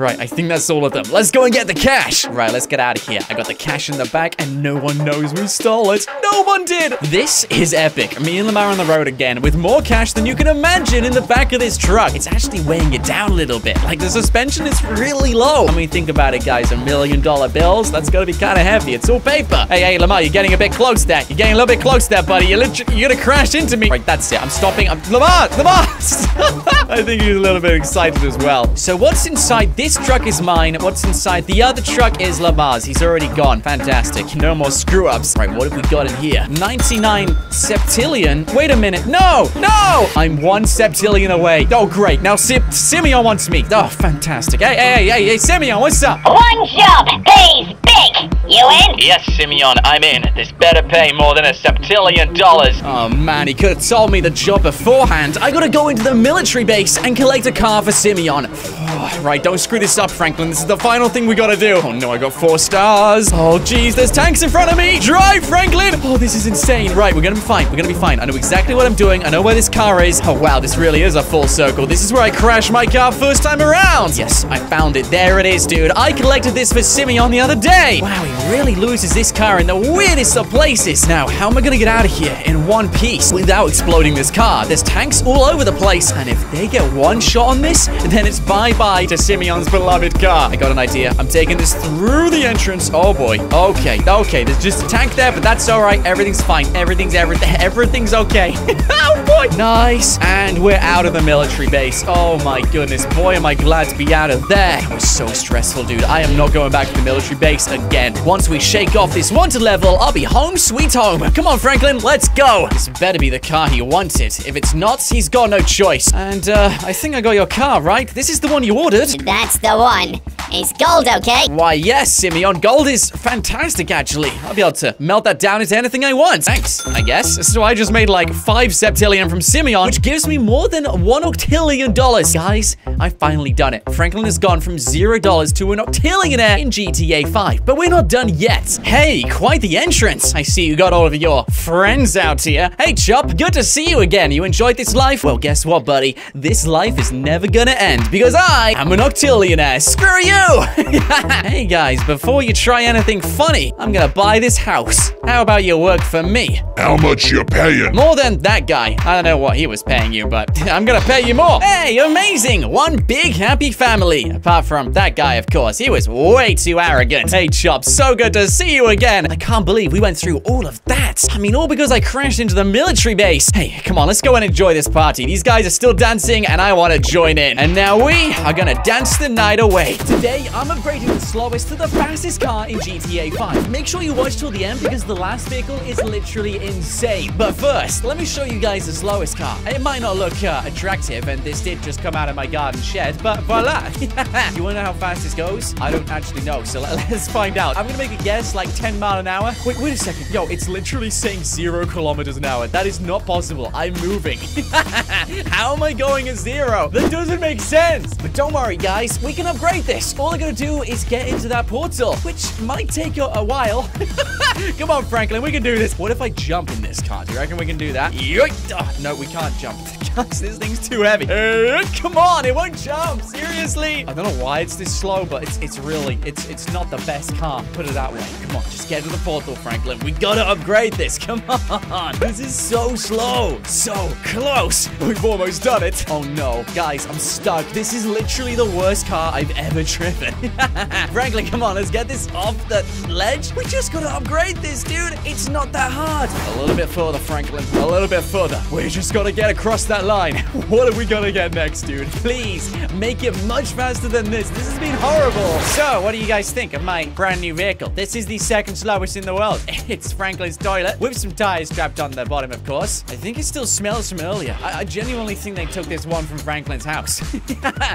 Right, I think that's all of them. Let's go and get the cash. Right, let's get out of here. I got the cash in the bag and no one knows who stole it. No one did. This is epic. Me and Lamar on the road again with more cash than you can imagine in the back of this truck. It's actually weighing it down a little bit. Like the suspension is really low. I mean, think about it, guys. A million dollar bills. That's going to be kind of heavy. It's all paper. Hey, hey, Lamar, you're getting a bit close there. You're getting a little bit close there, buddy. You're, literally, you're going to crash into me. Right, that's it. I'm stopping. I'm Lamar! Lamar! I think he's a little bit excited as well. So what's inside this truck is mine. What's inside the other truck is Lamar's. He's already gone. Fantastic. No more screw-ups. Right, what have we got in here? ninety-nine septillion. Wait a minute. No! No! I'm one septillion away. Oh, great. Now Sim Simeon wants me. Oh, fantastic. Hey, hey, hey, hey, Simeon, what's up? One job pays big. You in? Yes, Simeon, I'm in. This better pay more than a septillion dollars. Oh, man, he could have told me the job beforehand. I gotta go into the military base and collect a car for Simeon. Oh, right, don't screw this up, Franklin. This is the final thing we gotta do. Oh, no, I got four stars. Oh, jeez, there's tanks in front of me. Drive, Franklin. Oh, this is insane. Right, we're gonna be fine. We're gonna be fine. I know exactly what I'm doing. I know where this car is. Oh, wow, this really is a full circle. This is where I crashed my car first time around. Yes, I found it. There it is, dude. I collected this for Simeon the other day. Wow, he really loses this car in the weirdest of places. Now, how am I gonna get out of here in one piece without exploding this car? There's tanks all over the place. And if they get one shot on this, then it's bye-bye to Simeon's beloved car. I got an idea. I'm taking this through the entrance. Oh, boy. Okay. Okay. There's just a tank there, but that's all right. Everything's fine. Everything's everything. Everything's okay. Oh, boy. Nice. And we're out of the military base. Oh, my goodness. Boy, am I glad to be out of there. That was so stressful, dude. I am not going back to the military base again. Once we shake off this wanted level, I'll be home sweet home. Come on, Franklin, let's go. This better be the car he wanted. If it's not, he's got no choice. And, uh, I think I got your car, right? This is the one you ordered. That's the one. It's gold, okay? Why, yes, Simeon. Gold is fantastic, actually. I'll be able to melt that down into anything I want. Thanks, I guess. So I just made like five septillion from Simeon, which gives me more than one octillion dollars. Guys, I've finally done it. Franklin has gone from zero dollars to an octillionaire in G T A five, but we're not done yet. Hey, quite the entrance. I see you got all of your friends out here. Hey, Chop, good to see you again. You enjoyed this life? Well, guess what, buddy? This life is never gonna end because I am an octillionaire. Screw you! Hey guys, before you try anything funny, I'm gonna buy this house. How about you work for me? How much you paying? More than that guy. I don't know what he was paying you, but I'm gonna pay you more. Hey, amazing! One big happy family. Apart from that guy, of course. He was way too arrogant. Hey, Chop, so good to see you again. I can't believe we went through all of that. I mean, all because I crashed into the military base. Hey, come on, let's go and enjoy this party. These guys are still dancing, and I want to join in. And now we are gonna dance the night away. Today, I'm upgrading the slowest to the fastest car in G T A five. Make sure you watch till the end because the last vehicle is literally insane. But first, let me show you guys the slowest car. It might not look uh, attractive, and this did just come out of my garden shed, but voila. You wanna know how fast this goes? I don't actually know, so let's find out. I'm gonna make a guess, like ten mile an hour. Wait, wait a second. Yo, it's literally saying zero kilometers an hour. That is not possible. I'm moving. How am I going at zero? That doesn't make sense. But don't worry, guys. We can upgrade this. All I'm gonna do is get into that portal, which might take a, a while. Come on, Franklin, we can do this. What if I jump in this car? Do you reckon we can do that? Oh, no, we can't jump. This thing's too heavy. Uh, come on, it won't jump. Seriously. I don't know why it's this slow, but it's it's really, it's it's not the best car. Put it that way. Come on, just get to the portal, Franklin. We gotta upgrade this. Come on. This is so slow. So close. We've almost done it. Oh no, guys, I'm stuck. This is literally the worst car I've ever driven. Franklin, come on, let's get this off the ledge. We just gotta upgrade this, dude. It's not that hard. A little bit further, Franklin. A little bit further. We just gotta get across that line. What are we gonna get next, dude? Please make it much faster than this. This has been horrible. So, what do you guys think of my brand new vehicle? This is the second slowest in the world. It's Franklin's toilet with some tires strapped on the bottom, of course. I think it still smells from earlier. I, I genuinely think they took this one from Franklin's house.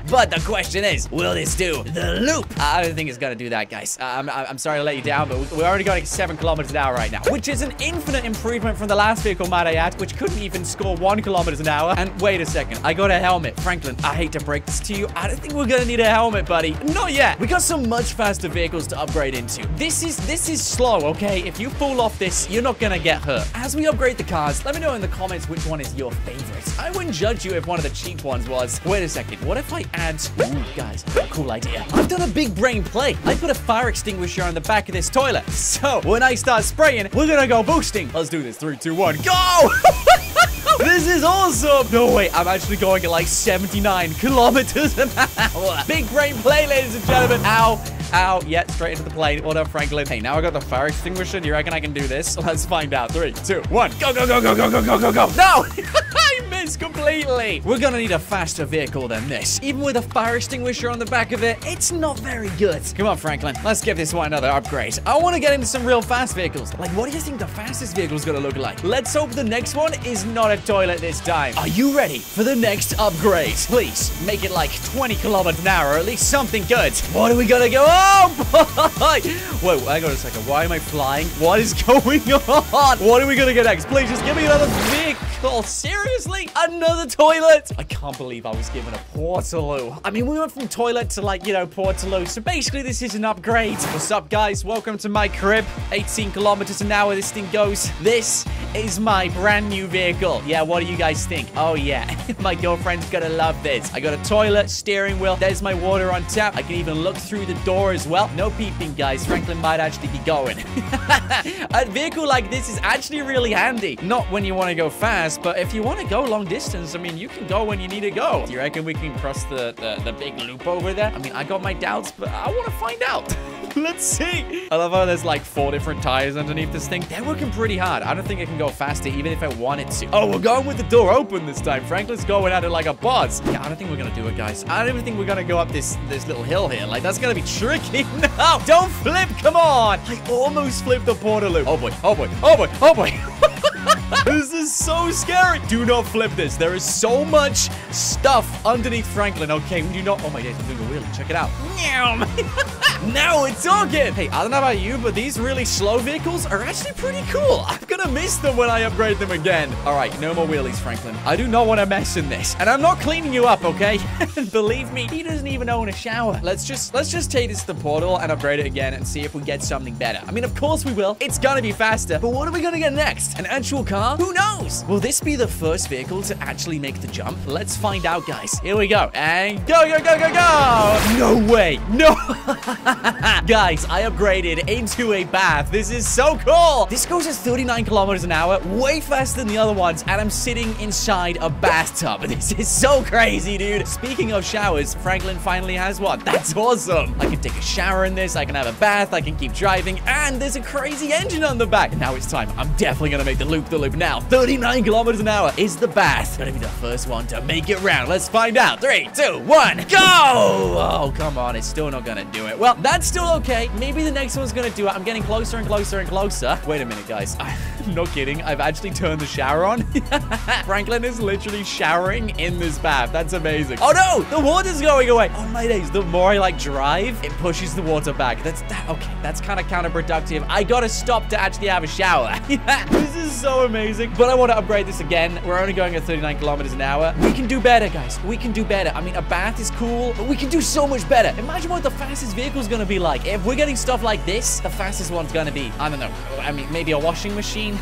But the question is, will this do the loop? I don't think it's gonna do that, guys. I'm, I'm sorry to let you down, but we're already going seven kilometers an hour right now, which is an infinite improvement from the last vehicle, might I add, which couldn't even score one kilometers an hour. And wait a second, I got a helmet. Franklin, I hate to break this to you. I don't think we're gonna need a helmet, buddy. Not yet. We got some much faster vehicles to upgrade into. This is this is slow, okay? If you fall off this, you're not gonna get hurt. As we upgrade the cars, let me know in the comments which one is your favorite. I wouldn't judge you if one of the cheap ones was. Wait a second, what if I add... Ooh, guys, cool idea. I've done a big brain play. I put a fire extinguisher on the back of this toilet. So, when I start spraying, we're gonna go boosting. Let's do this. Three, two, one, go! This is awesome! No way, I'm actually going at like seventy-nine kilometers an hour. Big brain play, ladies and gentlemen. Ow, ow, yeah, straight into the plane. What up, Franklin? Hey, now I got the fire extinguisher. Do you reckon I can do this? Let's find out. Three, two, one. Go, go, go, go, go, go, go, go, go. No! Completely. We're gonna need a faster vehicle than this. Even with a fire extinguisher on the back of it, it's not very good. Come on, Franklin. Let's give this one another upgrade. I want to get into some real fast vehicles. Like, what do you think the fastest vehicle is gonna look like? Let's hope the next one is not a toilet this time. Are you ready for the next upgrade? Please, make it like twenty kilometers an hour, or at least something good. What are we gonna go? Oh, boy! Whoa, hang on a second. Why am I flying? What is going on? What are we gonna get next? Please, just give me another vehicle. Seriously? Another toilet? I can't believe I was given a Portalo. I mean, we went from toilet to, like, you know, Portalo. So basically, this is an upgrade. What's up, guys? Welcome to my crib. eighteen kilometers an hour this thing goes. This is my brand new vehicle. Yeah, what do you guys think? Oh, yeah. My girlfriend's gonna love this. I got a toilet, steering wheel. There's my water on tap. I can even look through the door as well. No peeping, guys. Franklin might actually be going. A vehicle like this is actually really handy. Not when you want to go fast, fast, but if you want to go long distance, I mean, you can go when you need to go. Do you reckon we can cross the, the, the big loop over there? I mean, I got my doubts, but I want to find out. Let's see. I love how there's like four different tires underneath this thing. They're working pretty hard. I don't think I can go faster, even if I wanted to. Oh, we're going with the door open this time. Franklin's going at it like a boss. Yeah, I don't think we're going to do it, guys. I don't even think we're going to go up this, this little hill here. Like, that's going to be tricky. No, don't flip. Come on. I almost flipped the portal loop. Oh, boy. Oh, boy. Oh, boy. Oh, boy. This is so scary. Do not flip this. There is so much stuff underneath Franklin. Okay, we do not. Oh my days, I'm doing a wheelie. Check it out. Now it's all good. Hey, I don't know about you, but these really slow vehicles are actually pretty cool. I'm gonna miss them when I upgrade them again. All right, no more wheelies, Franklin. I do not want to mess in this, and I'm not cleaning you up, okay? Believe me, he doesn't even own a shower. Let's just let's just take this to the portal and upgrade it again and see if we get something better. I mean, of course we will. It's gonna be faster. But what are we gonna get next? An actual car? Who knows? Will this be the first vehicle to actually make the jump? Let's find out, guys. Here we go. And go, go, go, go, go! No way. No. Guys, I upgraded into a bath. This is so cool. This goes at thirty-nine kilometers an hour, way faster than the other ones, and I'm sitting inside a bathtub. This is so crazy, dude. Speaking of showers, Franklin finally has one. That's awesome. I can take a shower in this. I can have a bath. I can keep driving, and there's a crazy engine on the back. And now it's time. I'm definitely gonna make the loop the loop now. thirty-nine kilometers an hour is the bath. Gonna be the first one to make it round. Let's find out. Three, two, one, go! Oh, come on. It's still not gonna do it. Well, that's still okay. Maybe the next one's gonna do it. I'm getting closer and closer and closer. Wait a minute, guys. I'm not kidding. I've actually turned the shower on. Franklin is literally showering in this bath. That's amazing. Oh, no! The water's going away. Oh, my days. The more I, like, drive, it pushes the water back. That's that. Okay, that's kind of counterproductive. I gotta stop to actually have a shower. This is so amazing. But I want to upgrade this again. We're only going at thirty-nine kilometers an hour. We can do better, guys. We can do better. I mean, a bath is cool, but we can do so much better. Imagine what the fastest vehicle is going to be like. If we're getting stuff like this, the fastest one's going to be, I don't know, I mean, maybe a washing machine.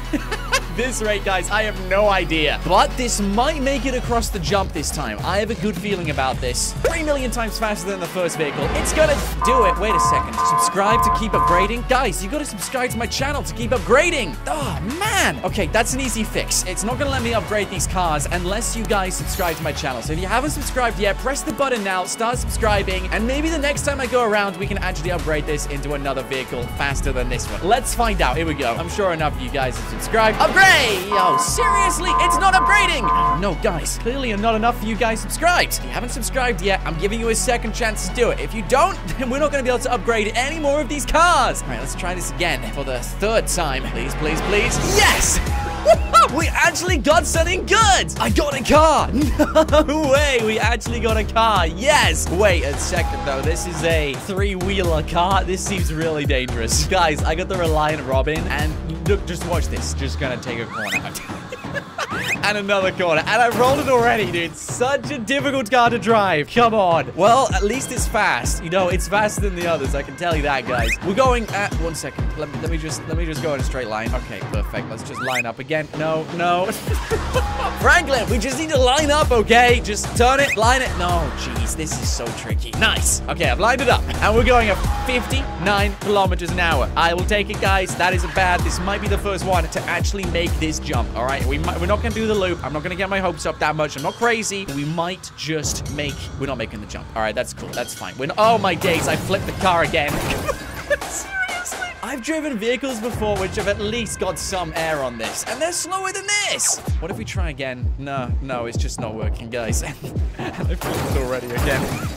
This rate, guys, I have no idea. But this might make it across the jump this time. I have a good feeling about this. Three million times faster than the first vehicle. It's gonna do it. Wait a second. Subscribe to keep upgrading. Guys, you gotta subscribe to my channel to keep upgrading. Oh, man. Okay, that's an easy fix. It's not gonna let me upgrade these cars unless you guys subscribe to my channel. So if you haven't subscribed yet, press the button now, start subscribing, and maybe the next time I go around, we can actually upgrade this into another vehicle faster than this one. Let's find out. Here we go. I'm sure enough of you guys have subscribed. Upgrade! Oh, seriously, it's not upgrading. No, guys, clearly not enough for you guys subscribed. If you haven't subscribed yet, I'm giving you a second chance to do it. If you don't, then we're not going to be able to upgrade any more of these cars. All right, let's try this again for the third time. Please, please, please. Yes! We actually got something good. I got a car. No way. We actually got a car. Yes. Wait a second, though. This is a three-wheeler car. This seems really dangerous. Guys, I got the Reliant Robin. And look, just watch this. Just gonna take a corner. And another corner. And I rolled it already, dude. Such a difficult car to drive. Come on. Well, at least it's fast. You know, it's faster than the others. I can tell you that, guys. We're going at... One second. Let me, let me just let me just go in a straight line. Okay, perfect. Let's just line up again. No, no. Franklin, we just need to line up, okay? Just turn it, line it. No, jeez. This is so tricky. Nice. Okay, I've lined it up. And we're going at fifty-nine kilometers an hour. I will take it, guys. That isn't bad. This might be the first one to actually make this jump, all right? We might, we're not going to do the loop. I'm not gonna get my hopes up that much. I'm not crazy. We might just make... We're not making the jump. All right, that's cool. That's fine. We're not... Oh, my days. I flipped the car again. Seriously? I've driven vehicles before which have at least got some air on this, and they're slower than this. What if we try again? No, no, it's just not working, guys. And I flipped it already again.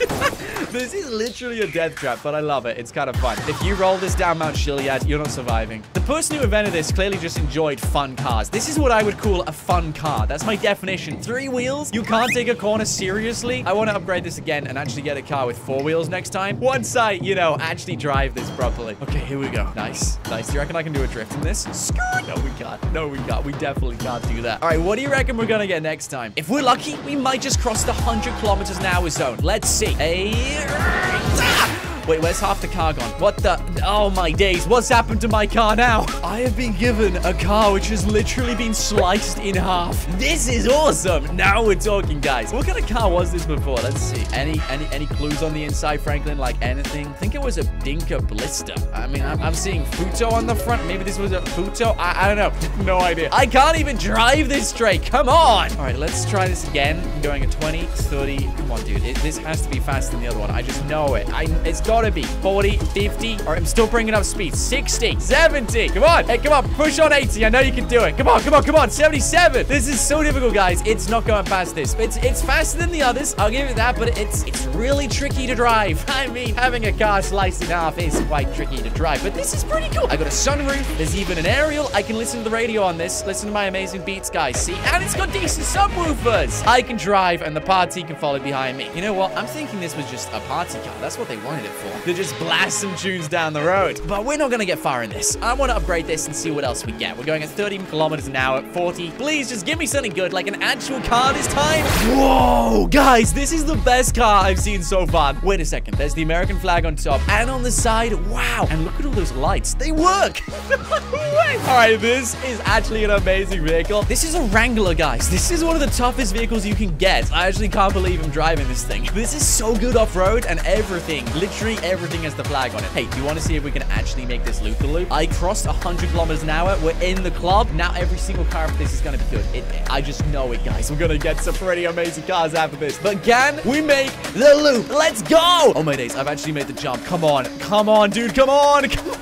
This is literally a death trap, but I love it. It's kind of fun. If you roll this down Mount Chiliad, you're not surviving. The person who invented this clearly just enjoyed fun cars. This is what I would call a fun car. That's my definition. Three wheels. You can't take a corner seriously. I want to upgrade this again and actually get a car with four wheels next time. Once I, you know, actually drive this properly. Okay, here we go. Nice. Nice. Do you reckon I can do a drift in this? Skirt. No, we can't. No, we can't. We definitely can't do that. All right, what do you reckon we're going to get next time? If we're lucky, we might just cross the one hundred kilometers an hour zone. Let's see. Hey. Ah! Wait, where's half the car gone? What the? Oh my days. What's happened to my car now? I have been given a car which has literally been sliced in half. This is awesome. Now we're talking, guys. What kind of car was this before? Let's see. Any any any clues on the inside, Franklin? Like anything? I think it was a Dinka Blister. I mean, I'm, I'm seeing Futo on the front. Maybe this was a Futo. I, I don't know. No idea. I can't even drive this straight. Come on. All right, let's try this again. I'm going at twenty, thirty. Come on, dude. It, this has to be faster than the other one. I just know it. I, it's gotta be forty, fifty. All right, I'm still bringing up speed. sixty, seventy. Come on. Hey, come on. Push on eighty. I know you can do it. Come on, come on, come on. seventy-seven. This is so difficult, guys. It's not going past this. It's it's faster than the others. I'll give you that, but it's it's really tricky to drive. I mean, having a car sliced in half is quite tricky to drive, but this is pretty cool. I got a sunroof. There's even an aerial. I can listen to the radio on this. Listen to my amazing beats, guys. See? And it's got decent subwoofers. I can drive, and the party can follow behind me. You know what? I'm thinking this was just a party car. That's what they wanted it for. They just blast some tunes down the road. But we're not going to get far in this. I want to upgrade this and see what else we get. We're going at thirty kilometers an hour, at forty. Please, just give me something good, like an actual car this time. Whoa, guys, this is the best car I've seen so far. Wait a second. There's the American flag on top and on the side. Wow. And look at all those lights. They work. All right, this is actually an amazing vehicle. This is a Wrangler, guys. This is one of the toughest vehicles you can get. I actually can't believe I'm driving this thing. This is so good off-road, and everything, literally everything has the flag on it. Hey, do you want to see if we can actually make this loop-the-loop? I crossed one hundred kilometers an hour. We're in the club. Now every single car after this is going to be good. It, I just know it, guys. We're going to get some pretty amazing cars after this. But can we make the loop? Let's go! Oh, my days. I've actually made the jump. Come on. Come on, dude. Come on. Come on.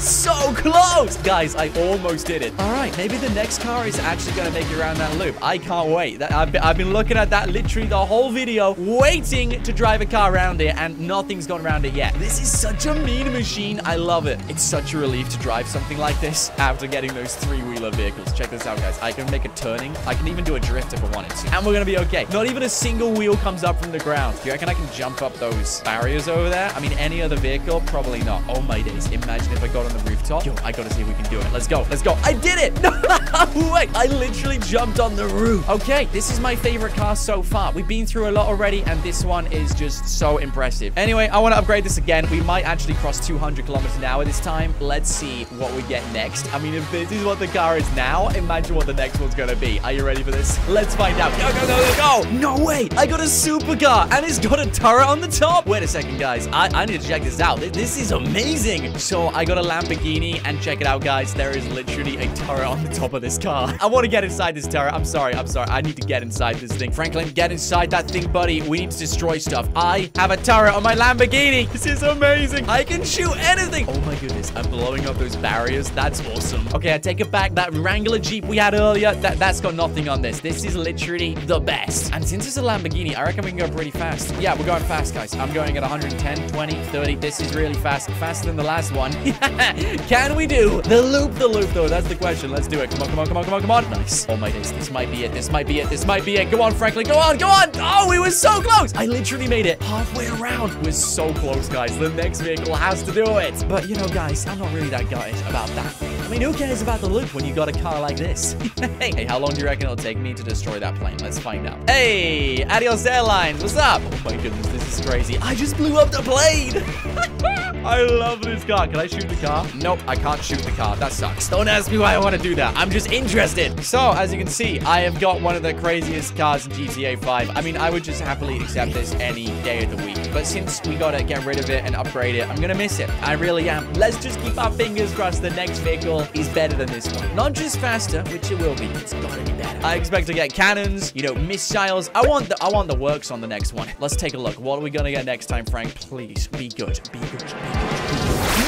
So close! Guys, I almost did it. All right, maybe the next car is actually going to make it around that loop. I can't wait. That, I've, been, I've been looking at that literally the whole video, waiting to drive a car around it, and nothing's gone around it yet. This is such a mean machine. I love it. It's such a relief to drive something like this after getting those three-wheeler vehicles. Check this out, guys. I can make a turning. I can even do a drift if I wanted to. And we're going to be okay. Not even a single wheel comes up from the ground. Do you reckon I can jump up those barriers over there? I mean, any other vehicle? Probably not. Oh, my days. Imagine if I got on the rooftop. Yo, I gotta see if we can do it. Let's go. Let's go. I did it. No, wait. I literally jumped on the roof. Okay, this is my favorite car so far. We've been through a lot already, and this one is just so impressive. Anyway, I want to upgrade this again. We might actually cross two hundred kilometers an hour this time. Let's see what we get next. I mean, if this is what the car is now, imagine what the next one's gonna be. Are you ready for this? Let's find out. Go, go, go, go, go. No way. I got a supercar, and it's got a turret on the top. Wait a second, guys. I, I need to check this out. This is amazing. So I got a Lamborghini, and check it out, guys. There is literally a turret on the top of this car. I want to get inside this turret. I'm sorry. I'm sorry. I need to get inside this thing. Franklin, get inside that thing, buddy. We need to destroy stuff. I have a turret on my Lamborghini. This is amazing. I can shoot anything. Oh, my goodness. I'm blowing up those barriers. That's awesome. Okay, I take it back. That Wrangler Jeep we had earlier, that, that's got nothing on this. This is literally the best. And since it's a Lamborghini, I reckon we can go pretty fast. Yeah, we're going fast, guys. I'm going at one hundred ten, twenty, thirty. This is really fast. Faster than the last one. Can we do the loop-the-loop, though? That's the question. Let's do it. Come on, come on, come on, come on, come on. Nice. Oh, my days. This might be it. This might be it. This might be it. Go on, Franklin. Go on, go on. Oh, we were so close. I literally made it halfway around. We're so close, guys. The next vehicle has to do it. But, you know, guys, I'm not really that gutted about that. I mean, who cares about the loop when you got a car like this? Hey, how long do you reckon it'll take me to destroy that plane? Let's find out. Hey, Adios Airlines. What's up? Oh, my goodness. This is crazy. I just blew up the plane. I love this car. Can I shoot the car? Nope, I can't shoot the car. That sucks. Don't ask me why I want to do that. I'm just interested. So, as you can see, I have got one of the craziest cars in G T A five. I mean, I would just happily accept this any day of the week. But since we got to get rid of it and upgrade it, I'm going to miss it. I really am. Let's just keep our fingers crossed the next vehicle is better than this one. Not just faster, which it will be. It's got to be better. I expect to get cannons, you know, missiles. I want the I want the works on the next one. Let's take a look. What are we going to get next time, Frank? Please, be good. Be good. Be good. Be good.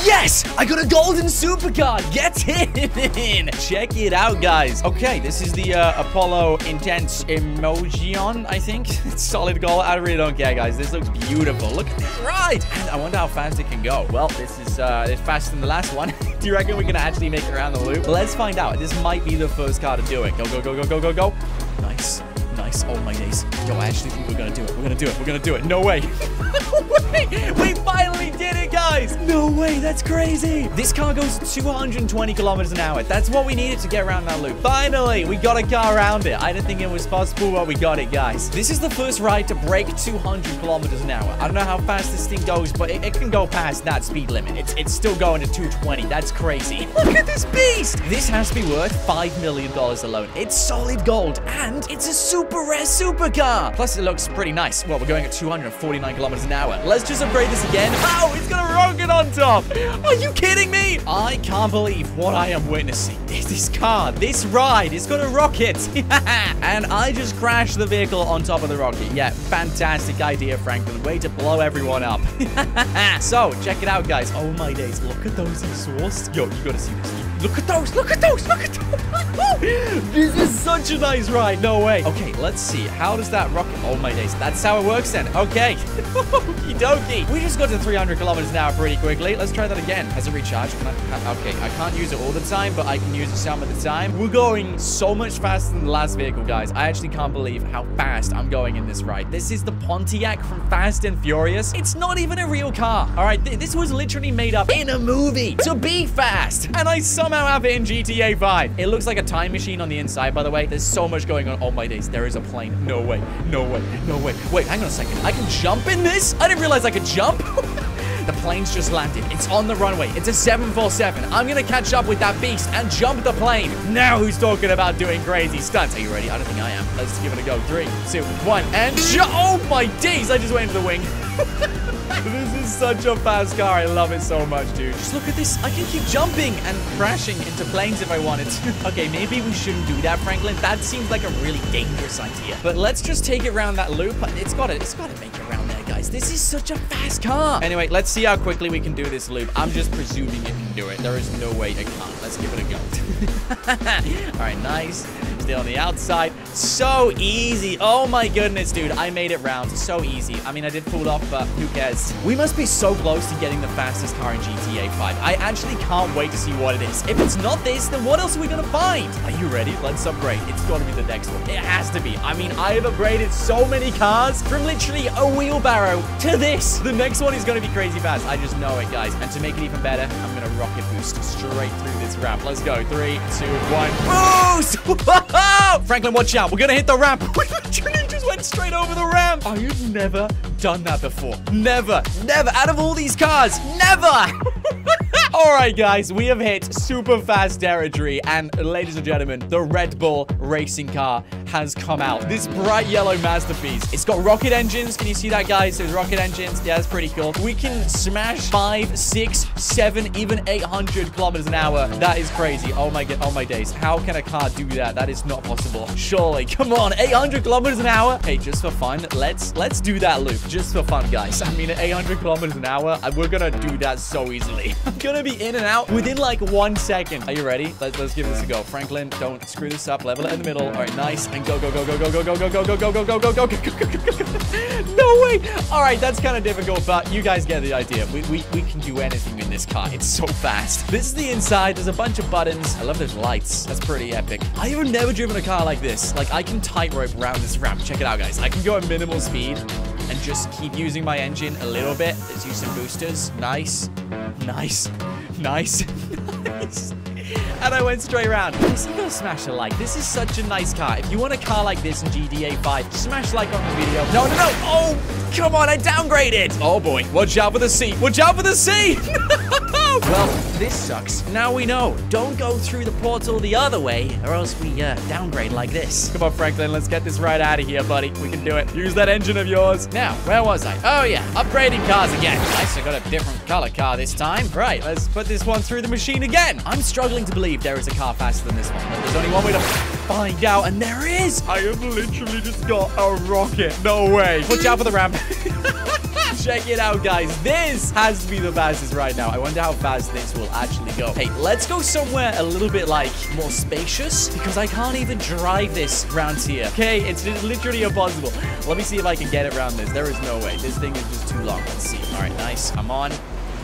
Yes! I got a golden supercar! Get in! Check it out, guys. Okay, this is the uh, Apollo Intense Emojion, I think. It's solid gold. I really don't care, guys. This looks beautiful. Look at this ride! And I wonder how fast it can go. Well, this is uh, it's faster than the last one. Do you reckon we can actually make it around the loop? Let's find out. This might be the first car to do it. Go, go, go, go, go, go, go. Nice. Nice. Oh my days. Yo, I actually think we're gonna do it. We're gonna do it. We're gonna do it. No way. No way. We finally did it, guys. No way. That's crazy. This car goes two hundred twenty kilometers an hour. That's what we needed to get around that loop. Finally, we got a car around it. I didn't think it was possible, but we got it, guys. This is the first ride to break two hundred kilometers an hour. I don't know how fast this thing goes, but it, it can go past that speed limit. It's, it's still going to two twenty. That's crazy. Look at this beast. This has to be worth five million dollars alone. It's solid gold, and it's a super rare supercar. Plus, it looks pretty nice. Well, we're going at two hundred forty-nine kilometers an hour. Let's just upgrade this again. Wow, it's got a rocket on top. Are you kidding me? I can't believe what I am witnessing. This car, this ride, it's got a rocket. And I just crashed the vehicle on top of the rocket. Yeah, fantastic idea, Franklin. Way to blow everyone up. So, check it out, guys. Oh, my days. Look at those exhausts. Yo, you gotta see this. Look at those, look at those, look at those. This is such a nice ride, no way. Okay, let's see. How does that rocket? Oh my days, that's how it works then. Okay. Okie dokie. We just got to three hundred kilometers an hour pretty quickly. Let's try that again. Has it recharged? Can I, can, okay, I can't use it all the time, but I can use it some of the time. We're going so much faster than the last vehicle, guys. I actually can't believe how fast I'm going in this ride. This is the Pontiac from Fast and Furious. It's not even a real car. All right, th this was literally made up in a movie to be fast. And I saw somehow have it in G T A five. It looks like a time machine on the inside, by the way. There's so much going on. Oh my days, there is a plane. No way, no way, no way. Wait, hang on a second. I can jump in this? I didn't realize I could jump. The plane's just landed. It's on the runway. It's a seven forty-seven. I'm gonna catch up with that beast and jump the plane. Now who's talking about doing crazy stunts? Are you ready? I don't think I am. Let's give it a go. Three, two, one, and oh my days, I just went into the wing. This is such a fast car. I love it so much, dude. Just look at this. I can keep jumping and crashing into planes if I wanted to. Okay, maybe we shouldn't do that, Franklin. That seems like a really dangerous idea. But let's just take it around that loop. It's got to, it's got to make it around there, guys. This is such a fast car. Anyway, let's see how quickly we can do this loop. I'm just presuming it can do it. There is no way it can't. Let's give it a go. All right, nice. On the outside. So easy. Oh my goodness, dude. I made it round. So easy. I mean, I did pull off, but who cares? We must be so close to getting the fastest car in G T A five. I actually can't wait to see what it is. If it's not this, then what else are we gonna find? Are you ready? Let's upgrade. It's gotta be the next one. It has to be. I mean, I have upgraded so many cars from literally a wheelbarrow to this. The next one is gonna be crazy fast. I just know it, guys. And to make it even better, I'm gonna rocket boost straight through this ramp. Let's go. Three, two, one. Boost! Oh, Franklin, watch out. We're going to hit the ramp. We literally just went straight over the ramp. Oh, you've never done that before. Never, never. Out of all these cars, never. All right, guys, we have hit super fast territory. And ladies and gentlemen, the Red Bull racing car has come out. This bright yellow masterpiece. It's got rocket engines. Can you see that, guys? There's rocket engines. Yeah, that's pretty cool. We can smash five, six, seven, even eight hundred kilometers an hour. That is crazy. Oh, my God. Oh, my days. How can a car do that? That is not possible. Surely. Come on. eight hundred kilometers an hour. Hey, just for fun, let's let's do that loop. Just for fun, guys. I mean, at eight hundred kilometers an hour, we're going to do that so easily. I'm going to be in and out within like one second. Are you ready? Let's, let's give this a go. Franklin, don't screw this up. Level it in the middle. All right, nice. And go, go, go, go, go, go, go, go, go, go, go, go, go, go, go, go, go. No way. All right, that's kind of difficult, but you guys get the idea. We we we can do anything in this car. It's so fast. This is the inside. There's a bunch of buttons. I love those lights. That's pretty epic. I have never driven a car like this. Like, I can tightrope around this ramp. Check it out, guys. I can go at minimal speed and just keep using my engine a little bit. Let's use some boosters. Nice. Nice. Nice. Nice. And I went straight around. Listen, go smash a like. This is such a nice car. If you want a car like this in G T A five, smash like on the video. No, no, no. Oh, come on. I downgraded. Oh, boy. Watch out for the sea. Watch out for the sea. Well, this sucks. Now we know. Don't go through the portal the other way, or else we uh, downgrade like this. Come on, Franklin. Let's get this right out of here, buddy. We can do it. Use that engine of yours. Now, where was I? Oh, yeah. Upgrading cars again. Nice. I got a different color car this time. Right. Let's put this one through the machine again. I'm struggling to believe there is a car faster than this one. But there's only one way to find out, and there is. I have literally just got a rocket. No way. Watch out for the ramp. Check it out, guys. This has to be the fastest right now. I wonder how fast this will actually go. Hey, let's go somewhere a little bit, like, more spacious, because I can't even drive this round here. Okay, it's literally impossible. Let me see if I can get it around this. There is no way. This thing is just too long. Let's see. All right, nice. I'm on.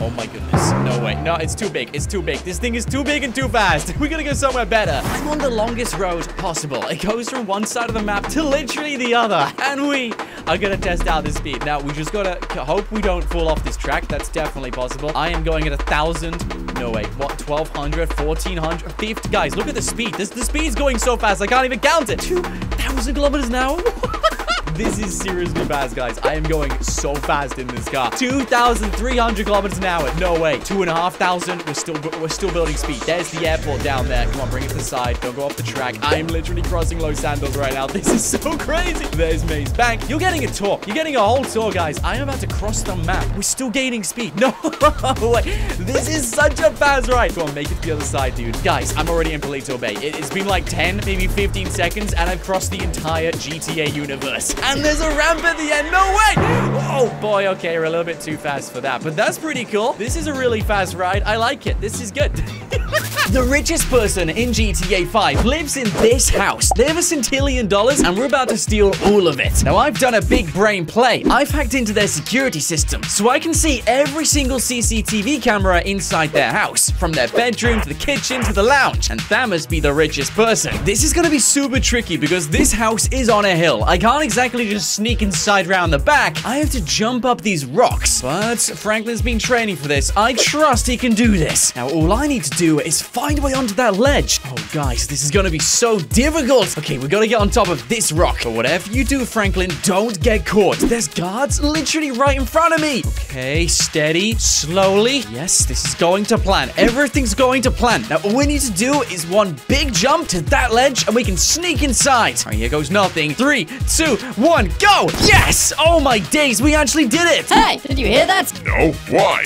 Oh my goodness. No way. No, it's too big. It's too big. This thing is too big and too fast. We're gonna go somewhere better. I'm on the longest road possible. It goes from one side of the map to literally the other. And we are gonna test out the speed. Now, we just gotta hope we don't fall off this track. That's definitely possible. I am going at a thousand. No way. What? twelve hundred? fourteen hundred? Thief. Guys, look at the speed. This, the speed's going so fast. I can't even count it. two thousand kilometers an hour? This is seriously fast, guys. I am going so fast in this car. two thousand three hundred kilometers an hour. No way. two and a half thousand. We're still, we're still building speed. There's the airport down there. Come on, bring it to the side. Don't go off the track. I'm literally crossing Los Santos right now. This is so crazy. There's Maze Bank. You're getting a tour. You're getting a whole tour, guys. I am about to cross the map. We're still gaining speed. No way. This is such a fast ride. Come on, make it to the other side, dude. Guys, I'm already in Palito Bay. It, it's been like ten, maybe fifteen seconds, and I've crossed the entire G T A universe. And there's a ramp at the end. No way. Oh, boy. Okay, we're a little bit too fast for that. But that's pretty cool. This is a really fast ride. I like it. This is good. The richest person in G T A five lives in this house. They have a centillion dollars, and we're about to steal all of it. Now, I've done a big brain play. I've hacked into their security system, so I can see every single C C T V camera inside their house, from their bedroom to the kitchen to the lounge. And that must be the richest person. This is going to be super tricky because this house is on a hill. I can't exactly just sneak inside round the back. I have to jump up these rocks. But Franklin's been training for this. I trust he can do this. Now, all I need to do is find a way onto that ledge. Oh, guys, this is gonna be so difficult. Okay, we gotta get on top of this rock. But whatever you do, Franklin, don't get caught. There's guards literally right in front of me. Okay, steady, slowly. Yes, this is going to plan. Everything's going to plan. Now, all we need to do is one big jump to that ledge, and we can sneak inside. All right, here goes nothing. Three, two, one, go! Yes! Oh my days, we actually did it! Hey, did you hear that? No, why?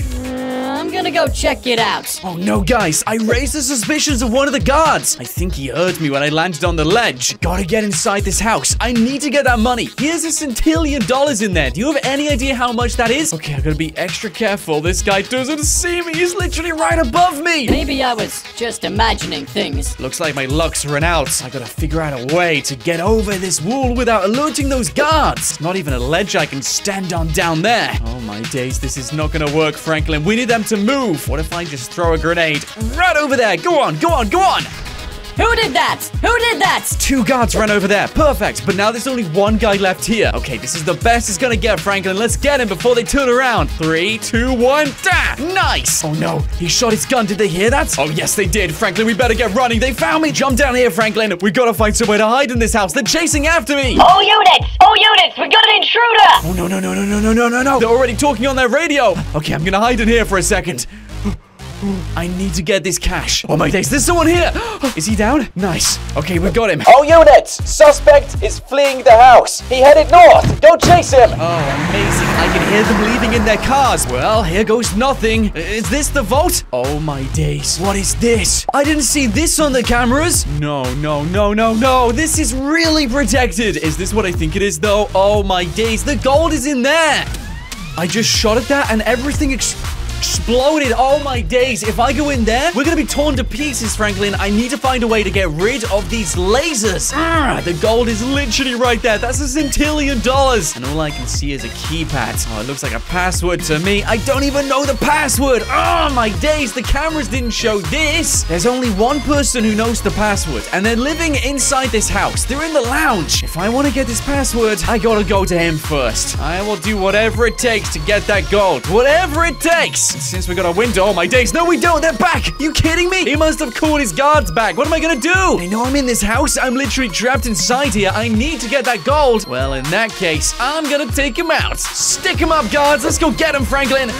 I'm gonna go check it out. Oh no, guys, I raised the suspicions of one of the guards. I think he heard me when I landed on the ledge. Gotta get inside this house. I need to get that money. Here's a centillion dollars in there. Do you have any idea how much that is? Okay, I'm gonna be extra careful. This guy doesn't see me. He's literally right above me. Maybe I was just imagining things. Looks like my luck's run out. I gotta figure out a way to get over this wall without alerting those guards. Not even a ledge I can stand on down there. Oh my days, this is not gonna work, Franklin. We need them to move. What if I just throw a grenade right over there? Go on, go on, go on. Who did that? Who did that? Two guards ran over there. Perfect. But now there's only one guy left here. Okay, this is the best it's gonna get, Franklin. Let's get him before they turn around. Three, two, one. Da! Nice! Oh, no. He shot his gun. Did they hear that? Oh, yes, they did. Franklin, we better get running. They found me. Jump down here, Franklin. We gotta find somewhere to hide in this house. They're chasing after me. All units! All units! We got an intruder! Oh, no, no, no, no, no, no, no, no, no. They're already talking on their radio. Okay, I'm gonna hide in here for a second. I need to get this cash. Oh my days, there's someone here. Is he down? Nice. Okay, we got him. All units, suspect is fleeing the house. He headed north. Go chase him. Oh, amazing. I can hear them leaving in their cars. Well, here goes nothing. Is this the vault? Oh my days. What is this? I didn't see this on the cameras. No, no, no, no, no. This is really protected. Is this what I think it is, though? Oh my days. The gold is in there. I just shot at that and everything exploded. Exploded. Oh my days. If I go in there, we're gonna be torn to pieces, Franklin. I need to find a way to get rid of these lasers. Arrgh, the gold is literally right there. That's a centillion dollars. And all I can see is a keypad. Oh, it looks like a password to me. I don't even know the password. Oh my days. The cameras didn't show this. There's only one person who knows the password, and they're living inside this house. They're in the lounge. If I want to get this password, I gotta go to him first. I will do whatever it takes to get that gold. Whatever it takes. Since we got a window, oh my days. No, we don't. They're back. You kidding me? He must have called his guards back. What am I gonna do? I know I'm in this house. I'm literally trapped inside here. I need to get that gold. Well, in that case, I'm gonna take him out. Stick him up, guards. Let's go get him, Franklin.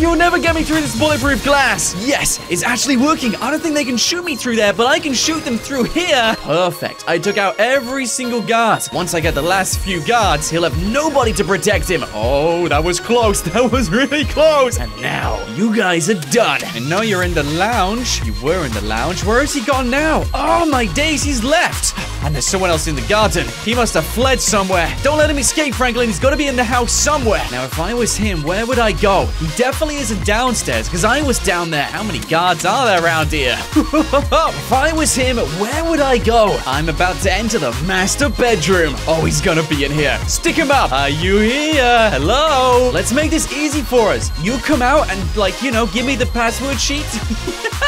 You'll never get me through this bulletproof glass. Yes, it's actually working. I don't think they can shoot me through there, but I can shoot them through here. Perfect. I took out every single guard. Once I get the last few guards, he'll have nobody to protect him. Oh, that was close. That was really close. And now, you guys are done. I know you're in the lounge. You were in the lounge. Where is he gone now? Oh, my days, he's left. And there's someone else in the garden. He must have fled somewhere. Don't let him escape, Franklin. He's got to be in the house somewhere. Now, if I was him, where would I go? He definitely isn't downstairs, because I was down there. How many guards are there around here? If I was him, where would I go? I'm about to enter the master bedroom. Oh, he's going to be in here. Stick him up. Are you here? Hello? Let's make this easy for us. You come out and, like, you know, give me the password sheet.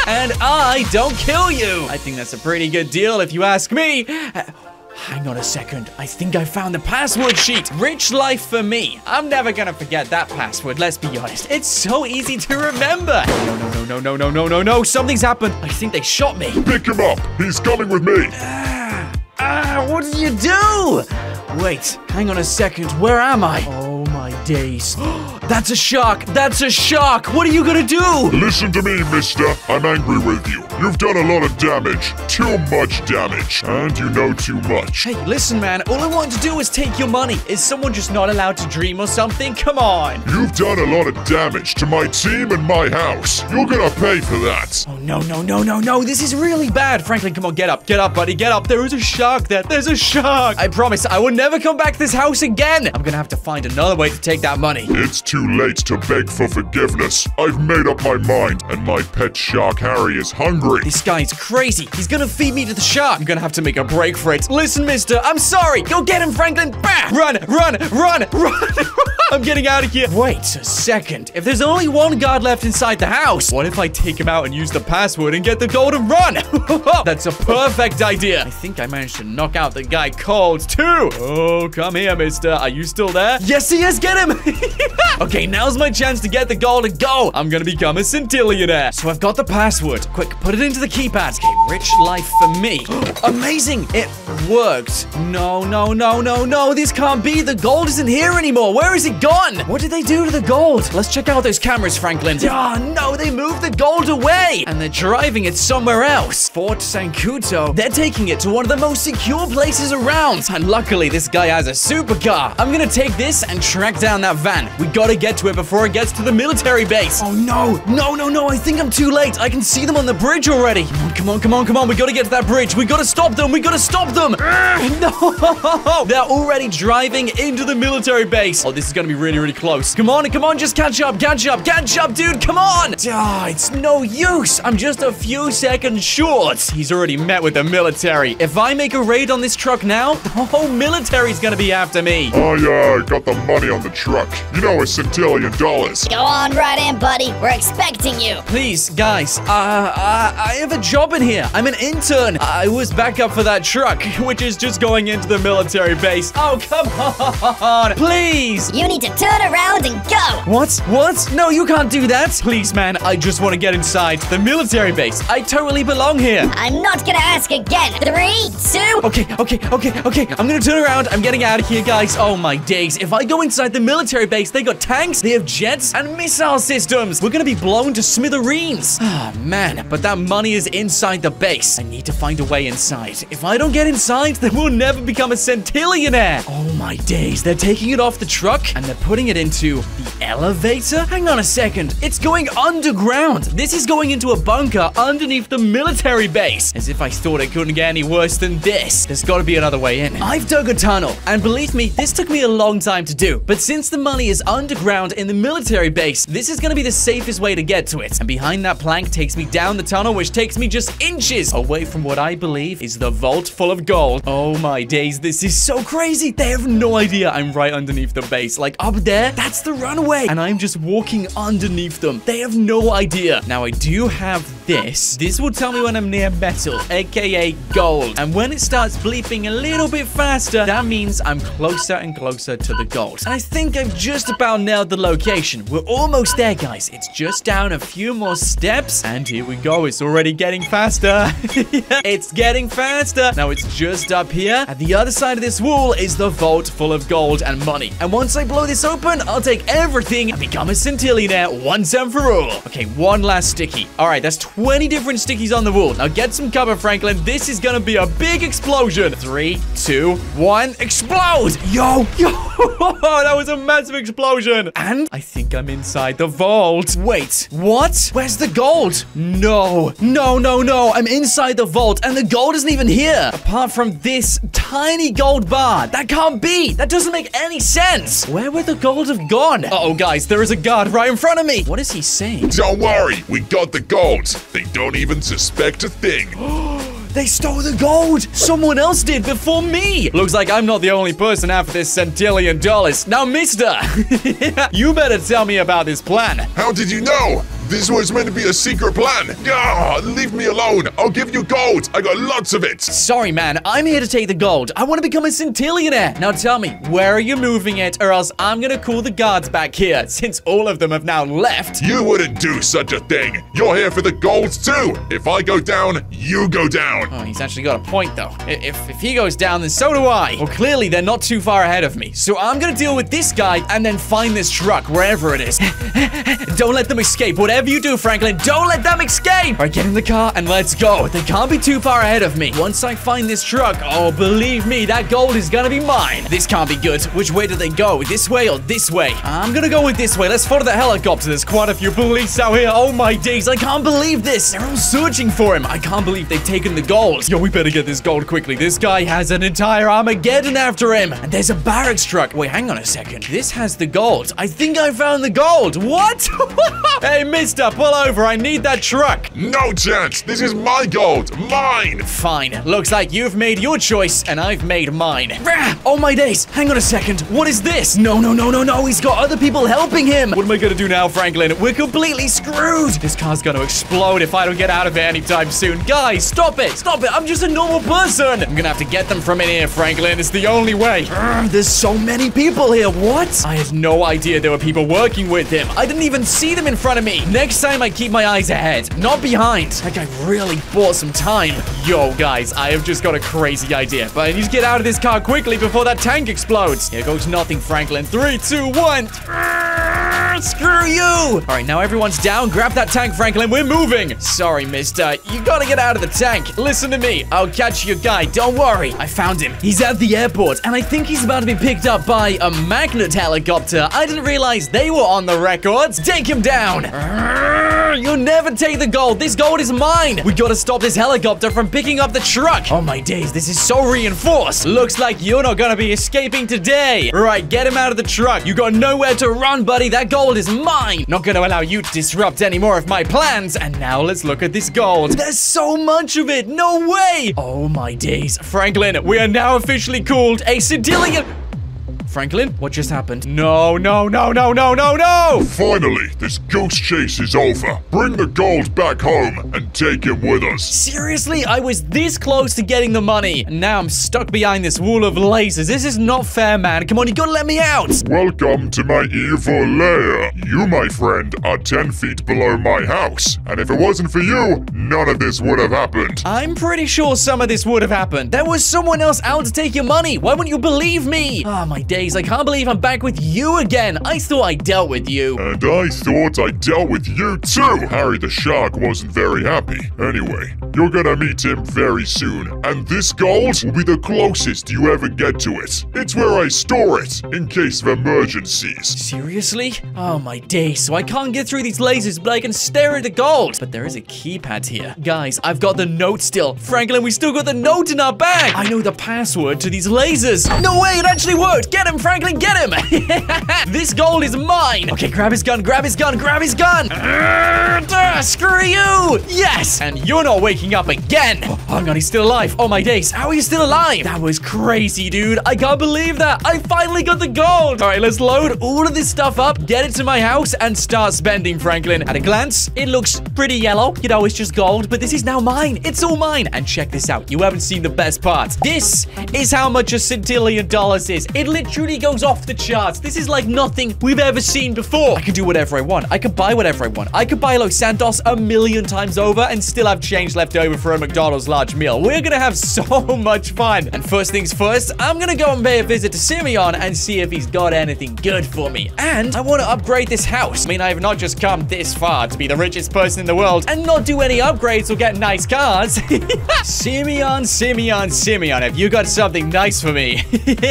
And I don't kill you. I think that's a pretty good deal if you ask me. Hang on a second. I think I found the password sheet. Rich life for me. I'm never gonna forget that password, let's be honest. It's so easy to remember. No, no, no, no, no, no, no, no, no. Something's happened. I think they shot me. Pick him up. He's coming with me. Ah, ah, what did you do? Wait, hang on a second. Where am I? Oh, my days. That's a shark. That's a shark. What are you gonna do? Listen to me, mister. I'm angry with you. You've done a lot of damage. Too much damage. And you know too much. Hey, listen, man. All I want to do is take your money. Is someone just not allowed to dream or something? Come on. You've done a lot of damage to my team and my house. You're gonna pay for that. Oh, no, no, no, no, no. This is really bad. Franklin, come on. Get up. Get up, buddy. Get up. There is a shark there. There's a shark. I promise I will never come back to this house again. I'm gonna have to find another way to take that money. It's too Too late to beg for forgiveness. I've made up my mind, and my pet shark Harry is hungry. This guy's crazy. He's gonna feed me to the shark. I'm gonna have to make a break for it. Listen, mister, I'm sorry. Go get him, Franklin. Bah! Run, run, run, run. I'm getting out of here. Wait a second. If there's only one guard left inside the house, what if I take him out and use the password and get the door to run? That's a perfect idea. I think I managed to knock out the guy cold too. Oh, come here, mister. Are you still there? Yes, he is. Get him. Okay, now's my chance to get the goal to go. I'm gonna become a centillionaire. So I've got the password. Quick, put it into the keypad. Okay, rich life for me. Amazing, it worked. No, no, no, no, no, this can't be. The gold isn't here anymore. Where is it gone? What did they do to the gold? Let's check out those cameras, Franklin. Ah, oh, no, they moved the gold away. And they're driving it somewhere else. Fort Sancuto. They're taking it to one of the most secure places around. And luckily, this guy has a supercar. I'm gonna take this and track down that van. We gotta get to it before it gets to the military base. Oh, no. No, no, no. I think I'm too late. I can see them on the bridge already. Come on, come on, come on, come on. We got to get to that bridge. We got to stop them. We got to stop them. No. They're already driving into the military base. Oh, this is going to be really, really close. Come on, come on. Just catch up, catch up, catch up, dude. Come on. Ah, it's no use. I'm just a few seconds short. He's already met with the military. If I make a raid on this truck now, the whole military's going to be after me. Oh, yeah. I got the money on the truck. You know, it's billion dollars. Go on right in, buddy. We're expecting you. Please, guys, uh, uh, I have a job in here. I'm an intern. I was backup for that truck, which is just going into the military base. Oh, come on. Please. You need to turn around and go. What? What? No, you can't do that. Please, man, I just want to get inside the military base. I totally belong here. I'm not going to ask again. Three, two. Okay, okay, okay, okay. I'm going to turn around. I'm getting out of here, guys. Oh, my days. If I go inside the military base, they got tanks. They have jets and missile systems. We're gonna be blown to smithereens. Ah, oh, man, but that money is inside the base. I need to find a way inside. If I don't get inside, then we'll never become a centillionaire. Oh my days, they're taking it off the truck and they're putting it into the elevator? Hang on a second, it's going underground. This is going into a bunker underneath the military base. As if I thought it couldn't get any worse than this. There's gotta be another way in. I've dug a tunnel, and believe me, this took me a long time to do. But since the money is underground, in the military base, this is going to be the safest way to get to it. And behind that plank takes me down the tunnel, which takes me just inches away from what I believe is the vault full of gold. Oh my days, this is so crazy. They have no idea I'm right underneath the base. Like up there, that's the runway. And I'm just walking underneath them. They have no idea. Now I do have this. This will tell me when I'm near metal, aka gold. And when it starts bleeping a little bit faster, that means I'm closer and closer to the gold. And I think I've just about nailed the location. We're almost there, guys. It's just down a few more steps. And here we go. It's already getting faster. It's getting faster. Now it's just up here. At the other side of this wall is the vault full of gold and money. And once I blow blow this open, I'll take everything and become a centillionaire once and for all. Okay, one last sticky. All right, that's twenty different stickies on the wall. Now get some cover, Franklin. This is gonna be a big explosion. Three, two, one, explode! Yo, yo, that was a massive explosion. And I think I'm inside the vault. Wait, what? Where's the gold? No, no, no, no. I'm inside the vault and the gold isn't even here. Apart from this tiny gold bar. That can't be. That doesn't make any sense. Where would the gold have gone? Uh-oh, guys, there is a guard right in front of me. What is he saying? Don't worry, we got the gold. They don't even suspect a thing. They stole the gold! Someone else did before me! Looks like I'm not the only person after this centillion dollars. Now, mister, you better tell me about this plan. How did you know? This was meant to be a secret plan. Ah, leave me alone. I'll give you gold. I got lots of it. Sorry, man. I'm here to take the gold. I want to become a centillionaire. Now tell me, where are you moving it or else I'm going to call the guards back here since all of them have now left. You wouldn't do such a thing. You're here for the gold too. If I go down, you go down. Oh, he's actually got a point though. If, if he goes down, then so do I. Well, clearly they're not too far ahead of me. So I'm going to deal with this guy and then find this truck wherever it is. Don't let them escape. Whatever. Whatever you do, Franklin, don't let them escape! All right, get in the car and let's go. They can't be too far ahead of me. Once I find this truck, oh, believe me, that gold is gonna be mine. This can't be good. Which way do they go? This way or this way? I'm gonna go with this way. Let's follow the helicopter. There's quite a few police out here. Oh, my days. I can't believe this. They're all searching for him. I can't believe they've taken the gold. Yo, we better get this gold quickly. This guy has an entire Armageddon after him. And there's a barracks truck. Wait, hang on a second. This has the gold. I think I found the gold. What? Hey, miss. Mister, pull over. I need that truck. No chance. This is my gold. Mine. Fine. Looks like you've made your choice and I've made mine. Rah! Oh, my days. Hang on a second. What is this? No, no, no, no, no. He's got other people helping him. What am I going to do now, Franklin? We're completely screwed. This car's going to explode if I don't get out of here anytime soon. Guys, stop it. Stop it. I'm just a normal person. I'm going to have to get them from in here, Franklin. It's the only way. Urgh, there's so many people here. What? I had no idea there were people working with him. I didn't even see them in front of me. Next time, I keep my eyes ahead, not behind. That guy really bought some time. Yo, guys, I have just got a crazy idea, but I need to get out of this car quickly before that tank explodes. Here goes nothing, Franklin. Three, two, one. Screw you. All right, now everyone's down. Grab that tank, Franklin. We're moving. Sorry, mister. You gotta get out of the tank. Listen to me. I'll catch your guy. Don't worry. I found him. He's at the airport, and I think he's about to be picked up by a magnet helicopter. I didn't realize they were on the records. Take him down. You'll never take the gold. This gold is mine. We gotta stop this helicopter from picking up the truck. Oh, my days. This is so reinforced. Looks like you're not gonna be escaping today. All right, get him out of the truck. You got nowhere to run, buddy. That gold is mine. Not gonna allow you to disrupt any more of my plans. And now let's look at this gold. There's so much of it. No way. Oh, my days. Franklin, we are now officially called a centillion... Franklin, what just happened? No, no, no, no, no, no, no! Finally, this goose chase is over. Bring the gold back home and take it with us. Seriously? I was this close to getting the money. And now I'm stuck behind this wall of lasers. This is not fair, man. Come on, you gotta let me out! Welcome to my evil lair. You, my friend, are ten feet below my house. And if it wasn't for you, none of this would have happened. I'm pretty sure some of this would have happened. There was someone else out to take your money. Why wouldn't you believe me? Ah, my days. I can't believe I'm back with you again. I thought I dealt with you. And I thought I dealt with you too. Harry the Shark wasn't very happy. Anyway, you're gonna meet him very soon. And this gold will be the closest you ever get to it. It's where I store it in case of emergencies. Seriously? Oh, my days. So I can't get through these lasers, but I can stare at the gold. But there is a keypad here. Guys, I've got the note still. Franklin, we still got the note in our bag. I know the password to these lasers. No way, it actually worked. Get him. Franklin, get him! This gold is mine! Okay, grab his gun, grab his gun, grab his gun! Uh, screw you! Yes! And you're not waking up again! Oh, hang on, he's still alive. Oh, my days. How are you still alive? That was crazy, dude. I can't believe that. I finally got the gold! All right, let's load all of this stuff up, get it to my house, and start spending, Franklin. At a glance, it looks pretty yellow. You know, it's just gold, but this is now mine. It's all mine. And check this out. You haven't seen the best part. This is how much a centillion dollars is. It literally goes off the charts. This is like nothing we've ever seen before. I can do whatever I want. I can buy whatever I want. I could buy Los Santos a million times over and still have change left over for a McDonald's large meal. We're gonna have so much fun. And first things first, I'm gonna go and pay a visit to Simeon and see if he's got anything good for me. And I wanna upgrade this house. I mean, I have not just come this far to be the richest person in the world and not do any upgrades or get nice cars. Simeon, Simeon, Simeon, have you got something nice for me?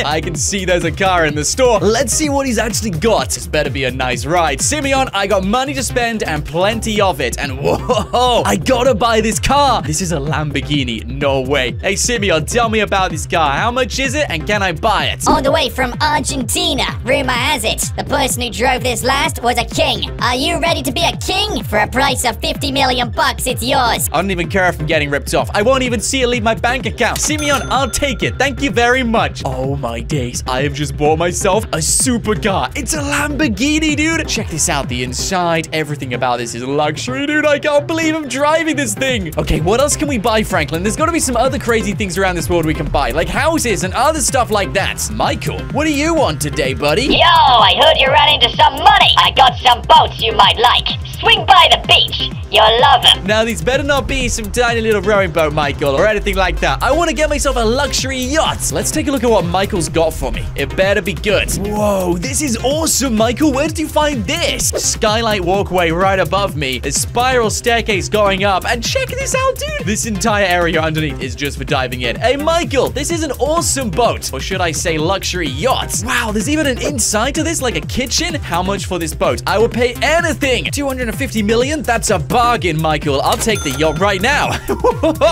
I can see there's a car in the store. Let's see what he's actually got. This better be a nice ride. Simeon, I got money to spend and plenty of it. And whoa, I gotta buy this car. This is a Lamborghini. No way. Hey, Simeon, tell me about this car. How much is it and can I buy it? All the way from Argentina. Rumor has it, the person who drove this last was a king. Are you ready to be a king? For a price of fifty million bucks, it's yours. I don't even care if I'm getting ripped off. I won't even see it leave my bank account. Simeon, I'll take it. Thank you very much. Oh my days. I have just bought myself a supercar. It's a Lamborghini, dude. Check this out. The inside. Everything about this is luxury, dude. I can't believe I'm driving this thing. Okay, what else can we buy, Franklin? There's got to be some other crazy things around this world we can buy, like houses and other stuff like that. Michael, what do you want today, buddy? Yo, I heard you ran into some money. I got some boats you might like. Swing by the beach. You'll love them. Now, these better not be some tiny little rowing boat, Michael, or anything like that. I want to get myself a luxury yacht. Let's take a look at what Michael's got for me. It better be good. Whoa, this is awesome, Michael. Where did you find this? Skylight walkway right above me. A spiral staircase going up. And check this out, dude. This entire area underneath is just for diving in. Hey, Michael, this is an awesome boat. Or should I say luxury yacht? Wow, there's even an inside to this, like a kitchen. How much for this boat? I would pay anything. two hundred fifty million? That's a bargain, Michael. I'll take the yacht right now.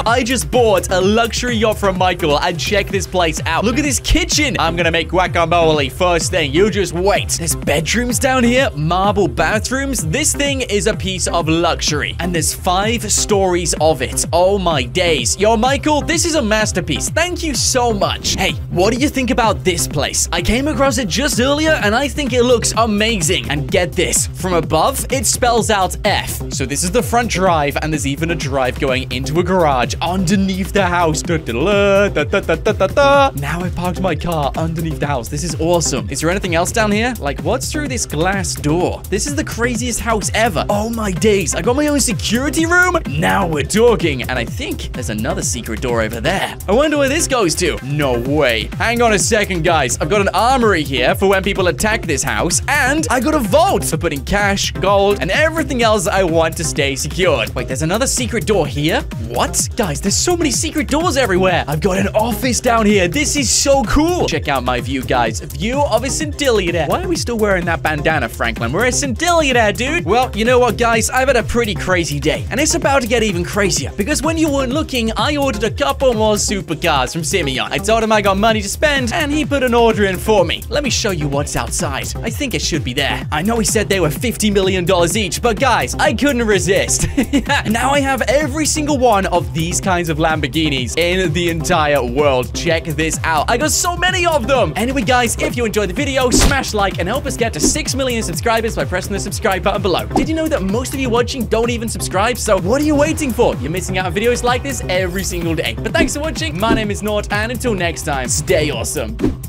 I just bought a luxury yacht from Michael. And check this place out. Look at this kitchen. I'm gonna make guacamole first thing. You just wait. There's bedrooms down here. Marble bathrooms. This thing is a piece of luxury. And there's five stories of it. Oh my days. Yo, Michael, this is a masterpiece. Thank you so much. Hey, what do you think about this place? I came across it just earlier and I think it looks amazing. And get this. From above, it spells out F. So this is the front drive and there's even a drive going into a garage underneath the house. Da, da, da, da, da, da, da, da. Now I parked my car underneath the house. This is awesome. Is there anything else down here? Like, what's through this glass door? This is the craziest house ever. Oh my days. I got my own security room. Now we're talking. And I think there's another secret door over there. I wonder where this goes to. No way. Hang on a second, guys. I've got an armory here for when people attack this house. And I got a vault for putting cash, gold, and everything else I want to stay secured. Wait, there's another secret door here? What? Guys, there's so many secret doors everywhere. I've got an office down here. This is so cool. Check out my view, guys. View of a centillionaire. Why are we still wearing that bandana, Franklin? We're a centillionaire, dude. Well, you know what, guys? I've had a pretty crazy day. And it's about to get even crazier. Because when you weren't looking, I ordered a couple more supercars from Simeon. I told him I got money to spend, and he put an order in for me. Let me show you what's outside. I think it should be there. I know he said they were fifty million dollars each, but guys, I couldn't resist. Now I have every single one of these kinds of Lamborghinis in the entire world. Check this out. I got so many of them. Anyway, guys, if you enjoyed the video, smash like and help us get to six million subscribers by pressing the subscribe button below. Did you know that most of you watching don't even subscribe? So what are you waiting for? You're missing out on videos like this every single day. But thanks for watching. My name is Nort, and until next time, stay awesome.